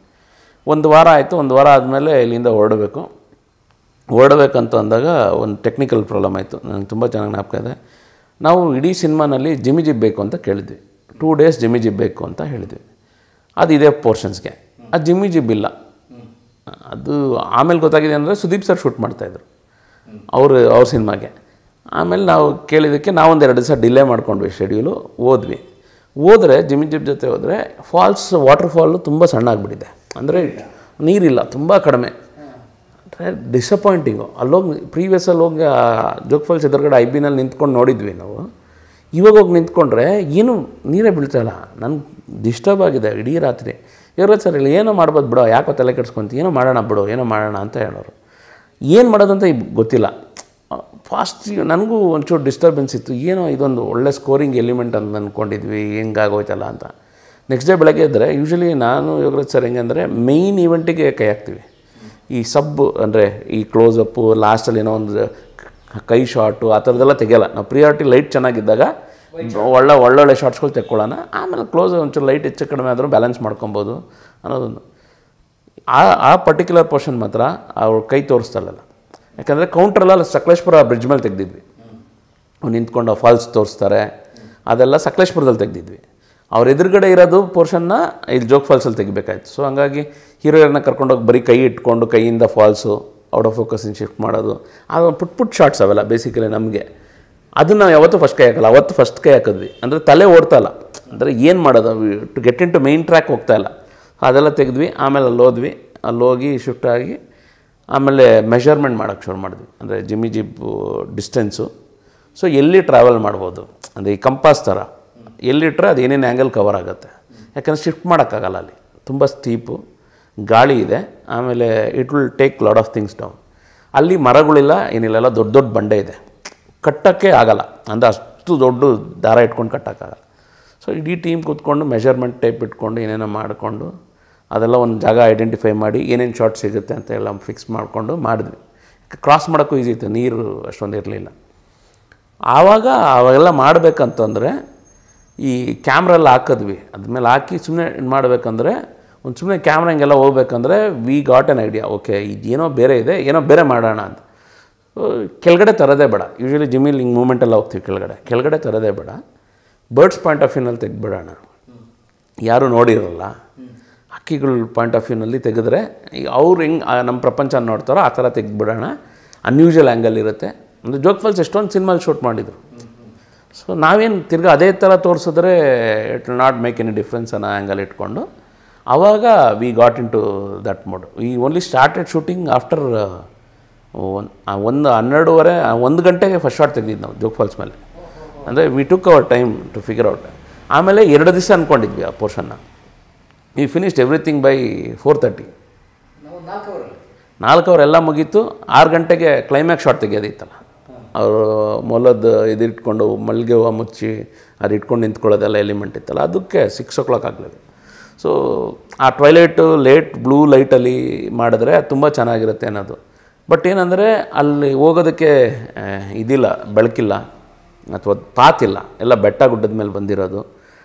ಒಂದು ವಾರ ಆಯಿತು, ಒಂದು ವಾರ ಆದಮೇಲೆ ಇಲ್ಲಿಂದ ಹೊರಡಬೇಕಂತ ಅಂದಾಗ ಒಂದು ಟೆಕ್ನಿಕಲ್ ಪ್ರಾಬ್ಲಮ್ ಆಯಿತು. ನನಗೆ ತುಂಬ ಚೆನ್ನಾಗಿ ಜ್ಞಾಪಕ ಇದೆ, ನಾವು ಇಡೀ ಸಿನಿಮಾನಲ್ಲಿ ಜಿಮ್ಮಿ ಜಿಬ್ ಬೇಕು ಅಂತ ಕೇಳಿದ್ವಿ, 2 days ಜಿಮ್ಮಿ ಜಿಬ್ ಬೇಕು ಅಂತ ಹೇಳಿದ್ವಿ, ಅದು ಇದೇ ಪೋರ್ಷನ್ಸ್ಗೆ. ಅದು ಜಿಮ್ಮಿ ಜಿಬ್ ಇಲ್ಲ, ಅದು ಆಮೇಲೆ ಗೊತ್ತಾಗಿದೆ. ಅಂದರೆ ಸುದೀಪ್ ಸರ್ ಶೂಟ್ ಮಾಡ್ತಾಯಿದ್ರು ಅವ್ರ ಸಿನಿಮಾಗೆ. ಆಮೇಲೆ ನಾವು ಕೇಳಿದ್ದಕ್ಕೆ ನಾವೊಂದೆರಡು ದಿವಸ ಡಿಲೇ ಮಾಡ್ಕೊಂಡ್ವಿ ಶೆಡ್ಯೂಲು. ಹೋದರೆ ಜಿಮ್ಮಿ ಜಿಬ್ ಜೊತೆ ಹೋದರೆ ಫಾಲ್ಸ್, ವಾಟರ್ಫಾಲು ತುಂಬ ಸಣ್ಣ ಆಗಿಬಿಟ್ಟಿದೆ, ಅಂದರೆ ನೀರಿಲ್ಲ, ತುಂಬ ಕಡಿಮೆ. ಅಂದರೆ ಡಿಸಪಾಯಿಂಟಿಂಗು. ಅಲ್ಲೋಗಿ ಪ್ರೀವಿಯಸ್ಸಲ್ಲಿ ಹೋಗಿ ಜೋಗ್ ಫಾಲ್ಸ್ ಎದುರುಗಡೆ ಐಬಿನಲ್ಲಿ ನಿಂತ್ಕೊಂಡು ನೋಡಿದ್ವಿ ನಾವು. ಇವಾಗ ಹೋಗಿ ನಿಂತ್ಕೊಂಡ್ರೆ ಏನು ನೀರೇ ಬೀಳ್ತಾಯಿಲ್ಲ. ನನಗೆ ಡಿಸ್ಟರ್ಬ್ ಆಗಿದೆ ಇಡೀ ರಾತ್ರಿ. ಯೋಗರಾಜ್ ಸರ್ ಇಲ್ಲಿ ಏನೋ ಮಾಡ್ಬೋದು ಬಿಡೋ, ಯಾಕೋ ತಲೆ ಕೆಡ್ಸ್ಕೊಂತ ಏನೋ ಮಾಡೋಣ ಬಿಡೋ, ಏನೋ ಮಾಡೋಣ ಅಂತ ಹೇಳೋರು. ಏನು ಮಾಡೋದಂತ ಈಗ ಗೊತ್ತಿಲ್ಲ. ಫಾಸ್ಟ್ ನನಗೂ ಒಂಚೂರು ಡಿಸ್ಟರ್ಬೆನ್ಸ್ ಇತ್ತು. ಏನೋ ಇದೊಂದು ಒಳ್ಳೆ ಸ್ಕೋರಿಂಗ್ ಎಲಿಮೆಂಟ್ ಅಂತ ಅಂದ್ಕೊಂಡಿದ್ವಿ, ಹೆಂಗಾಗೋಯ್ತಲ್ಲ ಅಂತ. ನೆಕ್ಸ್ಟ್ ಡೇ ಬೆಳಗ್ಗೆ ಇದ್ದರೆ ಯೂಶ್ವಲಿ ನಾನು ಯೋಗರಾಜ್ ಸರ್ ಹೆಂಗೆ ಅಂದರೆ ಮೇಯ್ನ್ ಈವೆಂಟಿಗೆ ಕೈ ಹಾಕ್ತೀವಿ. ಈ ಸಬ್ ಅಂದರೆ ಈ ಕ್ಲೋಸಪ್ಪು, ಲಾಸ್ಟಲ್ಲಿ ಏನೋ ಒಂದು ಕೈ ಶಾಟು ಆ ಥರದ್ದೆಲ್ಲ ತೆಗಿಯೋಲ್ಲ ನಾವು. ಪ್ರಿಯಾರಿಟಿ ಲೈಟ್ ಚೆನ್ನಾಗಿದ್ದಾಗ ಒಳ್ಳೊಳ್ಳೆ ಶಾರ್ಟ್ಸ್ಗಳು ತೆಕ್ಕೊಳ್ಳೋಣ, ಆಮೇಲೆ ಕ್ಲೋಸ್ ಒಂಚೂರು ಲೈಟ್ ಹೆಚ್ಚು ಕಡಿಮೆ ಆದರೂ ಬ್ಯಾಲೆನ್ಸ್ ಮಾಡ್ಕೊಬೋದು ಅನ್ನೋದೊಂದು. ಆ ಪರ್ಟಿಕ್ಯುಲರ್ ಪೋರ್ಷನ್ ಮಾತ್ರ ಅವ್ರು ಕೈ ತೋರಿಸ್ತಾರಲ್ಲ. ಯಾಕಂದರೆ ಕೌಂಟ್ರಲ್ಲ ಸಕಲೇಶ್ಪುರ ಬ್ರಿಡ್ಜ್ ಮೇಲೆ ತೆಗೆದಿದ್ವಿ, ಅವ್ರು ನಿಂತ್ಕೊಂಡು ಫಾಲ್ಸ್ ತೋರಿಸ್ತಾರೆ, ಅದೆಲ್ಲ ಸಕಲೇಶ್ಪುರದಲ್ಲಿ ತೆಗೆದಿದ್ವಿ. ಅವ್ರ ಎದುರುಗಡೆ ಇರೋದು ಪೋರ್ಷನ್ನ ಇಲ್ಲಿ ಜೋಗ್ ಫಾಲ್ಸಲ್ಲಿ ತೆಗಿಬೇಕಾಯ್ತು. ಸೊ ಹಂಗಾಗಿ ಹೀರೋಯನ್ನ ಕರ್ಕೊಂಡೋಗಿ ಬರೀ ಕೈ ಇಟ್ಕೊಂಡು ಕೈಯಿಂದ ಫಾಲ್ಸು ಔಟ್ ಆಫ್ ಫೋಕಸಿಂದ ಶಿಫ್ಟ್ ಮಾಡೋದು, ಅದು ಪುಟ್ ಶಾರ್ಟ್ಸ್ ಅವೆಲ್ಲ ಬೇಸಿಕಲಿ ನಮಗೆ. ಅದನ್ನು ನಾವು ಯಾವತ್ತೂ ಫಸ್ಟ್ ಕೈ ಹಾಕಲ್ಲ, ಅವತ್ತು ಫಸ್ಟ್ ಕೈ ಹಾಕಿದ್ವಿ. ಅಂದರೆ ತಲೆ ಓಡ್ತಾಯಿಲ್ಲ, ಅಂದರೆ ಏನು ಮಾಡೋದು, to get in to main track ಹೋಗ್ತಾಯಿಲ್ಲ, ಅದೆಲ್ಲ ತೆಗೆದ್ವಿ. ಆಮೇಲೆ ಅಲ್ಲೋದ್ವಿ, ಅಲ್ಲೋಗಿ ಶಿಫ್ಟ್ ಆಗಿ ಆಮೇಲೆ ಮೆಷರ್ಮೆಂಟ್ ಮಾಡೋಕ್ಕೆ ಶುರು ಮಾಡಿದ್ವಿ. ಅಂದರೆ ಜಿಮ್ಮಿ ಜಿಬ್ ಡಿಸ್ಟೆನ್ಸು, ಸೊ ಎಲ್ಲಿ ಟ್ರಾವೆಲ್ ಮಾಡ್ಬೋದು, ಅಂದರೆ ಈ ಕಂಪಾಸ್ ಥರ ಎಲ್ಲಿಟ್ಟರೆ ಅದು ಏನೇನು ಆ್ಯಂಗಲ್ ಕವರ್ ಆಗುತ್ತೆ. ಯಾಕಂದರೆ ಶಿಫ್ಟ್ ಮಾಡೋಕ್ಕಾಗಲ್ಲ, ಅಲ್ಲಿ ತುಂಬ ಸ್ಟೀಪು, ಗಾಳಿ ಇದೆ, ಆಮೇಲೆ it will take lot of things down. ಅಲ್ಲಿ ಮರಗಳಿಲ್ಲ, ಏನಿಲ್ಲ, ಎಲ್ಲ ದೊಡ್ಡ ದೊಡ್ಡ ಬಂಡೆ ಇದೆ, ಕಟ್ಟೋಕ್ಕೆ ಆಗಲ್ಲ, ಅಂದರೆ ಅಷ್ಟು ದೊಡ್ಡ ದಾರ ಇಟ್ಕೊಂಡು ಕಟ್ಟೋಕ್ಕಾಗಲ್ಲ. ಸೊ ಇಡೀ ಟೀಮ್ ಕೂತ್ಕೊಂಡು ಮೆಷರ್ಮೆಂಟ್ ಟೇಪ್ ಇಟ್ಕೊಂಡು ಏನೇನೋ ಮಾಡಿಕೊಂಡು ಅದೆಲ್ಲ ಒಂದು ಜಾಗ ಐಡೆಂಟಿಫೈ ಮಾಡಿ ಏನೇನು ಶಾರ್ಟ್ ಸಿಗುತ್ತೆ ಅಂತ ಎಲ್ಲ ಫಿಕ್ಸ್ ಮಾಡಿಕೊಂಡು ಮಾಡಿದ್ವಿ. ಕ್ರಾಸ್ ಮಾಡೋಕ್ಕೂ ಈಸಿ ಇತ್ತು, ನೀರು ಅಷ್ಟೊಂದು ಇರಲಿಲ್ಲ ಆವಾಗೆಲ್ಲ ಮಾಡಬೇಕಂತಂದರೆ ಈ ಕ್ಯಾಮ್ರೆಲ್ಲ ಹಾಕಿದ್ವಿ. ಅದ್ಮೇಲೆ ಹಾಕಿ ಸುಮ್ಮನೆ ಮಾಡಬೇಕಂದ್ರೆ ಒಂದು ಸುಮ್ಮನೆ ಕ್ಯಾಮ್ರಾ ಹಿಂಗೆಲ್ಲ ಹೋಗ್ಬೇಕಂದ್ರೆ we got an idea, okay ಇದೇನೋ ಬೇರೆ ಇದೆ, ಏನೋ ಬೇರೆ ಮಾಡೋಣ ಅಂತ. ಕೆಳಗಡೆ ತರೋದೇ ಬೇಡ, ಯೂಶ್ವಲಿ ಜಿಮ್ಮಿಲ್ ಹಿಂಗೆ ಮೂಮೆಂಟೆಲ್ಲ ಹೋಗ್ತೀವಿ ಕೆಳಗಡೆ ತರೋದೇ ಬೇಡ, ಬರ್ಡ್ಸ್ ಪಾಯಿಂಟ್ ಆಫ್ ವ್ಯೂನಲ್ಲಿ ತೆಗೆದ್ಬಿಡೋಣ, ಯಾರೂ ನೋಡಿರಲ್ಲ. ಹಕ್ಕಿಗಳ ಪಾಯಿಂಟ್ ಆಫ್ ವ್ಯೂನಲ್ಲಿ ತೆಗೆದ್ರೆ ಅವ್ರು ಹೆಂಗೆ ನಮ್ಮ ಪ್ರಪಂಚ ನೋಡ್ತಾರೋ ಆ ಥರ ತೆಗೆದ್ಬಿಡೋಣ, ಅನ್ಯೂಶ್ವಲ್ ಆ್ಯಂಗಲ್ ಇರುತ್ತೆ. ಅಂದರೆ ಜೋಗ್ ಫಾಲ್ಸ್ ಎಷ್ಟೊಂದು ಸಿನಿಮಾಲಿ ಶೂಟ್ ಮಾಡಿದರು, ಸೊ ನಾವೇನು ತಿರ್ಗಿ ಅದೇ ಥರ ತೋರಿಸಿದ್ರೆ it will not make any difference ಅನ್ನೋ ಆ್ಯಂಗಲ್ ಇಟ್ಕೊಂಡು ಆವಾಗ we got into that mode. We only started shooting after 1 ಗಂಟೆಗೆ ಫಸ್ಟ್ ಶಾರ್ಟ್ ತೆಗೆದಿದ್ದು ನಾವು ಜೋಗ್ ಫಾಲ್ಸ್ ಮೇಲೆ. ಅಂದರೆ we took hour time to figure out. ಆಮೇಲೆ 2 ದಿವಸ ಅಂದ್ಕೊಂಡಿದ್ವಿ ಆ ಪೋರ್ಷನ್ನ. We finished everything by 4:30. 4 hour ಎಲ್ಲ ಮುಗೀತು. 6 ಗಂಟೆಗೆ ಕ್ಲೈಮ್ಯಾಕ್ಸ್ ಶಾರ್ಟ್ ತೆಗೆಯೋದಿತ್ತಲ್ಲ, ಅವರು ಮೊಲದ್ದು ಇದಿಟ್ಕೊಂಡು ಮಲ್ಲಿಗೆ ಹೂವು ಮುಚ್ಚಿ ಅದು ಇಟ್ಕೊಂಡು ನಿಂತ್ಕೊಳ್ಳೋದೆಲ್ಲ ಎಲಿಮೆಂಟ್ ಇತ್ತಲ್ಲ, ಅದಕ್ಕೆ 6 o'clock ಆಗಲಿದೆ. ಸೊ ಆ ಟ್ವೈಲೈಟು ಲೇಟ್ ಬ್ಲೂ ಲೈಟಲ್ಲಿ ಮಾಡಿದ್ರೆ ತುಂಬ ಚೆನ್ನಾಗಿರುತ್ತೆ ಅನ್ನೋದು. ಬಟ್ ಏನಂದರೆ ಅಲ್ಲಿ ಹೋಗೋದಕ್ಕೆ ಇದಿಲ್ಲ, ಬೆಳಕಿಲ್ಲ ಅಥವಾ ಪಾತಿಲ್ಲ, ಎಲ್ಲ ಬೆಟ್ಟ ಗುಡ್ಡದ ಮೇಲೆ ಬಂದಿರೋದು.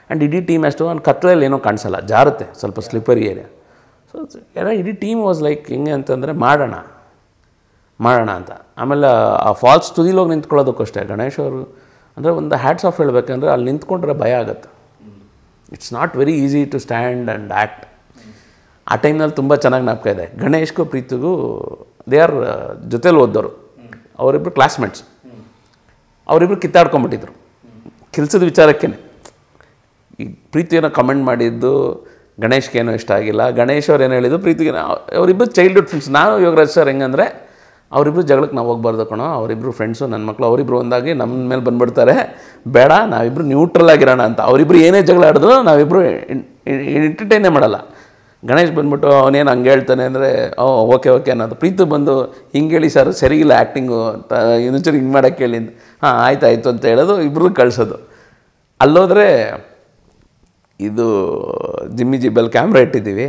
ಆ್ಯಂಡ್ ಇಡೀ ಟೀಮ್ ಅಷ್ಟು ಒಂದು ಕತ್ತಲೆಯಲ್ಲಿ ಏನೋ ಕಾಣಿಸಲ್ಲ, ಜಾರುತ್ತೆ, ಸ್ವಲ್ಪ ಸ್ಲಿಪ್ಪರಿ ಏರಿಯಾ. ಸೊ ಎಲ್ಲ ಇಡೀ ಟೀಮ್ ವಾಸ್ ಲೈಕ್ ಹೆಂಗೆ ಅಂತಂದರೆ ಮಾಡೋಣ ಅಂತ. ಆಮೇಲೆ ಆ ಫಾಲ್ಸ್ ತುದಿಲೋಗಿ ನಿಂತ್ಕೊಳ್ಳೋದಕ್ಕಷ್ಟೇ ಗಣೇಶ್ ಅವರು ಅಂದರೆ ಒಂದು ಹ್ಯಾಟ್ಸ್ ಆಫ್ ಹೇಳಬೇಕಂದ್ರೆ ಅಲ್ಲಿ ನಿಂತ್ಕೊಂಡ್ರೆ ಭಯ ಆಗುತ್ತೆ. It's not very easy to stand and act. ಆ ಟೈಮ್ನಲ್ಲಿ ತುಂಬ ಚೆನ್ನಾಗಿ ಜ್ಞಾಪಕ ಇದೆ, ಗಣೇಶ್ಗೂ ಪ್ರೀತಿಗೂ ದೇ ಆರ್ ಜೊತೇಲಿ ಓದ್ದವರು, ಅವರಿಬ್ಬರು ಕ್ಲಾಸ್ಮೇಟ್ಸ್. ಅವರಿಬ್ಬರು ಕಿತ್ತಾಡ್ಕೊಂಬಿಟ್ಟಿದ್ರು ಕೆಲಸದ ವಿಚಾರಕ್ಕೇ. ಈ ಪ್ರೀತಿಯನ್ನು ಕಮೆಂಟ್ ಮಾಡಿದ್ದು ಗಣೇಶ್ಗೇನೋ ಇಷ್ಟ ಆಗಿಲ್ಲ, ಗಣೇಶ್ ಅವ್ರು ಏನು ಹೇಳಿದ್ದು ಪ್ರೀತಿಗೇನೋ. ಅವರಿಬ್ಬರು ಚೈಲ್ಡ್ಹುಡ್ ಫ್ರೆಂಡ್ಸ್. ನಾನು ಯೋಗರಾಜ್ ಸರ್ ಹೆಂಗಂದರೆ ಅವರಿಬ್ಬರು ಜಗಳಕ್ಕೆ ನಾವು ಹೋಗ್ಬಾರ್ದು ಕಣೋ, ಅವರಿಬ್ಬರು ಫ್ರೆಂಡ್ಸು, ನನ್ನ ಮಕ್ಕಳು, ಅವರಿಬ್ಬರು ಒಂದಾಗಿ ನಮ್ಮ ಮೇಲೆ ಬಂದುಬಿಡ್ತಾರೆ, ಬೇಡ ನಾವಿಬ್ಬರು ನ್ಯೂಟ್ರಲ್ ಆಗಿರೋಣ ಅಂತ. ಅವರಿಬ್ಬರು ಏನೇ ಜಗಳ ಆಡಿದ್ರು ನಾವಿಬ್ಬರು ಎಂಟರ್ಟೈನೇ ಮಾಡಲ್ಲ. ಗಣೇಶ್ ಬಂದ್ಬಿಟ್ಟು ಅವನೇನು ಹಂಗೆ ಹೇಳ್ತಾನೆ ಅಂದರೆ ಓಕೆ ಅನ್ನೋದು, ಪ್ರೀತು ಬಂದು ಹಿಂಗೆ ಹೇಳಿ ಸರ್ ಸರಿಗಿಲ್ಲ ಆ್ಯಕ್ಟಿಂಗು ಅಂತ, ಇನ್ನೊಂಚೂರು ಹಿಂಗೆ ಮಾಡೋಕ್ಕೆ ಹೇಳಿ, ಹಾಂ ಆಯಿತು ಅಂತ ಹೇಳೋದು, ಇಬ್ಬರು ಕಳಿಸೋದು. ಅಲ್ಲೋದ್ರೆ ಇದು ಜಿಮ್ಮಿ ಜಿಬ್ಬಲ್ಲಿ ಕ್ಯಾಮ್ರಾ ಇಟ್ಟಿದ್ದೀವಿ,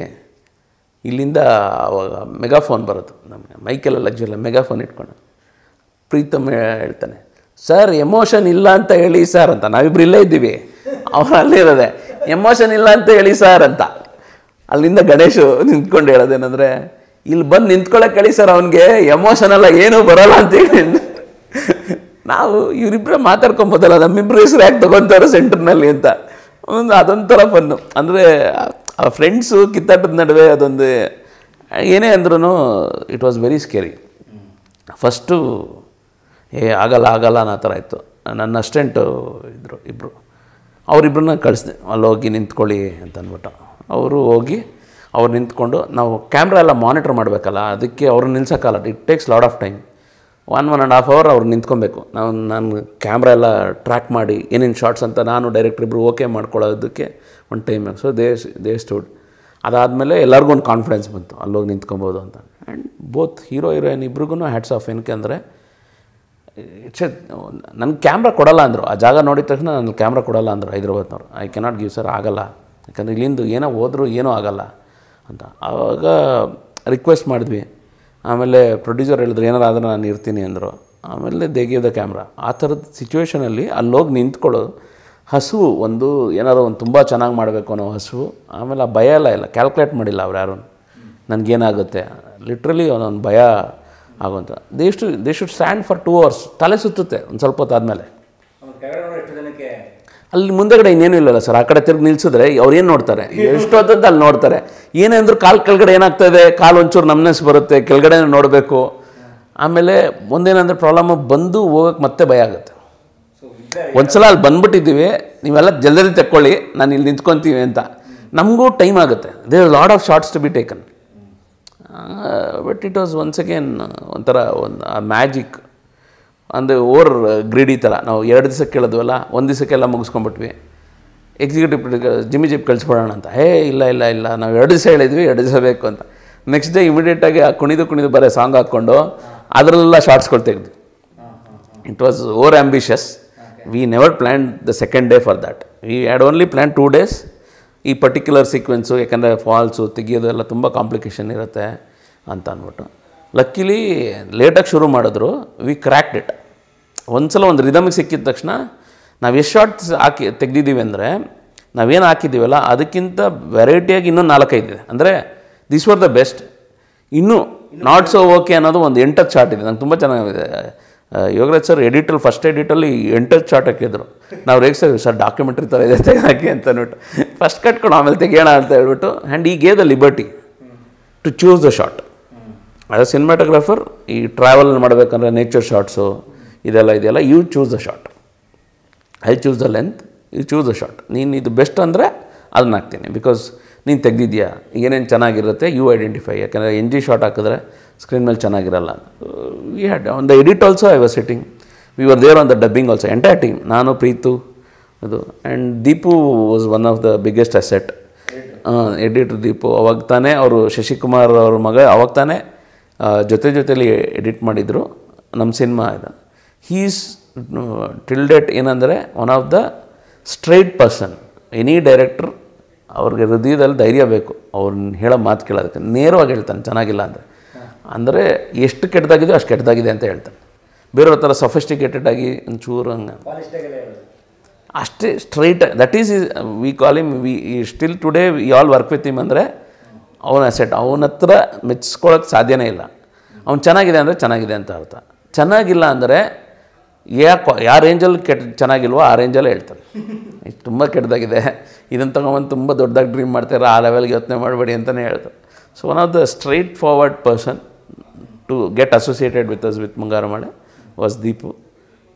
ಇಲ್ಲಿಂದ ಅವಾಗ ಮೆಗಾಫೋನ್ ಬರುತ್ತೆ ನಮಗೆ, ಮೈಕೆಲ್ಲ ಲಗ್ಜುರಿಲ್ಲ ಮೆಗಾಫೋನ್ ಇಟ್ಕೊಂಡು. ಪ್ರೀತಮ್ ಹೇಳ್ತಾನೆ ಸರ್ ಎಮೋಷನ್ ಇಲ್ಲ ಅಂತ ಹೇಳಿ ಸರ್ ಅಂತ, ನಾವಿಬ್ರು ಇಲ್ಲೇ ಇದ್ದೀವಿ, ಅವನು ಅಲ್ಲಿರೋದೆ, ಎಮೋಷನ್ ಇಲ್ಲ ಅಂತ ಹೇಳಿ ಸರ್ ಅಂತ. ಅಲ್ಲಿಂದ ಗಣೇಶು ನಿಂತ್ಕೊಂಡು ಹೇಳೋದೇನೆಂದರೆ, ಇಲ್ಲಿ ಬಂದು ನಿಂತ್ಕೊಳ್ಳೋಕೆ ಹೇಳಿ ಸರ್, ಅವನಿಗೆ ಎಮೋಷನಲ್ಲ ಏನೂ ಬರೋಲ್ಲ ಅಂತೇಳಿ. ನಾವು ಇವರಿಬ್ಬರೇ ಮಾತಾಡ್ಕೊಬೋದಲ್ಲ, ನಮ್ಮಿಬ್ಬರು ಹೆಸರು ಯಾಕೆ ತೊಗೊತಾರೆ ಸೆಂಟರ್ನಲ್ಲಿ ಅಂತ. ಒಂದು ಅದೊಂಥರ ಫನ್ನು. ಅಂದರೆ ಫ್ರೆಂಡ್ಸು ಕಿತ್ತಾಟದ ನಡುವೆ ಅದೊಂದು ಏನೇ ಅಂದ್ರೂ it was very scary. First ಆಗಲ್ಲ ಆಗಲ್ಲ ಅನ್ನೋ ಥರ ಇತ್ತು. ನನ್ನ ಅಸ್ಟೆಂಟು ಇದ್ದರು ಇಬ್ಬರು, ಅವರಿಬ್ಬರನ್ನ ಕಳಿಸ್ದೆ, ಅಲ್ಲಿ ಹೋಗಿ ನಿಂತ್ಕೊಳ್ಳಿ ಅಂತ ಅಂದ್ಬಿಟ್ಟು. ಅವರು ಹೋಗಿ ಅವ್ರು ನಿಂತ್ಕೊಂಡು, ನಾವು ಕ್ಯಾಮ್ರಾ ಎಲ್ಲ ಮಾನಿಟ್ರ್ ಮಾಡಬೇಕಲ್ಲ, ಅದಕ್ಕೆ ಅವ್ರನ್ನ ನಿಲ್ಸೋಕ್ಕಲ್ಲ, it takes lot of time, 1.5 hour ಅವ್ರು ನಿಂತ್ಕೊಬೇಕು. ನಾನು ಕ್ಯಾಮ್ರಾ ಎಲ್ಲ ಟ್ರ್ಯಾಕ್ ಮಾಡಿ ಏನೇನು ಶಾರ್ಟ್ಸ್ ಅಂತ ನಾನು ಡೈರೆಕ್ಟ್ರ್ ಇಬ್ಬರು ಓಕೆ ಮಾಡ್ಕೊಳ್ಳೋದಕ್ಕೆ ಒಂದು ಟೈಮ್. So they stood. ಅದಾದಮೇಲೆ ಎಲ್ಲರಿಗೂ ಒಂದು ಕಾನ್ಫಿಡೆನ್ಸ್ ಬಂತು ಅಲ್ಲೋಗಿ ನಿಂತ್ಕೊಬೋದು ಅಂತ. ಆ್ಯಂಡ್ ಬೋತ್ ಹೀರೋ ಹೀರೋಯಿನ್ ಇಬ್ರಿಗೂ ಹ್ಯಾಟ್ಸ್ ಆಫ್. ಏನಕ್ಕೆ ಅಂದರೆ ಇಟ್ಸ್ ಎ, ನನಗೆ ಕ್ಯಾಮ್ರಾ ಕೊಡೋಲ್ಲ ಅಂದರು, ಆ ಜಾಗ ನೋಡಿದ ತಕ್ಷಣ ನನ್ನ ಕ್ಯಾಮ್ರಾ ಕೊಡೋಲ್ಲ ಅಂದರು ಹೈದ್ರಾಬಾದ್ನವ್ರು. ಐ ಕೆನಾಟ್ ಗಿವ್ ಸರ್, ಆಗಲ್ಲ, ಯಾಕಂದರೆ ಇಲ್ಲಿಂದ ಏನೋ ಹೋದರೂ ಏನೂ ಆಗಲ್ಲ ಅಂತ. ಆವಾಗ ರಿಕ್ವೆಸ್ಟ್ ಮಾಡಿದ್ವಿ, ಆಮೇಲೆ ಪ್ರೊಡ್ಯೂಸರ್ ಹೇಳಿದ್ರು ಏನಾರು ಆದರೆ ನಾನು ಇರ್ತೀನಿ ಅಂದರು. ಆಮೇಲೆ ದೇ ಗಿವ್ ದ ಕ್ಯಾಮ್ರಾ. ಆ ಥರದ ಸಿಚುವೇಷನಲ್ಲಿ ಅಲ್ಲೋಗಿ ನಿಂತ್ಕೊಳ್ಳೋದು, ಹಸುವು ಒಂದು ಏನಾದ್ರು ಒಂದು ತುಂಬ ಚೆನ್ನಾಗಿ ಮಾಡಬೇಕು ಅನ್ನೋ ಹಸುವು. ಆಮೇಲೆ ಆ ಭಯ ಎಲ್ಲ ಇಲ್ಲ, ಕ್ಯಾಲ್ಕುಲೇಟ್ ಮಾಡಿಲ್ಲ ಅವ್ರು ಯಾರು, ನನಗೇನಾಗುತ್ತೆ ಲಿಟ್ರಲಿ ಅವನೊಂದು ಭಯ ಆಗುವಂಥ. They should stand for 2 hours. ತಲೆ ಸುತ್ತುತ್ತೆ ಒಂದು ಸ್ವಲ್ಪ ಹೊತ್ತು ಆದಮೇಲೆ. ಅಲ್ಲಿ ಮುಂದೆಗಡೆ ಇನ್ನೇನು ಇಲ್ಲಲ್ಲ ಸರ್, ಆ ಕಡೆ ತಿರುಗಿ ನಿಲ್ಸಿದ್ರೆ ಅವ್ರು ಏನು ನೋಡ್ತಾರೆ, ಎಷ್ಟೊತ್ತದ್ದು ಅಲ್ಲಿ ನೋಡ್ತಾರೆ. ಏನೇ ಅಂದರೂ ಕಾಲು ಕೆಳಗಡೆ ಏನಾಗ್ತದೆ, ಕಾಲು ಒಂಚೂರು ನಮ್ನೆಸ್ ಬರುತ್ತೆ, ಕೆಳಗಡೆ ನೋಡಬೇಕು. ಆಮೇಲೆ ಒಂದೇನಂದರೆ ಪ್ರಾಬ್ಲಮ್ ಬಂದು ಹೋಗೋಕ್ಕೆ ಮತ್ತೆ ಭಯ ಆಗುತ್ತೆ. ಒಂದು ಸಲ ಅಲ್ಲಿ ಬಂದ್ಬಿಟ್ಟಿದ್ದೀವಿ, ನೀವೆಲ್ಲ ಜಲ್ದಿ ತೆಕ್ಕೊಳ್ಳಿ, ನಾನು ಇಲ್ಲಿ ನಿಂತ್ಕೊತೀವಿ ಅಂತ. ನಮಗೂ ಟೈಮ್ ಆಗುತ್ತೆ, there are lot of shots to be taken. But it was once again ಒಂಥರ ಒಂದು ಮ್ಯಾಜಿಕ್. ಅಂದರೆ ಓರ್ ಗ್ರೀಡಿ ಥರ, ನಾವು 2 ದಿವಸಕ್ಕೆ ಕೇಳಿದ್ವಲ್ಲ, 1 ದಿವಸಕ್ಕೆಲ್ಲ ಮುಗಿಸ್ಕೊಂಡ್ಬಿಟ್ವಿ. ಎಕ್ಸಿಕ್ಯೂಟಿವ್ ಪ್ರೊಡ್ಯೂಸರ್ ಜಿಮ್ಮಿ ಜಿಪ್ ಕಳಿಸ್ಬಿಡೋಣ ಅಂತ, ಹೇ ಇಲ್ಲ ಇಲ್ಲ ಇಲ್ಲ, ನಾವು 2 ದಿವಸ ಹೇಳಿದ್ವಿ, 2 ದಿವಸ ಬೇಕು ಅಂತ. ನೆಕ್ಸ್ಟ್ ಡೇ ಇಮಿಡಿಯೇಟಾಗಿ ಆ ಕುಣಿದು ಬರೀ ಸಾಂಗ್ ಹಾಕ್ಕೊಂಡು ಅದರಲ್ಲೆಲ್ಲ ಶಾರ್ಟ್ಸ್ಗಳು ತೆಗೆದ್ವಿ. It was over ambitious. We never planned the second day for that. We had only planned 2 days. ಈ ಪರ್ಟಿಕ್ಯುಲರ್ ಸೀಕ್ವೆನ್ಸು, ಯಾಕಂದರೆ ಫಾಲ್ಸು ತೆಗಿಯೋದು ಎಲ್ಲ ತುಂಬ ಕಾಂಪ್ಲಿಕೇಶನ್ ಇರುತ್ತೆ ಅಂತ ಅಂದ್ಬಿಟ್ಟು. ಲಕ್ಕಿಲಿ ಲೇಟಾಗಿ ಶುರು ಮಾಡಿದ್ರು, ವಿ ಕ್ರ್ಯಾಕ್ಡ್ ಇಟ್. ಒಂದು ಸಲ ಒಂದು ರಿದಮಿಗೆ ಸಿಕ್ಕಿದ ತಕ್ಷಣ ನಾವು ಎಷ್ಟು ಶಾರ್ಟ್ಸ್ ಹಾಕಿ ತೆಗೆದಿದ್ದೀವಿ ಅಂದರೆ, ನಾವೇನು ಹಾಕಿದ್ದೀವಲ್ಲ ಅದಕ್ಕಿಂತ ವೆರೈಟಿಯಾಗಿ ಇನ್ನೂ 4-5 ಇದೆ. ಅಂದರೆ ದಿಸ್ ವರ್ ದ ಬೆಸ್ಟ್. ಇನ್ನೂ ನಾಟ್ ಸೋ ಓಕೆ ಅನ್ನೋದು ಒಂದು 8 ಶಾರ್ಟ್ ಇದೆ, ನಂಗೆ ತುಂಬ ಚೆನ್ನಾಗಿದೆ. ಯೋಗರಾಜ್ ಸರ್ ಎಡಿಟಲ್ಲಿ ಫಸ್ಟ್ ಎಡಿಟಲ್ಲಿ 8 ಶಾರ್ಟ್ ಹಾಕಿದ್ರು. ನಾವು ರೇಗಿಸ್ತೀವಿ ಸರ್, ಡಾಕ್ಯುಮೆಂಟ್ರಿ ಥರ ಇದೆ ತೆಗೆದಾಕಿ ಅಂತ ಅಂದ್ಬಿಟ್ಟು. ಫಸ್ಟ್ ಕಟ್ಕೊಂಡು ಆಮೇಲೆ ತೆಗೆಯೋಣ ಅಂತ ಹೇಳ್ಬಿಟ್ಟು. And he gave the liberty to choose the shot. As a cinematographer, ಈ ಟ್ರಾವೆಲ್ ಮಾಡಬೇಕಂದ್ರೆ ನೇಚರ್ ಶಾರ್ಟ್ಸು ಇದೆಲ್ಲ you choose the shot, I choose the length, you choose the shot. ನೀನು ಇದು ಬೆಸ್ಟ್ ಅಂದರೆ ಅದನ್ನ ಹಾಕ್ತೀನಿ, ಬಿಕಾಸ್ ನೀನು ತೆಗೆದಿದ್ಯಾ, ಏನೇನು ಚೆನ್ನಾಗಿರುತ್ತೆ ಯು ಐಡೆಂಟಿಫೈ. ಯಾಕೆಂದರೆ NG ಶಾರ್ಟ್ ಹಾಕಿದ್ರೆ ಸ್ಕ್ರೀನ್ ಮೇಲೆ ಚೆನ್ನಾಗಿರಲ್ಲ. We had on the edit also, I was sitting, we were there on the dubbing also, entire team, ನಾನು, ಪ್ರೀತು, ಅದು. And Deepu was one of the biggest asset, editor Deepu. ಅವಾಗ ತಾನೇ ಅವರು ಶಶಿಕುಮಾರ್ ಅವ್ರ ಮಗ, ಅವಾಗ ತಾನೇ ಜೊತೆಲಿ ಎಡಿಟ್ ಮಾಡಿದರು ನಮ್ಮ ಸಿನಿಮಾ ಇದು. ಹೀಸ್ ಟಿಲ್ ಡೇಟ್ ಏನಂದರೆ one of the straight person. Any director ಅವ್ರಿಗೆ ಹೃದಯದಲ್ಲಿ ಧೈರ್ಯ ಬೇಕು, ಅವ್ರನ್ನ ಹೇಳೋ ಮಾತು ಕೇಳೋದಕ್ಕೆ. ನೇರವಾಗಿ ಹೇಳ್ತಾನೆ ಚೆನ್ನಾಗಿಲ್ಲ ಅಂದರೆ, ಅಂದರೆ ಎಷ್ಟು ಕೆಟ್ಟದಾಗಿದೆಯೋ ಅಷ್ಟು ಕೆಟ್ಟದಾಗಿದೆ ಅಂತ ಹೇಳ್ತಾನೆ. ಬೇರೆಯವ್ರ ಥರ ಸಫಿಸ್ಟಿಕೇಟೆಡ್ ಆಗಿ ಒಂಚೂರು ಹಂಗೆ ಅಷ್ಟೇ straight. That is we call him, we still today we all work with him. ಅಂದರೆ ಅವನ ಅಸೆಟ್, ಅವನ ಹತ್ರ ಮೆಚ್ಚಿಸ್ಕೊಳ್ಳೋಕ್ಕೆ ಸಾಧ್ಯನೇ ಇಲ್ಲ. ಅವ್ನು ಚೆನ್ನಾಗಿದೆ ಅಂದರೆ ಚೆನ್ನಾಗಿದೆ ಅಂತ ಅರ್ಥ, ಚೆನ್ನಾಗಿಲ್ಲ ಅಂದರೆ ಯಾಕೋ ಯಾವ ರೇಂಜಲ್ಲಿ ಚೆನ್ನಾಗಿಲ್ವೋ ಆ ರೇಂಜಲ್ಲೇ ಹೇಳ್ತಾರೆ. ಇದು ತುಂಬ ಕೆಟ್ಟದಾಗಿದೆ, ಇದನ್ನು ತಗೊಂಬಂದು ತುಂಬ ದೊಡ್ಡದಾಗಿ ಡ್ರೀಮ್ ಮಾಡ್ತಾರೆ, ಆ ಲೆವೆಲ್ಗೆ ಯೋಚನೆ ಮಾಡಬೇಡಿ ಅಂತಲೇ ಹೇಳ್ತಾರೆ. So one of the straightforward person to get associated with us with Mungaru Male was Deepu.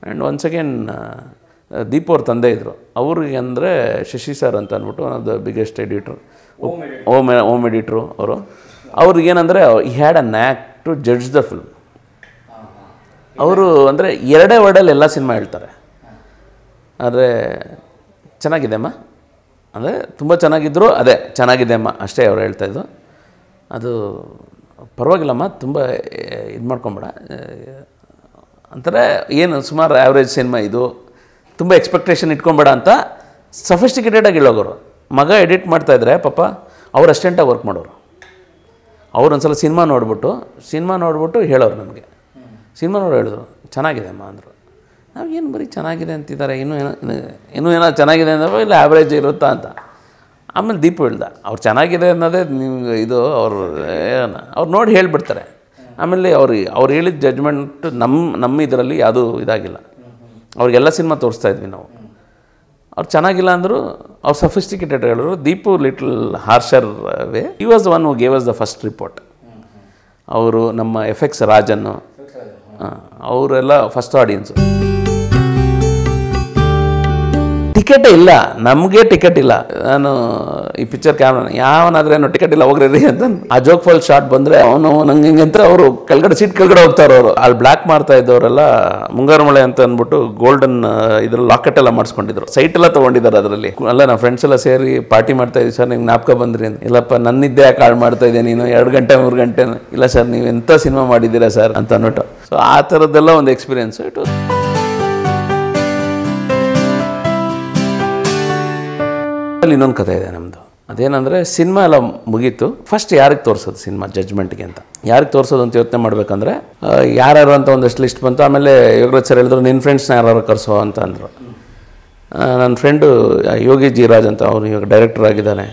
And once again, Deepu or Tande idru. Avurige andre Shashi sir anta anbitu one of the biggest editor. Home editor avaru. Avurige enandre he had a knack to judge the film. Avaru andre 2 word alli ella cinema heltare. Adre chanagide amma. Andre tumba chanagidru ade chanagide amma ashte avaru helta idru. ಅದು ಪರವಾಗಿಲ್ಲಮ್ಮ, ತುಂಬ ಇದು ಮಾಡ್ಕೊಂಬೇಡ ಅಂತಾರೆ. ಏನು ಸುಮಾರು average cinema ಇದು, ತುಂಬ expectation ಇಟ್ಕೊಂಬೇಡ ಅಂತ ಸಫಿಸ್ಟಿಕೇಟೆಡಾಗಿ ಹೇಳೋಗೋರು. ಮಗ ಎಡಿಟ್ ಮಾಡ್ತಾಯಿದ್ರೆ ಪಾಪ, ಅವ್ರು ಅಸ್ಟೆಂಟಾಗಿ ವರ್ಕ್ ಮಾಡೋರು. ಅವ್ರು ಒಂದು ಸಲ ಸಿನಿಮಾ ನೋಡಿಬಿಟ್ಟು ಹೇಳೋರು ನಮಗೆ. ಸಿನಿಮಾ ನೋಡಿ ಹೇಳಿದ್ರು ಚೆನ್ನಾಗಿದೆ ಅಮ್ಮ ಅಂದರು. ನಾವು ಏನು ಬರೀ ಚೆನ್ನಾಗಿದೆ ಅಂತಿದ್ದಾರೆ, ಇನ್ನೂ ಏನೋ ಚೆನ್ನಾಗಿದೆ ಅಂದ್ರೆ ಇಲ್ಲ ಆ್ಯಾವ್ರೇಜ್ ಇರುತ್ತಾ ಅಂತ. ಆಮೇಲೆ ದೀಪು ಹೇಳ್ದ ಅವ್ರು ಚೆನ್ನಾಗಿದೆ ಅನ್ನೋದೇ ನಿಮ್ಗೆ ಇದು ಅವ್ರು ನೋಡಿ ಹೇಳಿಬಿಡ್ತಾರೆ. ಆಮೇಲೆ ಅವ್ರು ಹೇಳಿದ ಜಡ್ಜ್ಮೆಂಟ್ ನಮ್ಮ ಇದರಲ್ಲಿ ಯಾವುದೂ ಇದಾಗಿಲ್ಲ. ಅವ್ರಿಗೆಲ್ಲ ಸಿನಿಮಾ ತೋರಿಸ್ತಾ ಇದ್ವಿ ನಾವು. ಅವ್ರು ಚೆನ್ನಾಗಿಲ್ಲ ಅಂದರು ಅವ್ರು ಸಫಿಸ್ಟಿಕೇಟೆಡ್ ಹೇಳಿದ್ರು. Deepu little harsher way. He was one who gave us the first report. ಅವರು ನಮ್ಮ ಎಫೆಕ್ಸ್ ರಾಜನ್ನು ಅವರೆಲ್ಲ ಫಸ್ಟ್ ಆಡಿಯನ್ಸು. ಟಿಕೆಟ್ ಇಲ್ಲ, ನಮಗೆ ಟಿಕೆಟ್ ಇಲ್ಲ. ನಾನು ಈ ಪಿಕ್ಚರ್ ಕ್ಯಾಮ್ರಾ ಯಾವನಾದ್ರೇನು ಟಿಕೆಟ್ ಇಲ್ಲ ಹೋಗ್ರಿ ಅಂತ. ಆ ಜೋಗ್ ಫಾಲ್ ಶಾಟ್ ಬಂದರೆ ಅವನು ನಂಗೆ ಹಿಂಗೆ ಅಂತ ಅವರು ಸೀಟ್ ಕೆಳಗಡೆ ಹೋಗ್ತಾರೆ. ಅವರು ಅಲ್ಲಿ ಬ್ಲ್ಯಾಕ್ ಮಾಡ್ತಾ ಇದ್ದವರೆಲ್ಲ ಮುಂಗಾರು ಮಳೆ ಅಂತ ಅಂದ್ಬಿಟ್ಟು ಗೋಲ್ಡನ್ ಇದ್ರಲ್ಲಿ ಲಾಕೆಟ್ ಎಲ್ಲ ಮಾಡಿಸ್ಕೊಂಡಿದ್ರು. ಸೈಟ್ ಎಲ್ಲ ತೊಗೊಂಡಿದ್ದಾರೆ ಅದರಲ್ಲಿ. ಅಲ್ಲ ನಾವು ಫ್ರೆಂಡ್ಸ್ ಎಲ್ಲ ಸೇರಿ ಪಾರ್ಟಿ ಮಾಡ್ತಾ ಇದ್ದೀವಿ ಸರ್, ನಿಮ್ಗೆ ಜ್ಞಾಪಕ ಬಂದ್ರಿ ಅಂತ. ಇಲ್ಲಪ್ಪ ನನ್ನಿದ್ದೆ ಕಾಳು ಮಾಡ್ತಾ ಇದ್ದೆ ನೀನು 2 ಗಂಟೆ 3 ಗಂಟೆ. ಇಲ್ಲ ಸರ್ ನೀವು ಎಂಥ ಸಿನಿಮಾ ಮಾಡಿದ್ದೀರಾ ಸರ್ ಅಂತ ಅಂದ್ಬಿಟ್ಟು. ಸೊ ಆ ಥರದ್ದೆಲ್ಲ ಒಂದು ಎಕ್ಸ್ಪೀರಿಯನ್ಸು. ಇಟ್ ವಾಸ್ ಅಲ್ಲಿ ಇನ್ನೊಂದು ಕಥೆ ಇದೆ ನಮ್ಮದು. ಅದೇನಂದರೆ ಸಿನಿಮಾ ಎಲ್ಲ ಮುಗೀತು. ಫಸ್ಟ್ ಯಾರಿಗೆ ತೋರಿಸೋದು ಸಿನಿಮಾ ಜಡ್ಜ್ಮೆಂಟ್ಗೆ ಅಂತ ಯಾರಿಗೆ ತೋರಿಸೋದು ಅಂತ ಯೋಚನೆ ಮಾಡಬೇಕಂದ್ರೆ ಯಾರ್ಯಾರು ಅಂತ ಒಂದಷ್ಟು ಲಿಸ್ಟ್ ಬಂತು. ಆಮೇಲೆ ಯೋಗರಾಜ್ ಸರ್ ಹೇಳಿದ್ರು ನಿನ್ನ ಫ್ರೆಂಡ್ಸ್ನ ಯಾರು ಕರೆಸೋ ಅಂತ ಅಂದರು. ನನ್ನ ಫ್ರೆಂಡು ಯೋಗಿ ಜೀರಾಜ್ ಅಂತ ಅವನು ಇವಾಗ ಡೈರೆಕ್ಟರ್ ಆಗಿದ್ದಾನೆ.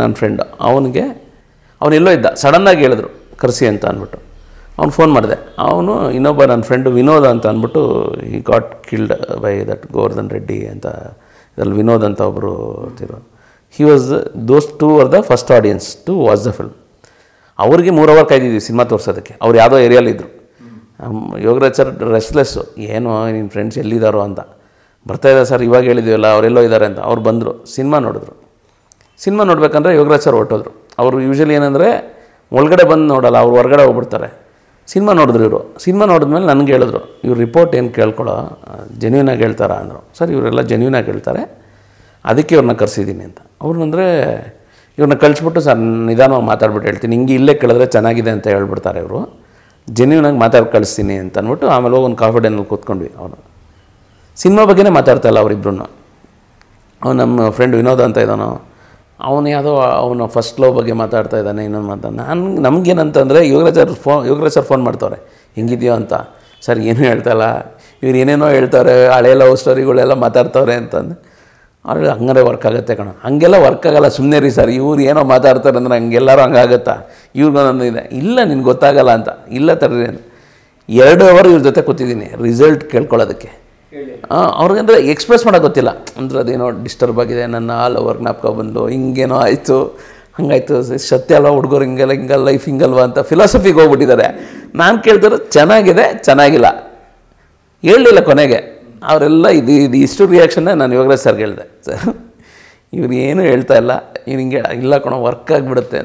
ನನ್ನ ಫ್ರೆಂಡ್ ಅವನೆಲ್ಲೋ ಇದ್ದ. ಸಡನ್ನಾಗಿ ಹೇಳಿದ್ರು ಕರೆಸಿ ಅಂತ ಅಂದ್ಬಿಟ್ಟು ಅವ್ನು ಫೋನ್ ಮಾಡಿದೆ. ಅವನು ಇನ್ನೊಬ್ಬ ನನ್ನ ಫ್ರೆಂಡು ವಿನೋದ್ ಅಂತ ಅಂದ್ಬಿಟ್ಟು he got killed by that Govardhan Reddy ಅಂತ ಇದರಲ್ಲಿ ವಿನೋದ್ ಅಂತ ಒಬ್ಬರು ಇರ್ತಿರೋ. He was those two are the first audience to watch the film. ಅವ್ರಿಗೆ 3 ಅವರ್ ಕಾಯ್ದಿದ್ವಿ ಸಿನಿಮಾ ತೋರಿಸೋದಕ್ಕೆ. ಅವ್ರು ಯಾವುದೋ ಏರಿಯಾಲಿದ್ದರು. ಯೋಗರಾಜ್ ಸರ್ ರೆಸ್ಟ್ಲೆಸ್ಸು, ಏನೋ ನಿನ್ನ ಫ್ರೆಂಡ್ಸ್ ಎಲ್ಲಿದ್ದಾರೋ ಅಂತ. ಬರ್ತಾಯಿದ್ದಾರೆ ಸರ್ ಇವಾಗ ಹೇಳಿದ್ದೀವಲ್ಲ ಅವರೆಲ್ಲೋ ಇದ್ದಾರೆ ಅಂತ. ಅವ್ರು ಬಂದರು, ಸಿನಿಮಾ ನೋಡಿದ್ರು. ಸಿನಿಮಾ ನೋಡಬೇಕಂದ್ರೆ ಯೋಗರಾಜ್ ಸರ್ ಹೊರಟೋದ್ರು. ಅವರು ಯೂಶ್ವಲಿ ಏನಂದರೆ ಒಳಗಡೆ ಬಂದು ನೋಡೋಲ್ಲ, ಅವ್ರು ಹೊರಗಡೆ ಹೋಗ್ಬಿಡ್ತಾರೆ. ಸಿನಿಮಾ ನೋಡಿದ್ರು ಇವರು. ಸಿನಿಮಾ ನೋಡಿದ್ಮೇಲೆ ನನಗೆ ಹೇಳಿದ್ರು ಇವ್ರ ರಿಪೋರ್ಟ್ ಏನು ಕೇಳ್ಕೊಳ್ಳೋ ಜೆನ್ಯೂನಾಗಿ ಹೇಳ್ತಾರಾ ಅಂದರು. ಸರ್ ಇವರೆಲ್ಲ ಜೆನ್ಯೂನಾಗಿ ಹೇಳ್ತಾರೆ, ಅದಕ್ಕೆ ಇವ್ರನ್ನ ಕರೆಸಿದ್ದೀನಿ ಅಂತ. ಅವ್ರನ್ನಂದರೆ ಇವ್ರನ್ನ ಕಳಿಸ್ಬಿಟ್ಟು ಸರ್ ನಿಧಾನವಾಗಿ ಮಾತಾಡ್ಬಿಟ್ಟು ಹೇಳ್ತೀನಿ, ಹಿಂಗೆ ಇಲ್ಲೇ ಕೇಳಿದ್ರೆ ಚೆನ್ನಾಗಿದೆ ಅಂತ ಹೇಳ್ಬಿಡ್ತಾರೆ ಇವರು, ಜೆನ್ಯೂನಾಗಿ ಮಾತಾಡಿ ಕಳಿಸ್ತೀನಿ ಅಂತ ಅಂದ್ಬಿಟ್ಟು ಆಮೇಲೆ ಹೋಗಿ ಒಂದು ಕಾಫಿ ಡೇನಲ್ಲಿ ಕೂತ್ಕೊಂಡ್ವಿ. ಅವರು ಸಿನಿಮಾ ಬಗ್ಗೆನೇ ಮಾತಾಡ್ತಾಯಿಲ್ಲ ಅವರಿಬ್ರು. ಅವ್ನು ನಮ್ಮ ಫ್ರೆಂಡ್ ವಿನೋದ್ ಅಂತ ಇದ್ದಾನೋ ಅವನು ಯಾವುದೋ ಅವನ ಫಸ್ಟ್ ಲವ್ ಬಗ್ಗೆ ಮಾತಾಡ್ತಾ ಇದ್ದಾನೆ, ಇನ್ನೊಂದು ಮಾತಾಡ. ನಮಗೇನಂತಂದರೆ ಯೋಗರಾಜ್ ಸರ್ ಫೋನ್ ಮಾಡ್ತವ್ರೆ ಹೆಂಗಿದೆಯೋ ಅಂತ. ಸರ್ ಏನೂ ಹೇಳ್ತಾಯಿಲ್ಲ, ಇವ್ರು ಏನೇನೋ ಹೇಳ್ತಾರೆ, ಹಳೆ ಲವ್ ಸ್ಟೋರಿಗಳೆಲ್ಲ ಮಾತಾಡ್ತವ್ರೆ ಅಂತಂದು. ಅವ್ರು ಹಂಗಾರೆ ವರ್ಕ್ ಆಗುತ್ತೆ ಕಣ. ಹಂಗೆಲ್ಲ ವರ್ಕ್ ಆಗಲ್ಲ, ಸುಮ್ಮನೆ ರೀ ಸರ್ ಇವ್ರು ಏನೋ ಮಾತಾಡ್ತಾರೆ ಅಂದರೆ ಹಂಗೆಲ್ಲರೂ ಹಂಗಾಗುತ್ತಾ ಇವ್ರಿಗೊಂದು ಇದೆ. ಇಲ್ಲ ನಿನ್ಗೆ ಗೊತ್ತಾಗಲ್ಲ ಅಂತ. ಇಲ್ಲ ತರ್ರಿ ಅಂತ 2 ಅವರ್ ಇವ್ರ ಜೊತೆ ಕೂತಿದ್ದೀನಿ ರಿಸಲ್ಟ್ ಕೇಳ್ಕೊಳ್ಳೋದಕ್ಕೆ. ಅವ್ರಿಗಂದರೆ ಎಕ್ಸ್ಪ್ರೆಸ್ ಮಾಡೋಕ್ಕೆ ಗೊತ್ತಿಲ್ಲ. ಅಂದರೆ ಅದೇನೋ ಡಿಸ್ಟರ್ಬ್ ಆಗಿದೆ, ನನ್ನ ಆಲ್ ಓವರ್ ಜ್ಞಾಪಕ ಬಂದು ಹಿಂಗೇನೋ ಆಯಿತು ಹಂಗಾಯಿತು, ಸತ್ಯ ಅಲ್ವಾ ಹುಡುಗರು ಹಿಂಗಲ್ಲ ಲೈಫ್ ಹಿಂಗಲ್ವಾ ಅಂತ ಫಿಲಾಸಫಿಗೆ ಹೋಗ್ಬಿಟ್ಟಿದ್ದಾರೆ. ನಾನು ಕೇಳ್ತಾರೆ ಚೆನ್ನಾಗಿದೆ ಚೆನ್ನಾಗಿಲ್ಲ ಹೇಳಲಿಲ್ಲ. ಕೊನೆಗೆ ಅವರೆಲ್ಲ ಇದು ಇಷ್ಟು ರಿಯಾಕ್ಷನ್ನೇ ನಾನು ಯೋಗರಾಜ್ ಸರ್ಗೆ ಹೇಳಿದೆ. ಸರ್ ಇವ್ರು ಏನೂ ಹೇಳ್ತಾ ಇಲ್ಲ, ಇವ್ರು ಹಿಂಗೆ ಇಲ್ಲ ಕಣೋ ವರ್ಕ್ ಆಗಿಬಿಡುತ್ತೆ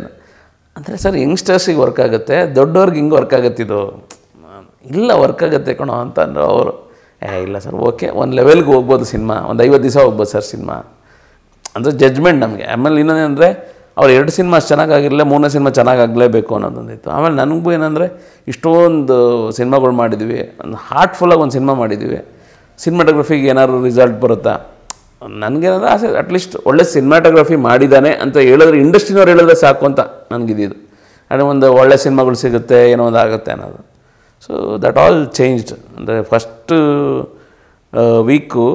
ಅಂದರೆ. ಸರ್ ಯಂಗ್ಸ್ಟರ್ಸಿಗೆ ವರ್ಕ್ ಆಗುತ್ತೆ, ದೊಡ್ಡವ್ರಿಗೆ ಹಿಂಗೆ ವರ್ಕ್ ಆಗುತ್ತಿದ್ದು ಇಲ್ಲ ವರ್ಕ್ ಆಗುತ್ತೆ ಕಣೋ ಅಂತ ಅಂದರು. ಅವರು ಇಲ್ಲ ಸರ್ ಓಕೆ, ಒಂದು ಲೆವೆಲ್ಗೆ ಹೋಗ್ಬೋದು ಸಿನಿಮಾ, ಒಂದು 50 ದಿವಸ ಹೋಗ್ಬೋದು ಸರ್ ಸಿನಿಮಾ ಅಂದರೆ ಜಡ್ಜ್ಮೆಂಟ್ ನಮಗೆ. ಆಮೇಲೆ ಇನ್ನೊಂದೇನೆಂದರೆ ಅವ್ರು 2 ಸಿನಿಮಾ ಅಷ್ಟು ಚೆನ್ನಾಗಾಗಿರಲಿಲ್ಲ, 3ನೇ ಸಿನಿಮಾ ಚೆನ್ನಾಗಾಗಲೇಬೇಕು ಅನ್ನೋದೊಂದಿತ್ತು. ಆಮೇಲೆ ನನಗೂ ಏನಂದರೆ ಇಷ್ಟೊಂದು ಸಿನಿಮಾಗಳು ಮಾಡಿದ್ವಿ, ಒಂದು ಹಾರ್ಟ್ಫುಲ್ಲಾಗಿ ಒಂದು ಸಿನಿಮಾ ಮಾಡಿದ್ವಿ, ಸಿನಿಮಾಟೋಗ್ರಫಿಗೆ ಏನಾದ್ರು ರಿಸಲ್ಟ್ ಬರುತ್ತಾ ನನಗೇನಾದ್ರೂ ಆಸೆ. ಅಟ್ಲೀಸ್ಟ್ ಒಳ್ಳೆ ಸಿನಿಮಾಟೋಗ್ರಫಿ ಮಾಡಿದ್ದಾನೆ ಅಂತ ಹೇಳಿದ್ರೆ ಇಂಡಸ್ಟ್ರಿನವ್ರು ಹೇಳಿದ್ರೆ ಸಾಕು ಅಂತ ನನಗಿದ್ದು. ಅಂದರೆ ಒಂದು ಒಳ್ಳೆ ಸಿನಿಮಾಗಳು ಸಿಗುತ್ತೆ, ಏನೋ ಒಂದು ಆಗುತ್ತೆ ಅನ್ನೋದು. So that all changed. ಅಂದರೆ ಫಸ್ಟ್ ವೀಕು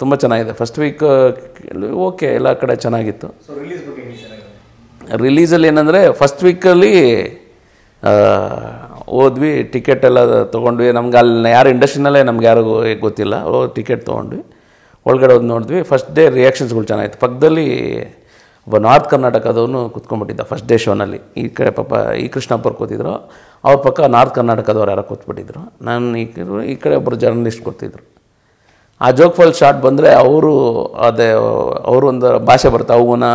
ತುಂಬ ಚೆನ್ನಾಗಿದೆ. ಫಸ್ಟ್ ವೀಕ್ ಓಕೆ ಎಲ್ಲ ಕಡೆ ಚೆನ್ನಾಗಿತ್ತು. ರಿಲೀಸಲ್ಲಿ ಏನಂದರೆ ಫಸ್ಟ್ ವೀಕಲ್ಲಿ ಹೋದ್ವಿ, ಟಿಕೆಟ್ ಎಲ್ಲ ತೊಗೊಂಡ್ವಿ. ನಮ್ಗೆ ಅಲ್ಲಿ ಯಾರು ಇಂಡಸ್ಟ್ರಿನಲ್ಲೇ ನಮ್ಗೆ ಯಾರಿಗೂ ಗೊತ್ತಿಲ್ಲ. ಟಿಕೆಟ್ ತೊಗೊಂಡ್ವಿ, ಒಳಗಡೆ ಹೋಗಿ ನೋಡಿದ್ವಿ. ಫಸ್ಟ್ ಡೇ ರಿಯಾಕ್ಷನ್ಸ್ಗಳು ಚೆನ್ನಾಗಿತ್ತು. ಪಕ್ಕದಲ್ಲಿ ಒಬ್ಬ ನಾರ್ತ್ ಕರ್ನಾಟಕದವನು ಕೂತ್ಕೊಂಡ್ಬಿಟ್ಟಿದ್ದ ಫಸ್ಟ್ ಡೇ ಶೋನಲ್ಲಿ. ಈ ಕಡೆ ಪಾಪ ಇ ಕೃಷ್ಣಪ್ಪರು ಕೂತಿದ್ರು, ಅವ್ರ ಪಕ್ಕ ನಾರ್ತ್ ಕರ್ನಾಟಕದವ್ರು ಯಾರೋ ಕೂತ್ಬಿಟ್ಟಿದ್ರು. ನಾನು ಈ ಕಡೆ ಒಬ್ಬರು ಜರ್ನಲಿಸ್ಟ್ ಕೂತಿದ್ರು. ಆ ಜೋಗ್ ಫಾಲ್ ಶಾಟ್ ಬಂದರೆ ಅವರು ಒಂದು ಭಾಷೆ ಬರ್ತಾ ಅವನ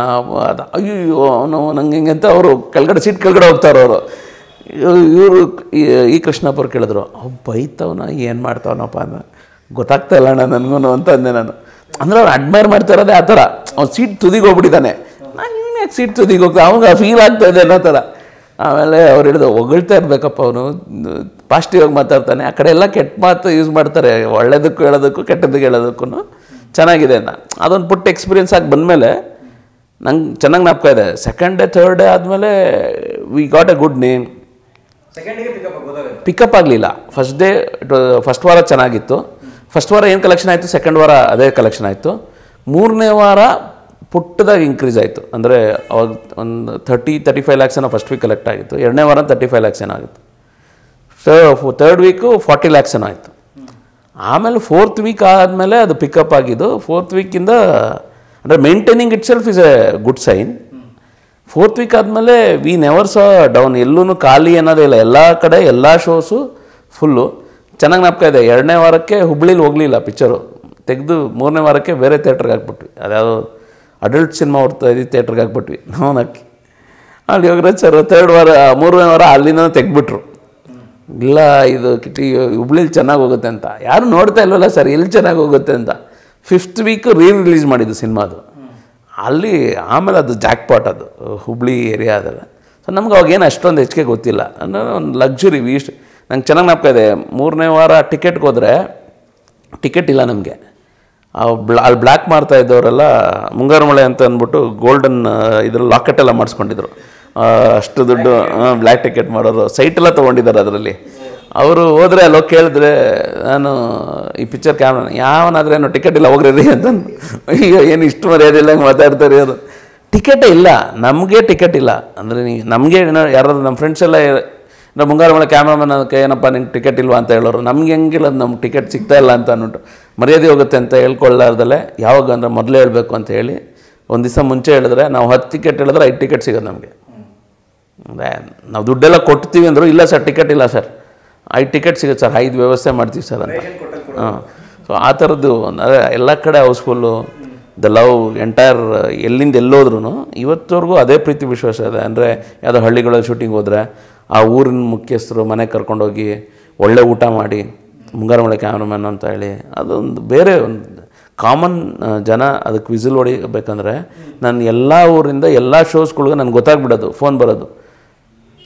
ಅದು ಅಯ್ಯೋ ಅವನು ನಂಗೆ ಹಿಂಗೆ ಅಂತ ಅವರು ಸೀಟ್ ಕೆಳಗಡೆ ಹೋಗ್ತಾರೆ. ಅವರು ಇವರು ಇ ಕೃಷ್ಣಪ್ಪರು ಕೇಳಿದ್ರು ಅವ್ನು ಬೈತವನ ಏನು ಮಾಡ್ತಾವನಪ್ಪ ಅಂದ ಗೊತ್ತಾಗ್ತಾ ಇಲ್ಲ ಅಣ್ಣ ನನಗೂ ಅಂತ ಅಂದೆ ನಾನು. ಅಂದರೆ ಅವ್ರು ಅಡ್ಮೈರ್ ಮಾಡ್ತಾ ಇರೋದೇ ಆ ಥರ. ಅವ್ನು ಸೀಟ್ ತುದಿಗೆ ಹೋಗ್ಬಿಟ್ಟಿದ್ದಾನೆ, ನಾನು ಇವನೇ ಸೀಟ್ ತುದಿಗೆ ಹೋಗ್ತಾ ಅವ್ನಿಗೆ ಫೀಲ್ ಆಗ್ತಾ ಇದೆ ಅನ್ನೋ ಥರ. ಆಮೇಲೆ ಅವ್ರು ಹೇಳಿದ್ರು ಹೊಗಳ್ತಾ ಇರಬೇಕಪ್ಪ, ಅವನು ಪಾಸಿಟಿವ್ ಆಗಿ ಮಾತಾಡ್ತಾನೆ. ಆ ಕಡೆ ಎಲ್ಲ ಕೆಟ್ಟ ಮಾತು ಯೂಸ್ ಮಾಡ್ತಾರೆ, ಒಳ್ಳೆಯದಕ್ಕೂ ಹೇಳೋದಕ್ಕೂ ಕೆಟ್ಟದಕ್ಕೆ ಹೇಳೋದಕ್ಕೂ ಚೆನ್ನಾಗಿದೆ ಅಂತ. ಅದೊಂದು ಪುಟ್ಟ ಎಕ್ಸ್ಪೀರಿಯೆನ್ಸ್ ಆಗಿ ಬಂದಮೇಲೆ ನಂಗೆ ಚೆನ್ನಾಗಿ ಜ್ಞಾಪಕ ಇದೆ. ಸೆಕೆಂಡ್ ಡೇ 3rd ಡೇ ಆದಮೇಲೆ we got a good name. Pickup ಆಗಲಿಲ್ಲ. ಫಸ್ಟ್ ಡೇ ಫಸ್ಟ್ ವಾರ ಚೆನ್ನಾಗಿತ್ತು. ಫಸ್ಟ್ ವಾರ ಏನು ಕಲೆಕ್ಷನ್ ಆಯಿತು, ಸೆಕೆಂಡ್ ವಾರ ಅದೇ ಕಲೆಕ್ಷನ್ ಆಯಿತು. ಮೂರನೇ ವಾರ ಪುಟ್ಟದಾಗ ಇನ್ಕ್ರೀಸ್ ಆಯಿತು. ಅಂದರೆ ಅವಾಗ ಒಂದು 30-35 lakhs ಏನೋ ಫಸ್ಟ್ ವೀಕ್ ಕಲೆಕ್ಟ್ ಆಗಿತ್ತು. ಎರಡನೇ ವಾರ 35 lakhs ಏನಾಗಿತ್ತು. ಸೊ ಥರ್ಡ್ ವೀಕು 40 lakhs ಏನೋ ಆಯಿತು. ಆಮೇಲೆ ಫೋರ್ತ್ ವೀಕ್ ಆದಮೇಲೆ ಅದು ಪಿಕಪ್ ಆಗಿದ್ದು. ಫೋರ್ತ್ ವೀಕಿಂದ ಅಂದರೆ maintaining itself is a good sign. Fourth week ಆದಮೇಲೆ ವಿ ನೆವರ್ ಸಾ ಡೌನ್, ಎಲ್ಲೂ ಖಾಲಿ ಅನ್ನೋದೇ ಇಲ್ಲ. ಎಲ್ಲ ಕಡೆ ಎಲ್ಲ ಶೋಸು ಫುಲ್ಲು ಚೆನ್ನಾಗಿ ನಾಪ್ಕಾ ಇದೆ. ಎರಡನೇ ವಾರಕ್ಕೆ ಹುಬ್ಬಳ್ಳಿಲಿ ಹೋಗಲಿಲ್ಲ ಪಿಕ್ಚರು, ತೆಗೆದು ಮೂರನೇ ವಾರಕ್ಕೆ ಬೇರೆ ಥಿಯೇಟ್ರಿಗೆ ಹಾಕ್ಬಿಟ್ವಿ. ಅದ್ಯಾವುದೋ ಅಡಲ್ಟ್ ಸಿನಿಮಾ ಹೊರ್ತಾ ಇದ್ದು ಥಿಯೇಟ್ರಿಗೆ ಹಾಕ್ಬಿಟ್ವಿ ನಾವು ಹಾಕಿ. ಅಲ್ಲಿ ಯೋಗರಾಜ್ ಸರ್ ಥರ್ಡ್ ವಾರ ಮೂರನೇ ವಾರ ಅಲ್ಲಿಂದ ತೆಗೆದ್ಬಿಟ್ರು. ಇಲ್ಲ ಇದು ಕಿಟಿ ಹುಬ್ಳಿಲಿ ಚೆನ್ನಾಗಿ ಹೋಗುತ್ತೆ ಅಂತ ಯಾರು ನೋಡ್ತಾ ಇಲ್ವಲ್ಲ ಸರ್, ಎಲ್ಲಿ ಚೆನ್ನಾಗಿ ಹೋಗುತ್ತೆ ಅಂತ. ಫಿಫ್ತ್ ವೀಕು ರಿಲೀಸ್ ಮಾಡಿದ್ದು ಸಿನಿಮಾ ಅದು ಅಲ್ಲಿ. ಆಮೇಲೆ ಅದು ಜಾಕ್ಪಾಟ್, ಅದು ಹುಬ್ಳಿ ಏರಿಯಾ ಅದೆಲ್ಲ. ಸೊ ನಮ್ಗೆ ಅವಾಗೇನು ಅಷ್ಟೊಂದು ಹೆಚ್ಚಿಗೆ ಗೊತ್ತಿಲ್ಲ ಅನ್ನೋ ಒಂದು ಲಕ್ಸುರಿ ವೀಸ್ಟ್. ನಂಗೆ ಚೆನ್ನಾಗಿ ನಾಪ್ಕಾ ಇದೆ. ಮೂರನೇ ವಾರ ಟಿಕೆಟ್ಗೆ ಹೋದರೆ ಟಿಕೆಟ್ ಇಲ್ಲ ನಮಗೆ. ಅಲ್ಲಿ ಬ್ಲ್ಯಾಕ್ ಮಾಡ್ತಾ ಇದ್ದವರೆಲ್ಲ ಮುಂಗಾರು ಮಳೆ ಅಂತ ಅಂದ್ಬಿಟ್ಟು ಗೋಲ್ಡನ್ ಇದ್ರ ಲಾಕೆಟೆಲ್ಲ ಮಾಡಿಸ್ಕೊಂಡಿದ್ರು. ಅಷ್ಟು ದುಡ್ಡು ಬ್ಲ್ಯಾಕ್ ಟಿಕೆಟ್ ಮಾಡೋರು ಸೈಟೆಲ್ಲ ತೊಗೊಂಡಿದ್ದಾರೆ ಅದರಲ್ಲಿ. ಅವರು ಹೋದರೆ ಅಲ್ಲೋ ಕೇಳಿದ್ರೆ, ನಾನು ಈ ಪಿಕ್ಚರ್ ಕ್ಯಾಮ್ರಾನ ಯಾವನಾದ್ರೆ ಏನೋ ಟಿಕೆಟ್ ಇಲ್ಲ ಹೋಗ್ರಿ ಅಂತ. ಅಯ್ಯೋ ಏನು ಇಷ್ಟು ಮರ್ಯಾದೆ ಇಲ್ಲ ಹಂಗೆ ಮಾತಾಡ್ತಾರೆ ಅವರು. ಟಿಕೆಟೇ ಇಲ್ಲ ನಮಗೆ, ಟಿಕೆಟ್ ಇಲ್ಲ ಅಂದರೆ ನಮಗೆ ಏನೋ ಯಾರಾದ್ರೂ ನಮ್ಮ ಫ್ರೆಂಡ್ಸೆಲ್ಲ ಅಂದರೆ ಮುಂಗಾರು ಮಳೆ ಕ್ಯಾಮ್ರಾಮನ್ ಅದಕ್ಕೆ ಏನಪ್ಪ ನಿಂಗೆ ಟಿಕೆಟ್ ಇಲ್ವಾ ಅಂತ ಹೇಳೋರು. ನಮ್ಗೆ ಹೆಂಗಿಲ್ಲ ಅದು, ನಮ್ಗೆ ಟಿಕೆಟ್ ಸಿಗ್ತಾ ಇಲ್ಲ ಅಂತ ಅಂದ್ಬಿಟ್ಟು ಮರ್ಯಾದೆ ಹೋಗುತ್ತೆ ಅಂತ ಹೇಳ್ಕೊಳ್ಳಾರ್ದಲ್ಲೇ ಯಾವಾಗ ಅಂದರೆ ಮೊದಲೇ ಹೇಳಬೇಕು ಅಂತ ಹೇಳಿ ಒಂದು ದಿವಸ ಮುಂಚೆ ಹೇಳಿದ್ರೆ, ನಾವು 10 ticket ಹೇಳಿದ್ರೆ 5 ticket ಸಿಗೋದು ನಮಗೆ. ಅಂದರೆ ನಾವು ದುಡ್ಡೆಲ್ಲ ಕೊಡ್ತೀವಿ ಅಂದರು, ಇಲ್ಲ ಸರ್ ಟಿಕೆಟ್ ಇಲ್ಲ ಸರ್, 5 ticket ಸಿಗುತ್ತೆ ಸರ್, 5 ವ್ಯವಸ್ಥೆ ಮಾಡ್ತೀವಿ ಸರ್ ಅಂತ. ಹಾಂ, ಸೊ ಆ ಥರದ್ದು ಅಂದರೆ ಎಲ್ಲ ಕಡೆ ಹೌಸ್ಫುಲ್ಲು. ದ ಲವ್ ಎಂಟೈರ್ ಎಲ್ಲಿಂದ ಎಲ್ಲೋದ್ರೂ ಇವತ್ತವರೆಗೂ ಅದೇ ಪ್ರೀತಿ ವಿಶ್ವಾಸ ಇದೆ. ಅಂದರೆ ಯಾವುದೋ ಹಳ್ಳಿಗಳಲ್ಲಿ ಶೂಟಿಂಗ್ ಹೋದರೆ ಆ ಊರಿನ ಮುಖ್ಯಸ್ಥರು ಮನೆಗೆ ಕರ್ಕೊಂಡೋಗಿ ಒಳ್ಳೆ ಊಟ ಮಾಡಿ ಮುಂಗಾರು ಮಳೆ ಕ್ಯಾಮ್ರಾಮನ್ ಅಂತ ಹೇಳಿ, ಅದೊಂದು ಬೇರೆ ಒಂದು ಕಾಮನ್ ಜನ ಅದಕ್ಕೆ ವಿಸಿಲ್ ಹೊಡಿಬೇಕಂದ್ರೆ ನಾನು ಎಲ್ಲ ಊರಿಂದ ಎಲ್ಲ ಶೋಸ್ಗಳಿಗೂ ನನಗೆ ಗೊತ್ತಾಗ್ಬಿಡೋದು. ಫೋನ್ ಬರೋದು,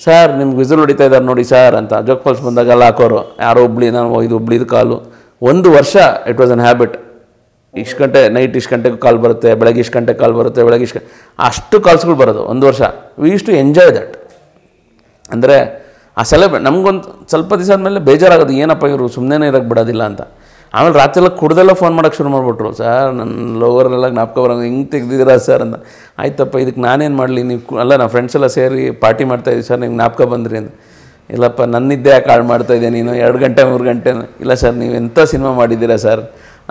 ಸರ್ ನಿಮ್ಗೆ ವಿಸಿಲ್ ಹೊಡಿತಾ ಇದ್ದಾರೆ ನೋಡಿ ಸರ್ ಅಂತ. ಜೋಗ್ ಫಾಲ್ಸ್ ಬಂದಾಗ ಎಲ್ಲ ಹಾಕೋರು ಯಾರೋ ಹುಬ್ಳಿ, ನಾನು ಇದು ಹುಬ್ಳಿದು ಕಾಲು. 1 ವರ್ಷ ಇಟ್ ವಾಸ್ ಅನ್ ಹ್ಯಾಬಿಟ್. ಇಷ್ಟು ಗಂಟೆ ನೈಟ್ ಇಷ್ಟು ಗಂಟೆಗೆ ಕಾಲ್ ಬರುತ್ತೆ, ಬೆಳಗ್ಗೆ ಇಷ್ಟು ಗಂಟೆಗೆ ಕಾಲ್ ಬರುತ್ತೆ, ಬೆಳಗ್ಗೆ ಇಷ್ಟು ಅಷ್ಟು ಕಾಲ್ಸ್ಗಳು ಬರೋದು 1 ವರ್ಷ. We use to enjoy that. ಅಂದರೆ ಆ ಸೆಲೆಬ್ರೇಟ್ ನಮಗೊಂದು ಸ್ವಲ್ಪ ದಿವಸ ಆದಮೇಲೆ ಬೇಜಾರಾಗೋದು, ಏನಪ್ಪ ಇವರು ಸುಮ್ಮನೆ ಇರೋಕ್ಕೆ ಬಿಡೋದಿಲ್ಲ ಅಂತ. ಆಮೇಲೆ ರಾತ್ರಿ ಎಲ್ಲ ಕುಡ್ದೆಲ್ಲ ಫೋನ್ ಮಾಡೋಕ್ಕೆ ಶುರು ಮಾಡಿಬಿಟ್ರು, ಸರ್ ನನ್ನ ಲೋವರೆಲ್ಲ ಜ್ಞಾಪಕ ಬರೋದು ಹಿಂಗೆ ತೆಗ್ದಿದ್ದೀರಾ ಸರ್ ಅಂತ. ಆಯ್ತಪ್ಪ ಇದಕ್ಕೆ ನಾನೇನು ಮಾಡಲಿ, ನೀವು ಅಲ್ಲ ನಾವು ಫ್ರೆಂಡ್ಸ್ ಎಲ್ಲ ಸೇರಿ ಪಾರ್ಟಿ ಮಾಡ್ತಾಯಿದ್ದೀವಿ ಸರ್, ನೀವು ಜ್ಞಾಪಕ ಬಂದ್ರಿ ಅಂತ. ಇಲ್ಲಪ್ಪ ನನ್ನಿದ್ದೆ ಯಾಕೆ ಹಾಳು ಮಾಡ್ತಾಯಿದ್ದೆ ನೀನು, 2 ಗಂಟೆ 3 ಗಂಟೆ. ಇಲ್ಲ ಸರ್ ನೀವು ಎಂಥ ಸಿನಿಮಾ ಮಾಡಿದ್ದೀರಾ ಸರ್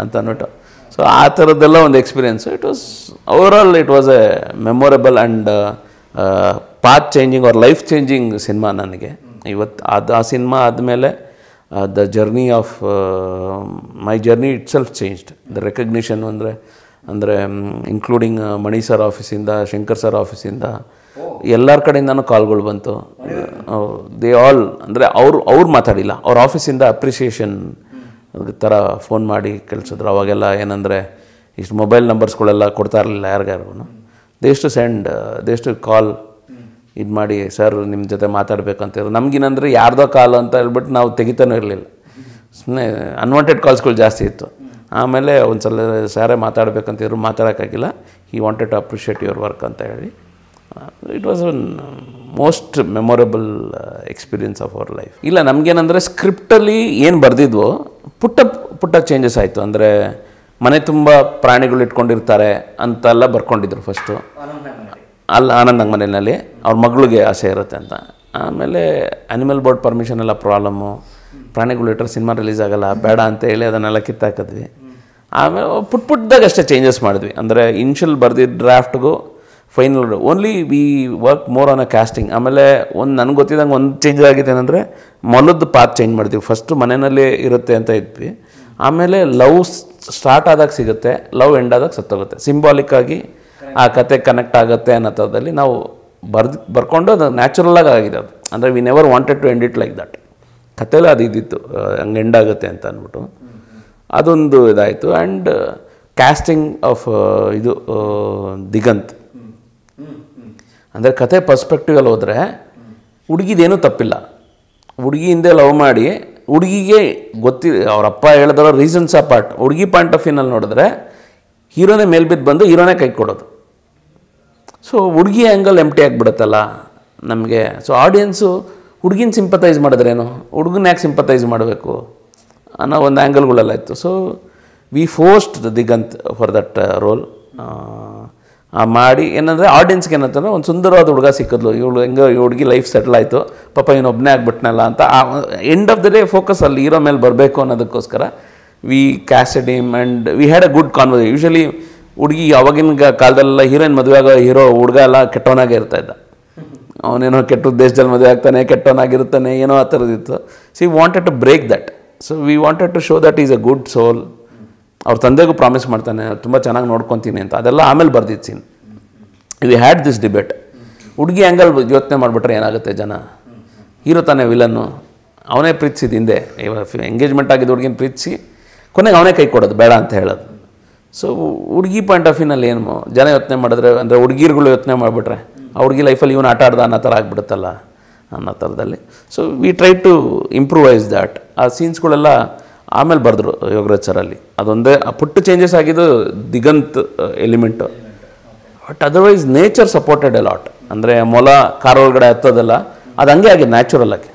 ಅಂತ ಅಂದ್ಬಿಟ್ಟು. ಸೊ ಆ ಥರದ್ದೆಲ್ಲ ಒಂದು experience. It was overall it was a memorable and path changing or life changing cinema ನನಗೆ ಇವತ್ತು. ಅದು ಆ ಸಿನಿಮಾ ಆದಮೇಲೆ the journey of my journey itself changed. The recognition ಅಂದರೆ ಇನ್ಕ್ಲೂಡಿಂಗ್ ಮಣಿ ಸರ್ ಆಫೀಸಿಂದ, ಶಂಕರ್ ಸರ್ ಆಫೀಸಿಂದ, ಎಲ್ಲರ ಕಡೆಯಿಂದನೂ ಕಾಲ್ಗಳು ಬಂತು. ದೇ ಆಲ್ ಅಂದರೆ ಅವ್ರು ಮಾತಾಡಿಲ್ಲ, ಅವ್ರ ಆಫೀಸಿಂದ ಅಪ್ರಿಷಿಯೇಷನ್ ಥರ ಫೋನ್ ಮಾಡಿ ಕಳಿಸಿದ್ರು. ಅವಾಗೆಲ್ಲ ಏನಂದರೆ ಇಷ್ಟು ಮೊಬೈಲ್ ನಂಬರ್ಸ್ಗಳೆಲ್ಲ ಕೊಡ್ತಾ ಇರಲಿಲ್ಲ ಯಾರಿಗಾರು. ದೇ ಇಷ್ಟು ಕಾಲ್ ಇದು ಮಾಡಿ, ಸರ್ ನಿಮ್ಮ ಜೊತೆ ಮಾತಾಡಬೇಕಂತಿದ್ರು. ನಮಗಿನಂದರೆ ಯಾರ್ದೋ ಕಾಲ್ ಅಂತ ಹೇಳ್ಬಿಟ್ಟು ನಾವು ತೆಗಿತಾನೂ ಇರಲಿಲ್ಲ, ಸುಮ್ಮನೆ ಅನ್ವಾಂಟೆಡ್ ಕಾಲ್ಸ್ಗಳು ಜಾಸ್ತಿ ಇತ್ತು. ಆಮೇಲೆ ಒಂದು ಸಲ ಸಾರೇ ಮಾತಾಡಬೇಕಂತಿದ್ರು, ಮಾತಾಡೋಕ್ಕಾಗಿಲ್ಲ. He wanted to appreciate your work ಅಂತ ಹೇಳಿ. It was one most memorable experience of our life. ಇಲ್ಲ ನಮಗೇನಂದರೆ ಸ್ಕ್ರಿಪ್ಟಲ್ಲಿ ಏನು ಬರೆದಿದ್ವೋ ಪುಟ್ಟ ಪುಟ್ಟ ಚೇಂಜಸ್ ಆಯಿತು. ಅಂದರೆ ಮನೆ ತುಂಬ ಪ್ರಾಣಿಗಳು ಇಟ್ಕೊಂಡಿರ್ತಾರೆ ಅಂತೆಲ್ಲ ಬರ್ಕೊಂಡಿದ್ರು ಫಸ್ಟು. ಅಲ್ಲ ಆನಂದ್ ನಾಗ್ ಮನೆಯಲ್ಲಿ ಅವ್ರ ಮಗಳಿಗೆ ಆಸೆ ಇರುತ್ತೆ ಅಂತ. ಆಮೇಲೆ ಅನಿಮಲ್ ಬೋರ್ಡ್ ಪರ್ಮಿಷನ್ ಎಲ್ಲ ಪ್ರಾಬ್ಲಮ್ಮು, ಪ್ರಾಣಿಗಳು ಇಟ್ಟರೆ ಸಿನಿಮಾ ರಿಲೀಸ್ ಆಗೋಲ್ಲ ಬೇಡ ಅಂತ ಹೇಳಿ ಅದನ್ನೆಲ್ಲ ಕಿತ್ತಾಕಿದ್ವಿ. ಆಮೇಲೆ ಪುಟ್ಟದಾಗ ಅಷ್ಟೇ ಚೇಂಜಸ್ ಮಾಡಿದ್ವಿ. ಅಂದರೆ initial ಬರ್ದಿದ್ದ ಡ್ರಾಫ್ಟ್ಗೂ final only we work more on a casting. ಆಮೇಲೆ ನನಗೆ ಗೊತ್ತಿದ್ದಂಗೆ ಒಂದು ಚೇಂಜ್ ಆಗಿದೆ ಏನಂದರೆ ಮೊದಲದ್ದು ಪಾತ್ ಚೇಂಜ್ ಮಾಡಿದ್ವಿ. ಫಸ್ಟು ಮನೆಯಲ್ಲೇ ಇರುತ್ತೆ ಅಂತ ಇದ್ವಿ. ಆಮೇಲೆ ಲವ್ ಸ್ಟಾರ್ಟ್ ಆದಾಗ ಸಿಗುತ್ತೆ, ಲವ್ ಎಂಡ್ ಆದಾಗ ಸತ್ತೋಗುತ್ತೆ. ಸಿಂಬಾಲಿಕ್ಕಾಗಿ ಆ ಕತೆ ಕನೆಕ್ಟ್ ಆಗುತ್ತೆ ಅನ್ನೋದ್ರಲ್ಲಿ ನಾವು ಬರ್ಕೊಂಡು ಅದು ನ್ಯಾಚುರಲಾಗಿ ಆಗಿದೆ. ಅದು ಅಂದರೆ we never wanted to end it like that. ಕತೆಯಲ್ಲೇ ಅದು ಇದ್ದಿತ್ತು ಹಂಗೆ ಎಂಡ್ ಆಗುತ್ತೆ ಅಂತ ಅಂದ್ಬಿಟ್ಟು ಅದೊಂದು ಇದಾಯಿತು. ಆ್ಯಂಡ್ ಕ್ಯಾಸ್ಟಿಂಗ್ ಆಫ್ ಇದು ದಿಗಂತ್ ಅಂದರೆ ಕತೆ ಪರ್ಸ್ಪೆಕ್ಟಿವಲ್ಲಿ ಹೋದರೆ ಹುಡುಗಿದೇನೂ ತಪ್ಪಿಲ್ಲ. ಹುಡುಗಿ ಹಿಂದೆ ಲವ್ ಮಾಡಿ ಹುಡುಗಿಗೆ ಗೊತ್ತಿ ಅವರಪ್ಪ ಹೇಳಿದರೋ ರೀಸನ್ಸ್ ಆ ಪಾರ್ಟ್. ಹುಡುಗಿ ಪಾಯಿಂಟ್ ಆಫ್ ವ್ಯೂನಲ್ಲಿ ನೋಡಿದ್ರೆ ಹೀರೋನೇ ಮೇಲ್ಬಿದ್ದು ಬಂದು ಹೀರೋನೇ ಕೈ ಕೊಡೋದು. ಸೊ ಹುಡುಗಿ ಆ್ಯಂಗಲ್ ಎಂಪ್ಟಿ ಆಗಿಬಿಡುತ್ತಲ್ಲ ನಮಗೆ. ಸೊ ಆಡಿಯನ್ಸು ಹುಡುಗಿನ ಸಿಂಪತೈಸ್ ಮಾಡಿದ್ರೇನು, ಹುಡುಗನ ಯಾಕೆ ಸಿಂಪತೈಸ್ ಮಾಡಬೇಕು ಅನ್ನೋ ಒಂದು ಆ್ಯಂಗಲ್ಗಳೆಲ್ಲ ಇತ್ತು. So we forced Diganth for that role. ಮಾಡಿ ಏನಂದರೆ ಆಡಿಯನ್ಸ್ಗೆ ಏನಂತಂದ್ರೆ ಒಂದು ಸುಂದರವಾದ ಹುಡುಗ ಸಿಕ್ಕಿದ್ಲು, ಇವಳು ಹೆಂಗೆ ಈ ಹುಡುಗಿ ಲೈಫ್ ಸೆಟ್ಲ್ ಆಯಿತು, ಪಾಪ ಇವನೊಬ್ಬನೇ ಆಗ್ಬಿಟ್ನಲ್ಲ ಅಂತ end of the day focus ಅಲ್ಲಿ ಇರೋ ಮೇಲೆ ಬರಬೇಕು ಅನ್ನೋದಕ್ಕೋಸ್ಕರ we casted him and we had a good conversation. Usually ಹುಡುಗಿ ಅವಾಗಿನ ಕಾಲದಲ್ಲೆಲ್ಲ ಹೀರೋಯಿನ್ ಮದುವೆ ಆಗೋ ಹೀರೋ ಹುಡುಗ ಎಲ್ಲ ಕೆಟ್ಟವನಾಗೇ ಇರ್ತಾ ಇದ್ದ, ಅವನೇನೋ ಕೆಟ್ಟ ಉದ್ದೇಶದಲ್ಲಿ ಮದುವೆ ಆಗ್ತಾನೆ, ಕೆಟ್ಟವನಾಗಿರ್ತಾನೆ, ಏನೋ ಆ ಥರದಿತ್ತು. So we wanted to break that. So we wanted to show that is a good soul. ಅವ್ರ ತಂದೆಗೂ ಪ್ರಾಮಿಸ್ ಮಾಡ್ತಾನೆ, ತುಂಬ ಚೆನ್ನಾಗಿ ನೋಡ್ಕೊತೀನಿ ಅಂತ. ಅದೆಲ್ಲ ಆಮೇಲೆ ಬರ್ದಿತ್ತು scene. We had this debate, ಹುಡುಗಿ ಆ್ಯಂಗಲ್ ಯೋಚನೆ ಮಾಡಿಬಿಟ್ರೆ ಏನಾಗುತ್ತೆ ಜನ, ಹೀರೋ ತಾನೇ ವಿಲನ್ನು, ಅವನೇ ಪ್ರೀತಿಸಿದ ಹಿಂದೆ ಎಂಗೇಜ್ಮೆಂಟ್ ಆಗಿದ್ದು ಹುಡುಗಿನ ಪ್ರೀತಿಸಿ ಕೊನೆಗೆ ಅವನೇ ಕೈ ಕೊಡೋದು ಬೇಡ ಅಂತ ಹೇಳೋದು. ಸೊ ಹುಡುಗಿ ಪಾಯಿಂಟ್ ಆಫ್ ವ್ಯೂನಲ್ಲಿ ಏನು ಜನ ಯೋಚನೆ ಮಾಡಿದ್ರೆ, ಅಂದರೆ ಹುಡುಗಿರುಗಳು ಯೋಚನೆ ಮಾಡಿಬಿಟ್ರೆ ಆ ಹುಡುಗಿ ಲೈಫಲ್ಲಿ ಇವನು ಆಟ ಆಡ್ದ ಅನ್ನೋ ಥರ ಆಗಿಬಿಡುತ್ತಲ್ಲ ಅನ್ನೋ ಥರದಲ್ಲಿ. So we try to improvise that. ಆ ಸೀನ್ಸ್ಗಳೆಲ್ಲ ಆಮೇಲೆ ಬರೆದ್ರು ಯೋಗರಾಜ್ ಸರಲ್ಲಿ. ಅದೊಂದೇ ಆ ಪುಟ್ಟು ಚೇಂಜಸ್ ಆಗಿದ್ದು Diganth element, but otherwise nature supported a lot. ಅಂದರೆ ಮೊಲ ಕಾರ್ ಒಳಗಡೆ ಹತ್ತೋದಲ್ಲ ಅದು ಹಂಗೆ ಆಗಿದೆ ನ್ಯಾಚುರಲ್ಲಾಗಿ.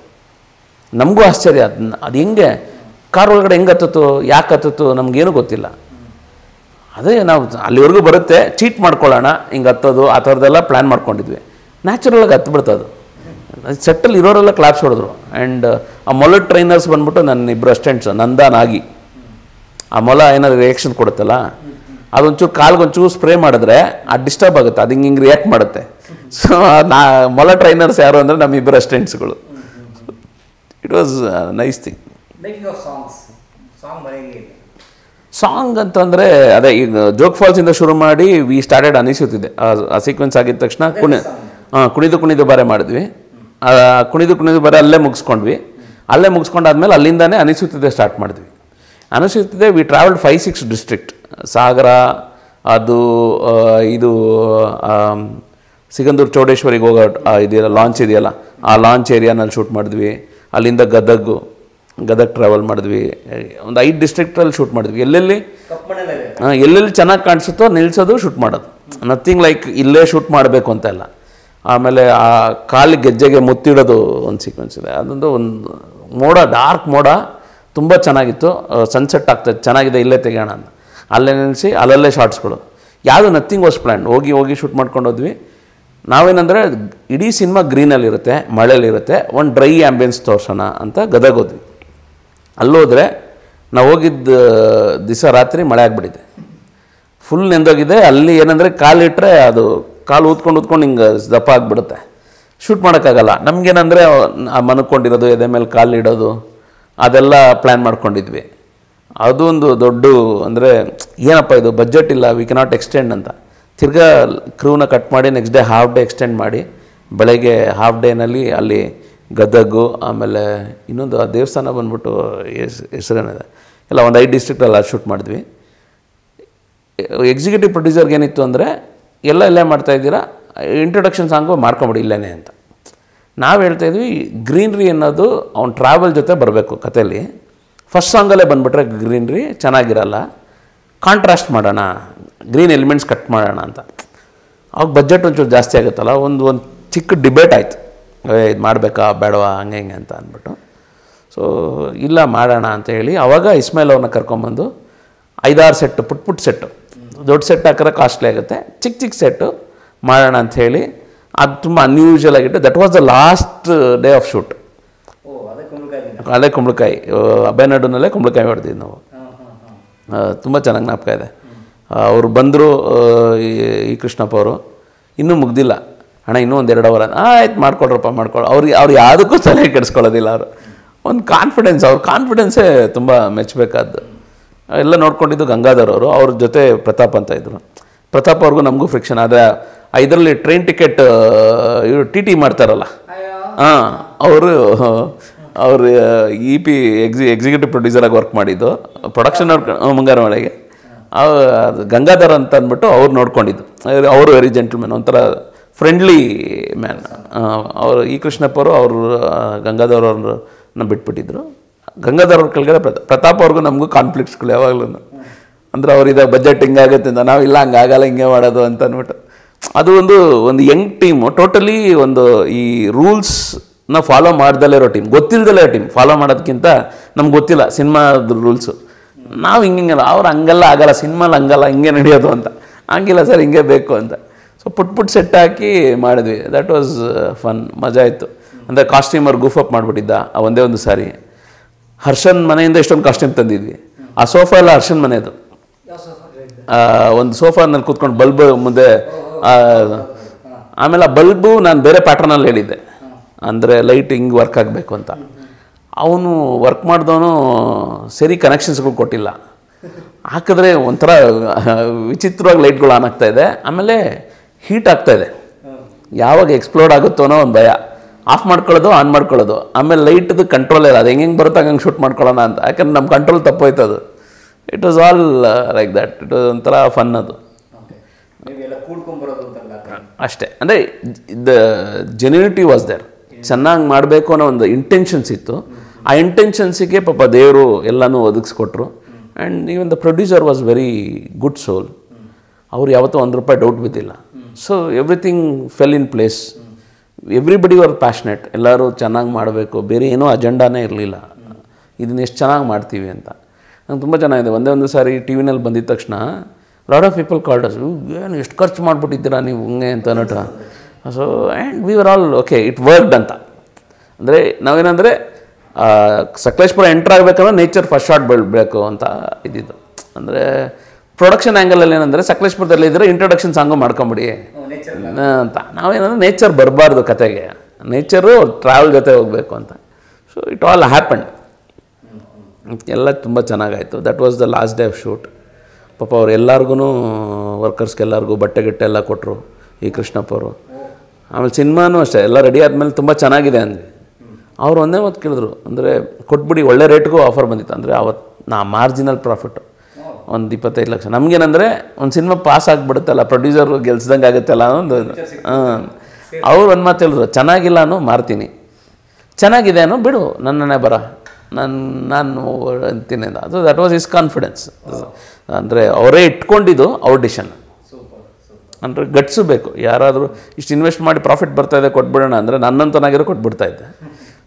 ನಮಗೂ ಆಶ್ಚರ್ಯ, ಅದನ್ನ ಅದು ಹೆಂಗೆ ಕಾರ್ ಒಳಗಡೆ ಹೆಂಗೆ ಹತ್ತಿತ್ತು, ಯಾಕೆ ಹತ್ತಿತ್ತು ನಮಗೇನು ಗೊತ್ತಿಲ್ಲ. ಅದೇ ನಾವು ಅಲ್ಲಿವರೆಗೂ ಬರುತ್ತೆ, ಚೀಟ್ ಮಾಡ್ಕೊಳ್ಳೋಣ ಹಿಂಗೆ ಹತ್ತೋದು ಆ ಥರದ್ದೆಲ್ಲ ಪ್ಲ್ಯಾನ್ ಮಾಡ್ಕೊಂಡಿದ್ವಿ. ನ್ಯಾಚುರಲಾಗಿ ಹತ್ಬಿಡ್ತದು. ಸೆಟ್ಟಲ್ಲಿ ಇರೋರೆಲ್ಲ ಕ್ಲಾಪ್ಸ್ ಹೊಡೆದ್ರು. ಆ್ಯಂಡ್ ಆ ಮೊಲ ಟ್ರೈನರ್ಸ್ ಬಂದ್ಬಿಟ್ಟು ನನ್ನ ಇಬ್ಬರು ಅಸ್ಟೆಂಟ್ಸ್ ನಂದಾನ್ ಆಗಿ, ಆ ಮೊಲ ಏನಾದ್ರು ರಿಯಾಕ್ಷನ್ ಕೊಡುತ್ತಲ್ಲ ಅದೊಂಚೂರು ಕಾಲ್ಗೊಂಚೂರು ಸ್ಪ್ರೇ ಮಾಡಿದ್ರೆ ಅದು ಡಿಸ್ಟರ್ಬ್ ಆಗುತ್ತೆ, ಅದು ಹಿಂಗೆ ಹಿಂಗೆ ರಿಯಾಕ್ಟ್ ಮಾಡುತ್ತೆ. ಸೊ ಮೊಲ ಟ್ರೈನರ್ಸ್ ಯಾರು ಅಂದರೆ ನಮ್ಮ ಇಬ್ಬರು ಅಸ್ಟೆಂಟ್ಸ್ಗಳು. It was nice thing. Song ಅಂತಂದರೆ ಅದೇ ಈಗ ಜೋಗ್ ಫಾಲ್ಸಿಂದ ಶುರು ಮಾಡಿ ವಿ ಸ್ಟಾರ್ಟೆಡ್ ಅನಿಸುತ್ತಿದೆ. ಆ ಸೀಕ್ವೆನ್ಸ್ ಆಗಿದ ತಕ್ಷಣ ಕುಣಿದು ಬಾರೆ ಮಾಡಿದ್ವಿ. ಕುಣಿದು ಬರೋ ಅಲ್ಲೇ ಮುಗಿಸ್ಕೊಂಡಾದ್ಮೇಲೆ ಅಲ್ಲಿಂದಾನೇ ಅನಿಸುತ್ತಿದೆ ಸ್ಟಾರ್ಟ್ ಮಾಡಿದ್ವಿ. ಅನಿಸುತ್ತಿದೆ ವಿ ಟ್ರಾವೆಲ್ಡ್ 5-6 ಡಿಸ್ಟ್ರಿಕ್ಟ್, ಸಾಗರ, ಅದು ಇದು ಸಿಗಂದೂರು ಚೌಡೇಶ್ವರಿಗೆ ಹೋಗೋ ಇದೆಯಲ್ಲ ಲಾಂಚ್ ಇದೆಯಲ್ಲ, ಆ ಲಾಂಚ್ ಏರಿಯಾನಲ್ಲಿ ಶೂಟ್ ಮಾಡಿದ್ವಿ. ಅಲ್ಲಿಂದ ಗದಗ ಟ್ರಾವೆಲ್ ಮಾಡಿದ್ವಿ. ಒಂದು 5 ಡಿಸ್ಟ್ರಿಕ್ಟಲ್ಲಿ ಶೂಟ್ ಮಾಡಿದ್ವಿ. ಎಲ್ಲೆಲ್ಲಿ ಚೆನ್ನಾಗಿ ಕಾಣಿಸುತ್ತೋ ನಿಲ್ಲಿಸೋದು ಶೂಟ್ ಮಾಡೋದು. ನಥಿಂಗ್ ಲೈಕ್ ಇಲ್ಲೇ ಶೂಟ್ ಮಾಡಬೇಕು ಅಂತೆಲ್ಲ. ಆಮೇಲೆ ಆ ಕಾಲು ಗೆಜ್ಜೆಗೆ ಮುತ್ತಿಡೋದು ಒಂದು ಸೀಕ್ವೆನ್ಸ್ ಇದೆ. ಅದೊಂದು ಒಂದು ಮೋಡ, ಡಾರ್ಕ್ ಮೋಡ, ತುಂಬ ಚೆನ್ನಾಗಿತ್ತು. ಸನ್ಸೆಟ್ ಆಗ್ತದೆ, ಚೆನ್ನಾಗಿದೆ, ಇಲ್ಲೇ ತೆಗೆಯೋಣ ಅಂತ ಅಲ್ಲೇ ನೆನೆಸಿ ಅಲ್ಲಲ್ಲೇ ಶಾರ್ಟ್ಸ್ಗಳು. ಯಾವುದು ನಥಿಂಗ್ ವಾಸ್ ಪ್ಲ್ಯಾನ್ಡ್. ಹೋಗಿ ಶೂಟ್ ಮಾಡ್ಕೊಂಡು ಹೋದ್ವಿ. ನಾವೇನಂದರೆ ಇಡೀ ಸಿನಿಮಾ ಗ್ರೀನಲ್ಲಿರುತ್ತೆ, ಮಳೆಯಲ್ಲಿರುತ್ತೆ, ಒಂದು ಡ್ರೈ ಆ್ಯಂಬಿಯನ್ಸ್ ತೋರಿಸೋಣ ಅಂತ ಗದಗ ಹೋದ್ವಿ. ಅಲ್ಲೋದ್ರೆ ನಾವು ಹೋಗಿದ್ದ ದಿವಸ ರಾತ್ರಿ ಮಳೆ ಆಗಿಬಿಟ್ಟಿದೆ, ಫುಲ್ ನೆಂದೋಗಿದೆ. ಅಲ್ಲಿ ಏನಂದರೆ ಕಾಲಿಟ್ಟರೆ ಅದು ಕಾಲು ಊದ್ಕೊಂಡು ಹಿಂಗೆ ದಪ್ಪ ಆಗಿಬಿಡುತ್ತೆ, ಶೂಟ್ ಮಾಡೋಕ್ಕಾಗಲ್ಲ. ನಮಗೇನಂದರೆ ಮನ್ಕೊಂಡಿರೋದು, ಎದೆ ಮೇಲೆ ಕಾಲು ಇಡೋದು, ಅದೆಲ್ಲ ಪ್ಲ್ಯಾನ್ ಮಾಡ್ಕೊಂಡಿದ್ವಿ. ಅದು ಒಂದು ದೊಡ್ಡ ಅಂದರೆ ಏನಪ್ಪ ಇದು ಬಜೆಟ್ ಇಲ್ಲ, ವಿ ಕೆನಾಟ್ ಎಕ್ಸ್ಟೆಂಡ್ ಅಂತ ತಿರ್ಗಾ ಕ್ರೂನ ಕಟ್ ಮಾಡಿ next day half day extend ಮಾಡಿ ಬೆಳಗ್ಗೆ ಹಾಫ್ ಡೇನಲ್ಲಿ ಅಲ್ಲಿ ಗದಗು, ಆಮೇಲೆ ಇನ್ನೊಂದು ಆ ದೇವಸ್ಥಾನ ಬಂದ್ಬಿಟ್ಟು ಹೆಸರೇನಿದೆ ಎಲ್ಲ ಒಂದು 5 ಡಿಸ್ಟ್ರಿಕ್ಟಲ್ಲಿ ಅದು ಶೂಟ್ ಮಾಡಿದ್ವಿ. ಎಕ್ಸಿಕ್ಯೂಟಿವ್ ಪ್ರೊಡ್ಯೂಸರ್ಗೆ ಏನಿತ್ತು ಅಂದರೆ ಎಲ್ಲ ಇಲ್ಲೇ ಮಾಡ್ತಾಯಿದ್ದೀರಾ, ಇಂಟ್ರೊಡಕ್ಷನ್ ಸಾಂಗು ಮಾಡ್ಕೊಂಬಿಡಿ ಇಲ್ಲೇ ಅಂತ. ನಾವು ಹೇಳ್ತಾಯಿದ್ವಿ ಗ್ರೀನ್ರಿ ಅನ್ನೋದು ಅವ್ನ ಟ್ರಾವೆಲ್ ಜೊತೆ ಬರಬೇಕು ಕಥೆಯಲ್ಲಿ. ಫಸ್ಟ್ ಸಾಂಗಲ್ಲೇ ಬಂದುಬಿಟ್ರೆ ಗ್ರೀನ್ರಿ ಚೆನ್ನಾಗಿರಲ್ಲ, ಕಾಂಟ್ರಾಸ್ಟ್ ಮಾಡೋಣ, ಗ್ರೀನ್ ಎಲಿಮೆಂಟ್ಸ್ ಕಟ್ ಮಾಡೋಣ ಅಂತ. ಅವಾಗ ಬಜೆಟ್ ಒಂಚೂರು ಜಾಸ್ತಿ ಆಗುತ್ತಲ್ಲ, ಒಂದು ಚಿಕ್ಕ ಡಿಬೇಟ್ ಆಯಿತು, ಇದು ಮಾಡಬೇಕಾ ಬೇಡವಾ ಹಂಗೆ ಹಿಂಗೆ ಅಂತ ಅಂದ್ಬಿಟ್ಟು. ಸೊ ಇಲ್ಲ ಮಾಡೋಣ ಅಂತ ಹೇಳಿ ಆವಾಗ ಇಸ್ಮಾಯಿಲ್ ಅವ್ರನ್ನ ಕರ್ಕೊಂಬಂದು 5-6 ಸೆಟ್ಟು ಪುಟ್ ಸೆಟ್ಟು, ದೊಡ್ಡ ಸೆಟ್ ಹಾಕಿದ್ರೆ ಕಾಸ್ಟ್ಲಿ ಆಗುತ್ತೆ, ಚಿಕ್ಕ ಸೆಟ್ಟು ಮಾಡೋಣ ಅಂಥೇಳಿ ಅದು ತುಂಬ ಅನ್ಯೂಶುವಲ್ ಆಗಿಟ್ಟು that was the last day of shoot. ಅದೇ ಕುಂಬಳಕಾಯಿ, ಅಭಯನಾಡುನಲ್ಲೇ ಕುಂಬಳಕಾಯಿ ಹೊಡೆದಿದ್ದು ನಾವು. ತುಂಬ ಚೆನ್ನಾಗಿ ಜ್ಞಾಪಕ ಇದೆ. ಅವರು ಬಂದರು ಇ. ಕೃಷ್ಣಪ್ಪ ಅವರು, ಇನ್ನೂ ಮುಗ್ದಿಲ್ಲ ಅಣ್ಣ, ಇನ್ನೂ ಒಂದು 2 ಅವರ್ ಆಯ್ತು ಮಾಡಿಕೊಡ್ರಪ್ಪ ಮಾಡಿಕೊಡ್ರಿ. ಅವ್ರು ಯಾವುದಕ್ಕೂ ಸಲಹೆ ಕೆಡಿಸ್ಕೊಳ್ಳೋದಿಲ್ಲ. ಅವರು ಒಂದು ಕಾನ್ಫಿಡೆನ್ಸ್, ಅವ್ರ ಕಾನ್ಫಿಡೆನ್ಸೇ ತುಂಬ ಮೆಚ್ಚಬೇಕಾದ್ದು. ಎಲ್ಲ ನೋಡ್ಕೊಂಡಿದ್ದು ಗಂಗಾಧರ್ ಅವರು, ಅವ್ರ ಜೊತೆ ಪ್ರತಾಪ್ ಅಂತ ಇದ್ದರು. ಪ್ರತಾಪ್ ಅವ್ರಿಗೂ ನಮಗೂ ಫ್ರಿಕ್ಷನ್. ಆದರೆ ಇದರಲ್ಲಿ ಟ್ರೈನ್ ಟಿಕೆಟ್ ಇವರು ಟಿ ಟಿ ಮಾಡ್ತಾರಲ್ಲ, ಹಾಂ, ಅವರು ಇ ಪಿ ಎಕ್ಸಿಕ್ಯೂಟಿವ್ ಪ್ರೊಡ್ಯೂಸರಾಗಿ ವರ್ಕ್ ಮಾಡಿದ್ದು ಪ್ರೊಡಕ್ಷನ್ ಮುಂಗಾರು ಮಳೆಗೆ. ಗಂಗಾಧರ್ ಅಂತ ಅಂದ್ಬಿಟ್ಟು ಅವ್ರು ನೋಡ್ಕೊಂಡಿದ್ದು. ಅವರು ವೆರಿ ಜೆಂಟಲ್ಮ್ಯಾನ್, ಒಂಥರ ಫ್ರೆಂಡ್ಲಿ ಮ್ಯಾನ್ ಅವರು. ಇ. ಕೃಷ್ಣಪ್ಪ ಅವರು ಗಂಗಾಧರ್ ಅವ್ರನ್ನ ಬಿಟ್ಬಿಟ್ಟಿದ್ರು. ಗಂಗಾಧರ್ ಅವ್ರ ಕೆಳಗಡೆ ಪ್ರತಾಪ್ ಅವ್ರಿಗೂ ನಮಗೂ ಕಾನ್ಫ್ಲಿಕ್ಟ್ಸ್ಗಳು ಯಾವಾಗಲೂ. ಅಂದರೆ ಅವ್ರು ಇದಾಗ ಬಜೆಟ್ ಹಿಂಗಾಗುತ್ತೆ ಅಂತ, ನಾವಿಲ್ಲ ಹಂಗಾಗಲ್ಲ ಹಿಂಗೆ ಮಾಡೋದು ಅಂತ ಅಂದ್ಬಿಟ್ಟು. ಅದು ಒಂದು ಯಂಗ್ ಟೀಮು, ಟೋಟಲಿ ಒಂದು ಈ ರೂಲ್ಸ್ ನಾವು ಫಾಲೋ ಮಾಡ್ದಲ್ಲೇ ಇರೋ ಟೀಮ್, ಗೊತ್ತಿಲ್ಲದಲ್ಲೇ ಟೀಮ್ ಫಾಲೋ ಮಾಡೋದಕ್ಕಿಂತ ನಮ್ಗೆ ಗೊತ್ತಿಲ್ಲ ಸಿನಿಮಾದ ರೂಲ್ಸು, ನಾವು ಹಿಂಗಿಂಗಲ್ಲ ಅವ್ರು ಹಂಗಲ್ಲ ಆಗಲ್ಲ ಸಿನಿಮಾಲಿ ಹಂಗಲ್ಲ ಹಿಂಗೆ ನಡೆಯೋದು ಅಂತ, ಹಂಗಿಲ್ಲ ಸರ್ ಹಿಂಗೆ ಬೇಕು ಅಂತ. ಸೊ ಪುಟ್ ಸೆಟ್ ಹಾಕಿ ಮಾಡಿದ್ವಿ. ದ್ಯಾಟ್ ವಾಸ್ ಫನ್, ಮಜಾ ಇತ್ತು. ಅಂದರೆ ಕಾಸ್ಟ್ಯೂಮರ್ ಗೂಫ್ ಅಪ್ ಮಾಡಿಬಿಟ್ಟಿದ್ದ ಆ ಒಂದೇ ಒಂದು ಸಾರಿ. ಹರ್ಷನ್ ಮನೆಯಿಂದ ಎಷ್ಟೊಂದು ಕಾಸ್ಟ್ಯೂಮ್ ತಂದಿದ್ವಿ. ಆ ಸೋಫಾ ಎಲ್ಲ ಹರ್ಷನ್ ಮನೆಯದು, ಒಂದು ಸೋಫಾನಲ್ಲಿ ಕೂತ್ಕೊಂಡು ಬಲ್ಬ್ ಮುಂದೆ, ಆಮೇಲೆ ಆ ಬಲ್ಬು ನಾನು ಬೇರೆ ಪ್ಯಾಟ್ರನಲ್ಲಿ ಹೇಳಿದ್ದೆ, ಅಂದರೆ ಲೈಟಿಂಗ್ ವರ್ಕ್ ಆಗಬೇಕು ಅಂತ. ಅವನು ವರ್ಕ್ ಮಾಡಿದವನು ಸರಿ ಕನೆಕ್ಷನ್ಸ್ಗಳು ಕೊಟ್ಟಿಲ್ಲ, ಹಾಕಿದ್ರೆ ಒಂಥರ ವಿಚಿತ್ರವಾಗಿ ಲೈಟ್ಗಳು ಆನ್ ಆಗ್ತಾಯಿದೆ, ಆಮೇಲೆ ಹೀಟ್ ಆಗ್ತಾಯಿದೆ, ಯಾವಾಗ ಎಕ್ಸ್ಪ್ಲೋರ್ಡ್ ಆಗುತ್ತೋ ಅನ್ನೋ ಒಂದು ಭಯ. ಆಫ್ ಮಾಡ್ಕೊಳ್ಳೋದು ಆನ್ ಮಾಡ್ಕೊಳ್ಳೋದು, ಆಮೇಲೆ ಲೈಟ್ದು ಕಂಟ್ರೋಲ್ ಇಲ್ಲ, ಅದು ಹೆಂಗೆ ಬರುತ್ತೆ ಹಂಗೆ ಶೂಟ್ ಮಾಡ್ಕೊಳ್ಳೋಣ ಅಂತ, ಯಾಕಂದ್ರೆ ನಮ್ಮ ಕಂಟ್ರೋಲ್ ತಪ್ಪೋಯ್ತು ಅದು. It was all like that. It was ಒಂಥರ ಫನ್ ಅದು ಅಷ್ಟೇ. ಅಂದರೆ ದ ಜೆನ್ಯೂನಿಟಿ ವಾಸ್ ದೇರ್, ಚೆನ್ನಾಗಿ ಮಾಡಬೇಕು ಅನ್ನೋ ಒಂದು ಇಂಟೆನ್ಷನ್ಸ್ ಇತ್ತು. ಆ ಇಂಟೆನ್ಷನ್ಸಿಗೆ ಪಾಪ ದೇವರು ಎಲ್ಲನೂ ಒದಗಿಸ್ಕೊಟ್ರು. And even the producer was very good soul, ಅವ್ರು ಯಾವತ್ತೂ ₹1 ಡೌಟ್ ಬಿದ್ದಿಲ್ಲ. So everything fell in place. Everybody were passionate, ಎಲ್ಲರೂ ಚೆನ್ನಾಗಿ ಮಾಡಬೇಕು, ಬೇರೆ ಏನೋ ಅಜೆಂಡಾನೇ ಇರಲಿಲ್ಲ, ಇದನ್ನ ಎಷ್ಟು ಚೆನ್ನಾಗಿ ಮಾಡ್ತೀವಿ ಅಂತ. ನಂಗೆ ತುಂಬ ಚೆನ್ನಾಗಿದೆ. ಒಂದೇ ಒಂದು ಸಾರಿ ಟಿ ವಿನಲ್ಲಿ ಬಂದಿದ್ದ ತಕ್ಷಣ lot of people called us, ಏನು ಎಷ್ಟು ಖರ್ಚು ಮಾಡಿಬಿಟ್ಟಿದ್ದೀರಾ ನೀವು ಹಂಗೆ ಅಂತ ನಟ. So and we were all okay, it worked ಅಂತ. ಅಂದರೆ ನಾವೇನಂದರೆ ಸಕಲೇಶ್ಪುರ ಎಂಟ್ರ್ ಆಗಬೇಕಂದ್ರೆ ನೇಚರ್ ಫಸ್ಟ್ ಶಾಟ್ ಬೀಳಬೇಕು ಅಂತ ಇದ್ದಿದ್ದು. ಅಂದರೆ ಪ್ರೊಡಕ್ಷನ್ ಆ್ಯಂಗಲಲ್ಲಿ ಏನಂದರೆ ಸಕಲೇಶ್ಪುರದಲ್ಲಿ ಇದ್ದರೆ ಇಂಟ್ರೊಡಕ್ಷನ್ ಸಾಂಗು ಮಾಡ್ಕೊಂಬಿಡಿ ಅಂತ, ನಾವೇನಂದರೆ ನೇಚರ್ ಬರಬಾರ್ದು ಕತೆಗೆ, ನೇಚರು ಟ್ರಾವೆಲ್ ಜೊತೆ ಹೋಗಬೇಕು ಅಂತ. ಸೊ ಇಟ್ ಆಲ್ ಹ್ಯಾಪಂಡ್, ಎಲ್ಲ ತುಂಬ ಚೆನ್ನಾಗಾಯಿತು. That was the last day of shoot. ಪಾಪ ಅವ್ರು ಎಲ್ಲರಿಗೂ ವರ್ಕರ್ಸ್ಗೆಲ್ಲರಿಗೂ ಬಟ್ಟೆಗಿಟ್ಟೆ ಎಲ್ಲ ಕೊಟ್ಟರು ಈ ಕೃಷ್ಣಪ್ಪ ಅವರು. ಆಮೇಲೆ ಸಿನಿಮಾನೂ ಅಷ್ಟೇ, ಎಲ್ಲ ರೆಡಿ ಆದಮೇಲೆ ತುಂಬ ಚೆನ್ನಾಗಿದೆ ಅಂದ್ವಿ. ಅವ್ರು ಒಂದೇ ಮಾತು ಕೇಳಿದ್ರು, ಅಂದರೆ ಕೊಟ್ಬಿಡಿ ಒಳ್ಳೆ ರೇಟ್ಗೂ ಆಫರ್ ಬಂದಿತ್ತು. ಅಂದರೆ ಅವತ್ತು ಮಾರ್ಜಿನಲ್ ಪ್ರಾಫಿಟ್ಟು ಒಂದು 25 ಲಕ್ಷ. ನಮಗೇನಂದರೆ ಒಂದು ಸಿನಿಮಾ ಪಾಸ್ ಆಗಿಬಿಡುತ್ತಲ್ಲ, ಪ್ರೊಡ್ಯೂಸರು ಗೆಲ್ಸ್ದಂಗೆ ಆಗುತ್ತಲ್ಲ ಅನ್ನೋ ಒಂದು. ಅವ್ರು ಒಂದು ಮಾತು ಹೇಳಿದ್ರು, ಚೆನ್ನಾಗಿಲ್ಲ ಅನ್ನೋ ಮಾರ್ತೀನಿ, ಚೆನ್ನಾಗಿದೆ ಅನ್ನೋ ಬಿಡು ನನ್ನೇ ಬರ ನಾನು ಅಂತೀನಿ ಅಂತ. ಅದು ದಟ್ ವಾಸ್ ಇಸ್ ಕಾನ್ಫಿಡೆನ್ಸ್. ಅಂದರೆ ಅವರೇ ಇಟ್ಕೊಂಡಿದ್ದು ಅವ್ರ ಡಿಶನ್. ಅಂದರೆ ಗಟ್ಸು ಬೇಕು, ಯಾರಾದರೂ ಇಷ್ಟು ಇನ್ವೆಸ್ಟ್ ಮಾಡಿ ಪ್ರಾಫಿಟ್ ಬರ್ತಾಯಿದೆ ಕೊಟ್ಬಿಡೋಣ ಅಂದರೆ ನನ್ನಂತನಾಗಿರೋ ಕೊಟ್ಬಿಡ್ತಾಯಿದ್ದೆ.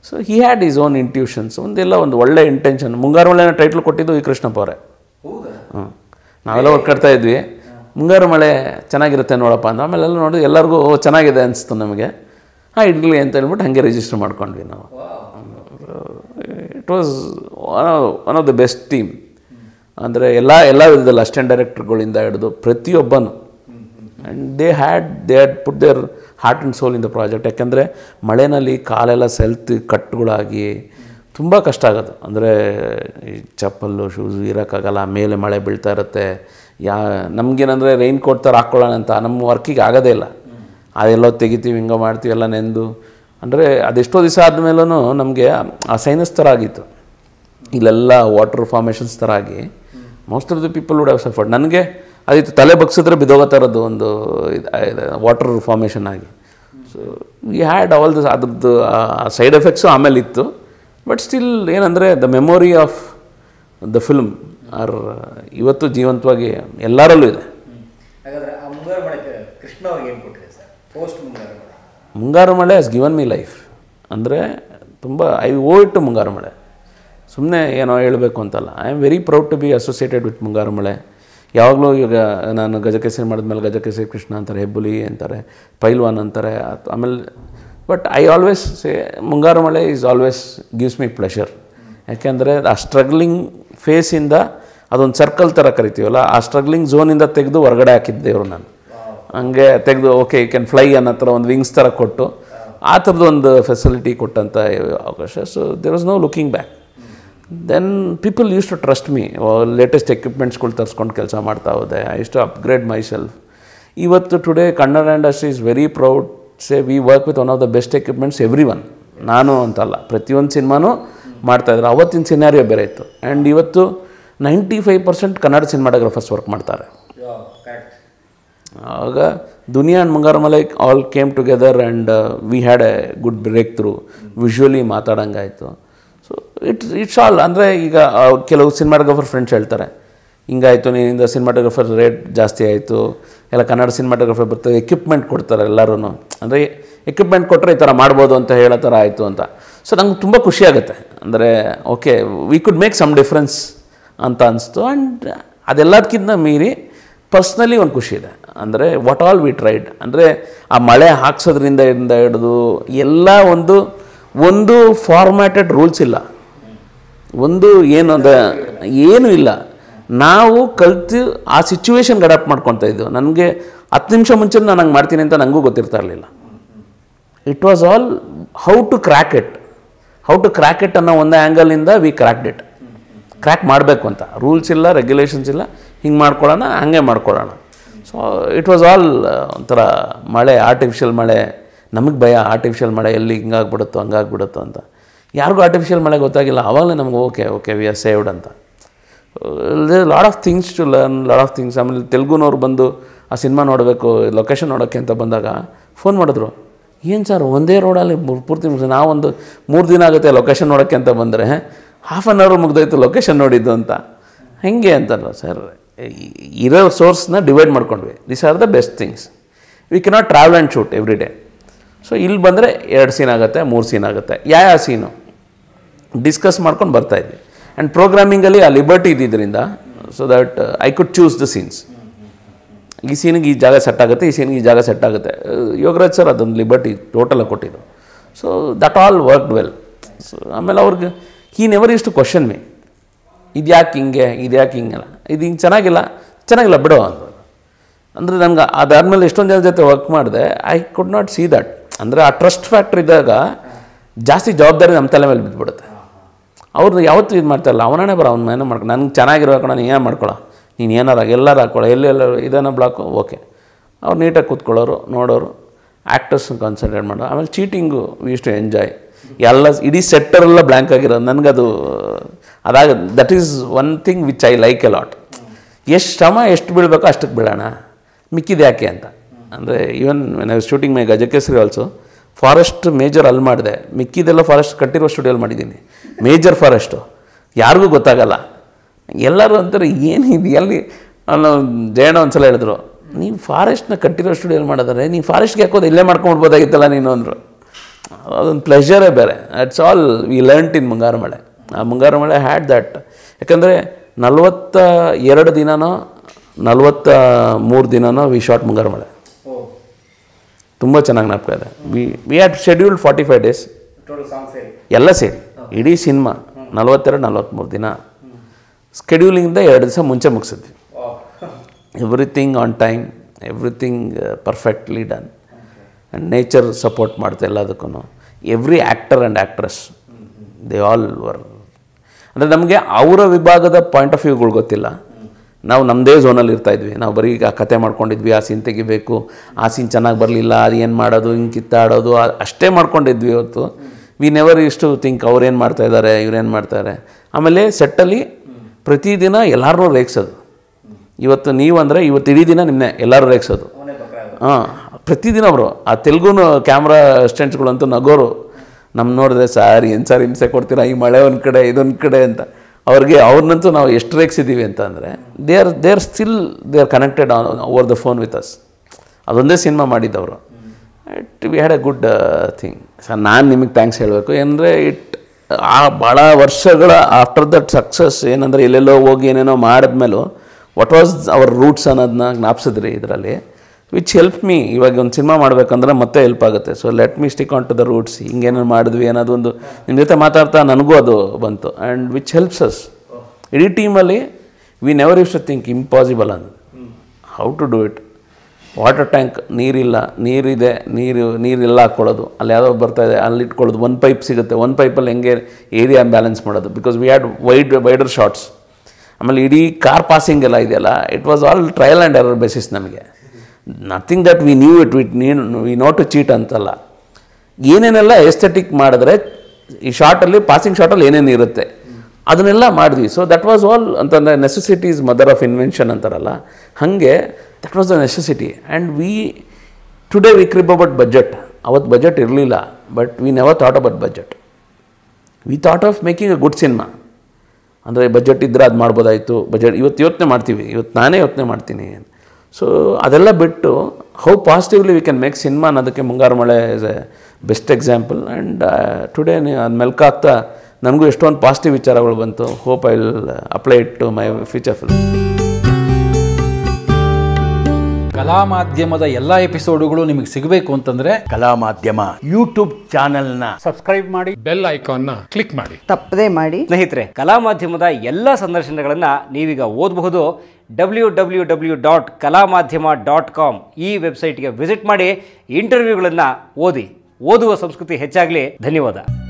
So he had his own intuitions, ಒಂದು ಒಳ್ಳೆ ಇಂಟೆನ್ಷನ್. ಮುಂಗಾರು ಮಳೆ ಟೈಟ್ಲ್ ಕೊಟ್ಟಿದ್ದು ಈ ಕೃಷ್ಣಪ್ಪ ಅವರೇ. ಹ್ಞೂ, ನಾವೆಲ್ಲ ಹೊರ್ಕಾಡ್ತಾ ಇದ್ವಿ ಮುಂಗಾರು ಮಳೆ ಚೆನ್ನಾಗಿರುತ್ತೆ ನೋಡಪ್ಪ ಅಂತ. ಆಮೇಲೆಲ್ಲ ನೋಡಿ ಎಲ್ಲರಿಗೂ ಚೆನ್ನಾಗಿದೆ ಅನಿಸ್ತು ನಮಗೆ, ಹಾಂ ಇಡ್ಲಿ ಅಂತ ಹೇಳ್ಬಿಟ್ಟು ಹಾಗೆ ರಿಜಿಸ್ಟರ್ ಮಾಡ್ಕೊಂಡ್ವಿ ನಾವು. It was one of the best team. ಅಂದರೆ ಎಲ್ಲ ವಿಧದಲ್ಲಿ ಅಸಿಸ್ಟೆಂಟ್ ಡೈರೆಕ್ಟರ್ಗಳಿಂದ ಹಿಡಿದು ಪ್ರತಿಯೊಬ್ಬನು. And they had put their heart and soul in the project. ಯಾಕೆಂದರೆ ಮಳೆಯಲ್ಲಿ ಕಾಲೆಲ್ಲ ಸೆಲ್ತ್ ಕಟ್ಟುಗಳಾಗಿ ತುಂಬ ಕಷ್ಟ ಆಗೋದು. ಅಂದರೆ ಈ ಚಪ್ಪಲ್ಲು ಶೂಸು ಇರೋಕ್ಕಾಗಲ್ಲ, ಮೇಲೆ ಮಳೆ ಬೀಳ್ತಾ ಇರುತ್ತೆ. ನಮಗೇನಂದರೆ ರೈನ್ ಕೋಟ್ ಥರ ಹಾಕ್ಕೊಳ್ಳೋಣ ಅಂತ ನಮ್ಮ ವರ್ಕಿಗೆ ಆಗೋದೇ ಇಲ್ಲ. ಅದೆಲ್ಲೋ ತೆಗಿತೀವಿ, ಹಿಂಗೆ ಮಾಡ್ತೀವಿ, ಎಲ್ಲ ನೆಂದು. ಅಂದರೆ ಅದೆಷ್ಟೋ ದಿವಸ ಆದಮೇಲೂ ನಮಗೆ ಆ ಸೈನಸ್ ಥರ ಆಗಿತ್ತು, ಇಲ್ಲೆಲ್ಲ ವಾಟರ್ ಫಾರ್ಮೇಷನ್ಸ್ ಥರ ಆಗಿ most of the people would have suffered. ನನಗೆ ಅದಿತ್ತು, ತಲೆ ಬಗ್ಸಿದ್ರೆ ಬಿದ್ದೋಗೋ ಥರದ್ದು ಒಂದು ವಾಟರ್ ಫಾರ್ಮೇಷನ್ ಆಗಿ. So we had all this. ಅದ್ರದ್ದು ಸೈಡ್ ಎಫೆಕ್ಟ್ಸು ಆಮೇಲೆ ಇತ್ತು, ಬಟ್ ಸ್ಟಿಲ್ ಏನಂದರೆ the memory of the film are ಇವತ್ತು ಜೀವಂತವಾಗಿ ಎಲ್ಲರಲ್ಲೂ ಇದೆ. ಮುಂಗಾರು ಮಳೆ ಹ್ಯಾಸ್ ಗಿವನ್ ಮಿ ಲೈಫ್. ಅಂದರೆ ತುಂಬ ಐ ಓ ಇಟ್ ಟು ಮುಂಗಾರು ಮಳೆ. ಸುಮ್ಮನೆ ಏನೋ ಹೇಳಬೇಕು ಅಂತಲ್ಲ. I am very proud to be associated with Mungaru Male. ಯಾವಾಗಲೂ ಈಗ ನಾನು ಗಜಕೇಸರಿ ಮಾಡಿದ್ಮೇಲೆ ಗಜಕೇಸರಿ ಕೃಷ್ಣ ಅಂತಾರೆ, ಹೆಬ್ಬುಲಿ ಅಂತಾರೆ, ಪೈಲ್ವಾನ್ ಅಂತಾರೆ, ಆಮೇಲೆ but I always say Mungaru Male is always gives me pleasure. ಯಾಕೆಂದರೆ ಆ ಸ್ಟ್ರಗ್ಲಿಂಗ್ ಫೇಸಿಂದ, ಅದೊಂದು ಸರ್ಕಲ್ ಥರ ಕರಿತೀವಲ್ಲ, ಆ ಸ್ಟ್ರಗ್ಲಿಂಗ್ ಝೋನಿಂದ ತೆಗೆದು ಹೊರಗಡೆ ಹಾಕಿದ್ದೇವ್ರು. ನಾನು ಹಂಗೆ ತೆಗೆದು ಓಕೆ ಯು ಕ್ಯಾನ್ ಫ್ಲೈ ಅನ್ನೋ ಥರ ಒಂದು ವಿಂಗ್ಸ್ ಥರ ಕೊಟ್ಟು ಆ ಥರದ್ದು ಒಂದು ಫೆಸಿಲಿಟಿ ಕೊಟ್ಟಂಥ ಅವಕಾಶ. So there was no looking back. Then people use to trust me. Latest ಎಕ್ವಿಪ್ಮೆಂಟ್ಸ್ಗಳು ತರಿಸ್ಕೊಂಡು ಕೆಲಸ ಮಾಡ್ತಾ ಹೋದೆ. I use to upgrade myself. ಇವತ್ತು today Kannada industry is very proud say we work with one of the best equipments every one. ನಾನು ಅಂತಲ್ಲ, ಪ್ರತಿಯೊಂದು ಸಿನಿಮಾನೂ ಮಾಡ್ತಾಯಿದ್ರು. ಅವತ್ತಿನ ಸಿನಾರಿಯೋ ಬೇರೆ ಇತ್ತು. ಆ್ಯಂಡ್ ಇವತ್ತು 95% ಕನ್ನಡ ಸಿನಿಮಾಟೋಗ್ರಫರ್ಸ್ ವರ್ಕ್ ಮಾಡ್ತಾರೆ. ಆಗ Duniya and Mungaru Male all came together and we had a good breakthrough. Visually ಮಾತಾಡೋಂಗಾಯಿತು. So it's all. ಅಂದರೆ ಈಗ ಕೆಲವು ಸಿನಿಮಾಟೋಗ್ರಫರ್ ಫ್ರೆಂಡ್ಸ್ ಹೇಳ್ತಾರೆ, ಹಿಂಗಾಯಿತು ನಿನ್ನಿಂದ ಸಿನಿಮಾಟೋಗ್ರಫರ್ ರೇಟ್ ಜಾಸ್ತಿ ಆಯಿತು, ಎಲ್ಲ ಕನ್ನಡ ಸಿನಿಮಾಟೋಗ್ರಫಿ ಬರ್ತದೆ, ಎಕ್ವಿಪ್ಮೆಂಟ್ ಕೊಡ್ತಾರೆ ಎಲ್ಲರೂ, ಅಂದರೆ ಎಕ್ವಿಪ್ಮೆಂಟ್ ಕೊಟ್ಟರೆ ಈ ಥರ ಮಾಡ್ಬೋದು ಅಂತ ಹೇಳೋ ಥರ ಆಯಿತು ಅಂತ. ಸೊ ನಂಗೆ ತುಂಬ ಖುಷಿಯಾಗುತ್ತೆ, ಅಂದರೆ okay we could make some difference ಅಂತ ಅನಿಸ್ತು. ಆ್ಯಂಡ್ ಅದೆಲ್ಲದಕ್ಕಿಂತ ಮೀರಿ ಪರ್ಸ್ನಲಿ ಒಂದು ಖುಷಿ ಇದೆ, ಅಂದರೆ ವಾಟ್ ಆಲ್ ವಿ ಟ್ರೈಡ್, ಅಂದರೆ ಆ ಮಳೆ ಹಾಕ್ಸೋದ್ರಿಂದ ಹಿಡಿದು ಎಲ್ಲ ಒಂದು ಒಂದು ಫಾರ್ಮ್ಯಾಟೆಡ್ ರೂಲ್ಸ್ ಇಲ್ಲ, ಒಂದು ಏನು ಅಂದರೆ ಏನೂ ಇಲ್ಲ. ನಾವು ಕಲಿತು ಆ ಸಿಚುವೇಶನ್ಗೆ ಅಡಾಪ್ಟ್ ಮಾಡ್ಕೊತಾ ಇದ್ದೆವು. ನನಗೆ 10 ನಿಮಿಷ ಮುಂಚೆ ನಾನು ಹಂಗೆ ಮಾಡ್ತೀನಿ ಅಂತ ನನಗೂ ಗೊತ್ತಿರ್ತಾ ಇರಲಿಲ್ಲ. It was all how to crack it ಅನ್ನೋ ಒಂದು ಆ್ಯಂಗಲಿಂದ ವಿ ಕ್ರ್ಯಾಕ್ಡ್ ಇಟ್. ಕ್ರ್ಯಾಕ್ ಮಾಡಬೇಕು ಅಂತ ರೂಲ್ಸ್ ಇಲ್ಲ, ರೆಗ್ಯುಲೇಷನ್ಸ್ ಇಲ್ಲ, ಹಿಂಗೆ ಮಾಡ್ಕೊಳ್ಳೋಣ ಹಂಗೆ ಮಾಡ್ಕೊಳ್ಳೋಣ. ಸೊ ಇಟ್ ವಾಸ್ ಆಲ್ ಒಂಥರ ಮಳೆ, ಆರ್ಟಿಫಿಷಿಯಲ್ ಮಳೆ. ನಮಗೆ ಭಯ ಆರ್ಟಿಫಿಷಿಯಲ್ ಮಳೆ, ಎಲ್ಲಿ ಹಿಂಗಾಗ್ಬಿಡುತ್ತೋ ಹಂಗಾಗ್ಬಿಡುತ್ತೋ ಅಂತ. ಯಾರಿಗೂ ಆರ್ಟಿಫಿಷಿಯಲ್ ಮಳೆ ಗೊತ್ತಾಗಿಲ್ಲ, ಆವಾಗಲೇ ನಮ್ಗೆ ಓಕೆ ವಿ ಆರ್ ಸೇವ್ಡ್ ಅಂತ. Lot of things to learn, lot of things. ಆಮೇಲೆ ತೆಲುಗುನವ್ರು ಬಂದು ಆ ಸಿನಿಮಾ ನೋಡಬೇಕು, ಲೊಕೇಶನ್ ನೋಡೋಕ್ಕೆ ಅಂತ ಬಂದಾಗ ಫೋನ್ ಮಾಡಿದ್ರು, ಏನು ಸರ್ ಒಂದೇ ರೋಡಲ್ಲಿ ಪೂರ್ತಿ ಮುಗಿಸ್, ನಾವೊಂದು 3 ದಿನ ಆಗುತ್ತೆ ಲೊಕೇಶನ್ ನೋಡೋಕ್ಕೆ ಅಂತ ಬಂದರೆ, ಹಾಫ್ ಆನ್ ಅವರ್ ಮುಗ್ದೋಯ್ತು ಲೊಕೇಶನ್ ನೋಡಿದ್ದು ಅಂತ. ಹೇಗೆ ಅಂತಲ್ಲ ಸರ್, ಇರೋ ಸೋರ್ಸ್ನ ಡಿವೈಡ್ ಮಾಡ್ಕೊಂಡ್ವಿ. This are the best things, we cannot travel and shoot every day. So ಇಲ್ಲಿ ಬಂದರೆ 2 ಸೀನ್ ಆಗುತ್ತೆ, 3 ಸೀನ್ ಆಗುತ್ತೆ, ಯಾವ ಸೀನು ಡಿಸ್ಕಸ್ ಮಾಡ್ಕೊಂಡು ಬರ್ತಾಯಿದ್ವಿ. ಆ್ಯಂಡ್ ಪ್ರೋಗ್ರಾಮಿಂಗಲ್ಲಿ ಆ ಲಿಬರ್ಟಿ ಇದ್ದಿದ್ದರಿಂದ so that I could choose the scenes. ಈ ಸೀನಿಗೆ ಈ ಜಾಗ ಸೆಟ್ ಆಗುತ್ತೆ, ಈ ಸೀನಿಗೆ ಈ ಜಾಗ ಸೆಟ್ ಆಗುತ್ತೆ. ಯೋಗರಾಜ್ ಸರ್ ಅದೊಂದು ಲಿಬರ್ಟಿ ಟೋಟಲಾಗಿ ಕೊಟ್ಟಿದ್ದು. So that all worked well. So ಆಮೇಲೆ ಅವ್ರಿಗೆ ಹಿ ನೆವರ್ ಇಷ್ಟು ಕ್ವಶನ್ ಮೀ, ಇದು ಯಾಕೆ ಹಿಂಗೆ, ಇದು ಯಾಕೆ ಹಿಂಗಲ್ಲ, ಇದು ಹಿಂಗೆ ಚೆನ್ನಾಗಿಲ್ಲ ಬಿಡೋ ಅಂದರು. ಅಂದರೆ ನನಗೆ ಅದಾದಮೇಲೆ ಎಷ್ಟೊಂದು ಜನ ಜೊತೆ ವರ್ಕ್ ಮಾಡಿದೆ, I could not see that. ಅಂದರೆ ಆ ಟ್ರಸ್ಟ್ ಫ್ಯಾಕ್ಟ್ರ್ ಇದ್ದಾಗ ಜಾಸ್ತಿ ಜವಾಬ್ದಾರಿ ನಮ್ಮ ತಲೆ ಮೇಲೆ ಬಿದ್ದುಬಿಡುತ್ತೆ. ಅವ್ರದ್ದು ಯಾವತ್ತೂ ಇದು ಮಾಡ್ತಾಯಿಲ್ಲ, ಅವನೇ ಬರೋ ಅವ್ನ ಏನೋ ಮಾಡ್ಕೊ, ನನಗೆ ಚೆನ್ನಾಗಿರೋಕಣ, ನೀನು ಏನು ಮಾಡ್ಕೊಳ್ಳೋ, ನೀನು ಏನಾರು ಎಲ್ಲರೂ ಹಾಕ್ಕೊಳ್ಳೋ, ಎಲ್ಲೆಲ್ಲರೂ ಇದೇನೋ ಬ್ಲಾಕು ಓಕೆ. ಅವ್ರು ನೀಟಾಗಿ ಕೂತ್ಕೊಳ್ಳೋರು, ನೋಡೋರು, ಆ್ಯಕ್ಟರ್ಸ್ನ ಕಾನ್ಸಂಟ್ರೇಟ್ ಮಾಡೋರು. ಆಮೇಲೆ cheating we use to enjoy. ಎಲ್ಲ ಇಡೀ ಸೆಟ್ಟರೆಲ್ಲ ಬ್ಲ್ಯಾಂಕ್ ಆಗಿರೋದು ನನಗದು ಅದಾಗ that is one thing which I like a lot. ಎಷ್ಟು ಶ್ರಮ ಎಷ್ಟು ಬೀಳಬೇಕೋ ಅಷ್ಟಕ್ಕೆ ಬೀಳೋಣ, ಮಿಕ್ಕಿದ ಯಾಕೆ ಅಂತ. ಅಂದರೆ even when I was shooting my Gajakesari also, forest major ಅಲ್ಲಿ ಮಾಡಿದೆ, ಮಿಕ್ಕಿದೆಲ್ಲ ಫಾರೆಸ್ಟ್ ಕಟ್ಟಿರೋ ಸ್ಟುಡಿಯೋಲ್ಲಿ ಮಾಡಿದ್ದೀನಿ. ಮೇಜರ್ ಫಾರೆಸ್ಟು ಯಾರಿಗೂ ಗೊತ್ತಾಗಲ್ಲ, ಎಲ್ಲರೂ ಅಂತಾರೆ ಏನಿದೆ ಅಲ್ಲಿ. ಜಯಣ್ಣ ಒಂದು ಸಲ ಹೇಳಿದ್ರು, ನೀವು ಫಾರೆಸ್ಟ್ನ ಕಟ್ಟಿರೋ ಸ್ಟುಡಿಯೋಲ್ಲಿ ಮಾಡೋದಾದ್ರೆ ನೀವು ಫಾರೆಸ್ಟ್ಗೆ ಹಾಕೋದು ಇಲ್ಲೇ ಮಾಡ್ಕೊಂಡ್ಬಿಡ್ಬೋದಾಗಿತ್ತಲ್ಲ ನೀನು ಅಂದರು. ಅದೊಂದು ಪ್ಲೆಷರೇ ಬೇರೆ. It's all we learnt in Mungaru Male. ಆ ಮುಂಗಾರು ಮಳೆ ಹ್ಯಾಡ್ ದ್ಯಾಟ್. ಯಾಕಂದರೆ 42 ದಿನನೋ 43 ದಿನನೋ ವಿ ಶಾರ್ಟ್ ಮುಂಗಾರು ಮಳೆ. ತುಂಬ ಚೆನ್ನಾಗಿ ಜ್ಞಾಪಕ ಇದೆ. ವಿ ಹ್ಯಾಡ್ ಶೆಡ್ಯೂಲ್ಡ್ 45 days ಎಲ್ಲ ಸೇರಿ ಇಡೀ ಸಿನಿಮಾ 42-43 ದಿನ ಸ್ಕೆಡ್ಯೂಲಿಂಗಿಂದ 2 ದಿವಸ ಮುಂಚೆ ಮುಗಿಸಿದ್ವಿ. Everything on time, everything perfectly done. And nature support ಮಾಡ್ತಾ ಎಲ್ಲದಕ್ಕೂ. Every actor and actress they all were. ಅಂದರೆ ನಮಗೆ ಅವರ ವಿಭಾಗದ ಪಾಯಿಂಟ್ ಆಫ್ ವ್ಯೂಗಳು ಗೊತ್ತಿಲ್ಲ, ನಾವು ನಮ್ಮದೇ ಝೋನಲ್ಲಿ ಇರ್ತಾಯಿದ್ವಿ. ನಾವು ಬರೀ ಆ ಕತೆ ಮಾಡ್ಕೊಂಡಿದ್ವಿ, ಆ ಸೀನ್ ತೆಗಿಬೇಕು, ಆ ಸೀನ್ ಚೆನ್ನಾಗಿ ಬರಲಿಲ್ಲ ಅದು ಏನು ಮಾಡೋದು, ಹಿಂಗೆ ಕಿತ್ತಾಡೋದು ಅಷ್ಟೇ ಮಾಡ್ಕೊಂಡಿದ್ವಿ. ಹೊತ್ತು we never use to think ಅವ್ರೇನು ಮಾಡ್ತಾಯಿದ್ದಾರೆ, ಇವ್ರೇನು ಮಾಡ್ತಾರೆ. ಆಮೇಲೆ ಸೆಟ್ಟಲ್ಲಿ ಪ್ರತಿದಿನ ಎಲ್ಲರೂ ರೇಗಿಸೋದು. ಇವತ್ತು ನೀವು ಅಂದರೆ ಇವತ್ತು ಇಡೀ ದಿನ ನಿಮ್ಮನ್ನೇ ಎಲ್ಲರೂ ರೇಗಿಸೋದು. ಹಾಂ, ಪ್ರತಿದಿನ ಅವರು ಆ ತೆಲುಗುನು ಕ್ಯಾಮ್ರಾ ಅಸಿಸ್ಟೆಂಟ್ಸ್ಗಳಂತೂ ನಗೋರು, ನಮ್ಮ ನೋಡಿದ್ರೆ ಸಾರಿ ಏನು ಸಾರಿ ಹಿಂಸೆ ಕೊಡ್ತೀರಾ, ಈ ಮಳೆ ಒಂದು ಕಡೆ ಇದೊಂದು ಕಡೆ ಅಂತ. ಅವ್ರಿಗೆ ಅವ್ರನ್ನಂತೂ ನಾವು ಎಷ್ಟು ರೇಗಿಸಿದ್ದೀವಿ ಅಂತ ಅಂದರೆ they are still they are connected over the phone with us. ಅದೊಂದೇ ಸಿನಿಮಾ ಮಾಡಿದ್ದವರು. It we had a good thing. Sir ನಾನು ನಿಮಗೆ ಥ್ಯಾಂಕ್ಸ್ ಹೇಳಬೇಕು ಏನಂದರೆ ಆ ಭಾಳ ವರ್ಷಗಳ ಆಫ್ಟರ್ ದಟ್ ಸಕ್ಸಸ್ ಏನಂದರೆ ಎಲ್ಲೆಲ್ಲೋ ಹೋಗಿ ಏನೇನೋ ಮಾಡಿದ್ಮೇಲೂ ವಾಟ್ ವಾಸ್ ಅವರ್ ರೂಟ್ಸ್ ಅನ್ನೋದನ್ನ ಜ್ಞಾಪಿಸಿದ್ರಿ ಇದರಲ್ಲಿ, ವಿಚ್ ಹೆಲ್ಪ್ ಮೀ. ಇವಾಗ ಒಂದು ಸಿನಿಮಾ ಮಾಡಬೇಕಂದ್ರೆ ಮತ್ತೆ ಹೆಲ್ಪ್ ಆಗುತ್ತೆ. So let me stick on to the roots. ಹಿಂಗೇನೇನು ಮಾಡಿದ್ವಿ ಅನ್ನೋದು ಒಂದು ನಿಮ್ಮ ಜೊತೆ ಮಾತಾಡ್ತಾ ನನಗೂ ಅದು ಬಂತು. And which helps us. ಇಡೀ ಟೀಮಲ್ಲಿ we never use to think impossible ಅನ್ನೋದು, how to do it. Water tank ನೀರಿಲ್ಲ, ನೀರಿದೆ, ನೀರೆಲ್ಲ ಹಾಕ್ಕೊಳ್ಳೋದು, ಅಲ್ಲಿ ಯಾವುದೋ ಬರ್ತಾಯಿದೆ ಅಲ್ಲಿ ಇಟ್ಕೊಳ್ಳೋದು, ಒಂದು ಪೈಪ್ ಸಿಗುತ್ತೆ, ಒಂದು ಪೈಪಲ್ಲಿ ಹೆಂಗೆ ಏರಿಯಾ ಬ್ಯಾಲೆನ್ಸ್ ಮಾಡೋದು, because we had wider shots. ಆಮೇಲೆ ಇಡೀ ಕಾರ್ ಪಾಸಿಂಗ್ ಎಲ್ಲ ಇದೆಯಲ್ಲ, it was all trial and error basis. ನಮಗೆ nothing that we knew it with we not to cheat ಅಂತಲ್ಲ. ಏನೇನೆಲ್ಲ ಎಸ್ಥೆಟಿಕ್ ಮಾಡಿದ್ರೆ ಈ ಶಾರ್ಟಲ್ಲಿ ಪಾಸಿಂಗ್ ಶಾರ್ಟಲ್ಲಿ ಏನೇನು ಇರುತ್ತೆ ಅದನ್ನೆಲ್ಲ ಮಾಡಿದ್ವಿ. ಸೊ ದಟ್ ವಾಸ್ ಆಲ್ ಅಂತಂದರೆ necessity is mother of invention ಅಂತಾರಲ್ಲ, ಹಾಗೆ that was the necessity. And today we crib about budget. ಅವತ್ತು ಬಜೆಟ್ ಇರಲಿಲ್ಲ, but we never thought about budget. We thought of making a good cinema. ಅಂದರೆ budget ಇದ್ದರೆ ಅದು ಮಾಡ್ಬೋದಾಯಿತು, budget ಇವತ್ತು ಯೋಚನೆ ಮಾಡ್ತೀವಿ, ಇವತ್ತು ನಾನೇ ಯೋಚನೆ ಮಾಡ್ತೀನಿ. So, how positively we can make cinema ಅನ್ನೋದಕ್ಕೆ ಮುಂಗಾರು ಮಳೆ is a best example. And today, melkakta ನನಗೂ ಎಷ್ಟೊಂದು ಪಾಸಿಟಿವ್ ವಿಚಾರಗಳು ಬಂತು. Hope I will apply it to my future film. ಕಲಾಮಾಧ್ಯಮದ ಎಲ್ಲ ಎಪಿಸೋಡ್ಗಳು ನಿಮಗೆ ಸಿಗಬೇಕು ಅಂತಂದ್ರೆ ಕಲಾಮಾಧ್ಯಮ ಯೂಟ್ಯೂಬ್ ಚಾನೆಲ್ ನ ಸಬ್ಸ್ಕ್ರೈಬ್ ಮಾಡಿ, ಬೆಲ್ ಐಕಾನ್ ನ ಕ್ಲಿಕ್ ಮಾಡಿ, ತಪ್ಪದೇ ಮಾಡಿ. ಸ್ನೇಹಿತರೆ, ಕಲಾಮಾಧ್ಯಮದ ಎಲ್ಲ ಸಂದರ್ಶನಗಳನ್ನು ನೀವೀಗ ಓದಬಹುದು. www.kalamadhyama.com ಈ ವೆಬ್ಸೈಟ್ಗೆ ವಿಸಿಟ್ ಮಾಡಿ, ಇಂಟರ್ವ್ಯೂಗಳನ್ನು ಓದಿ, ಓದುವ ಸಂಸ್ಕೃತಿ ಹೆಚ್ಚಾಗಲಿ. ಧನ್ಯವಾದ.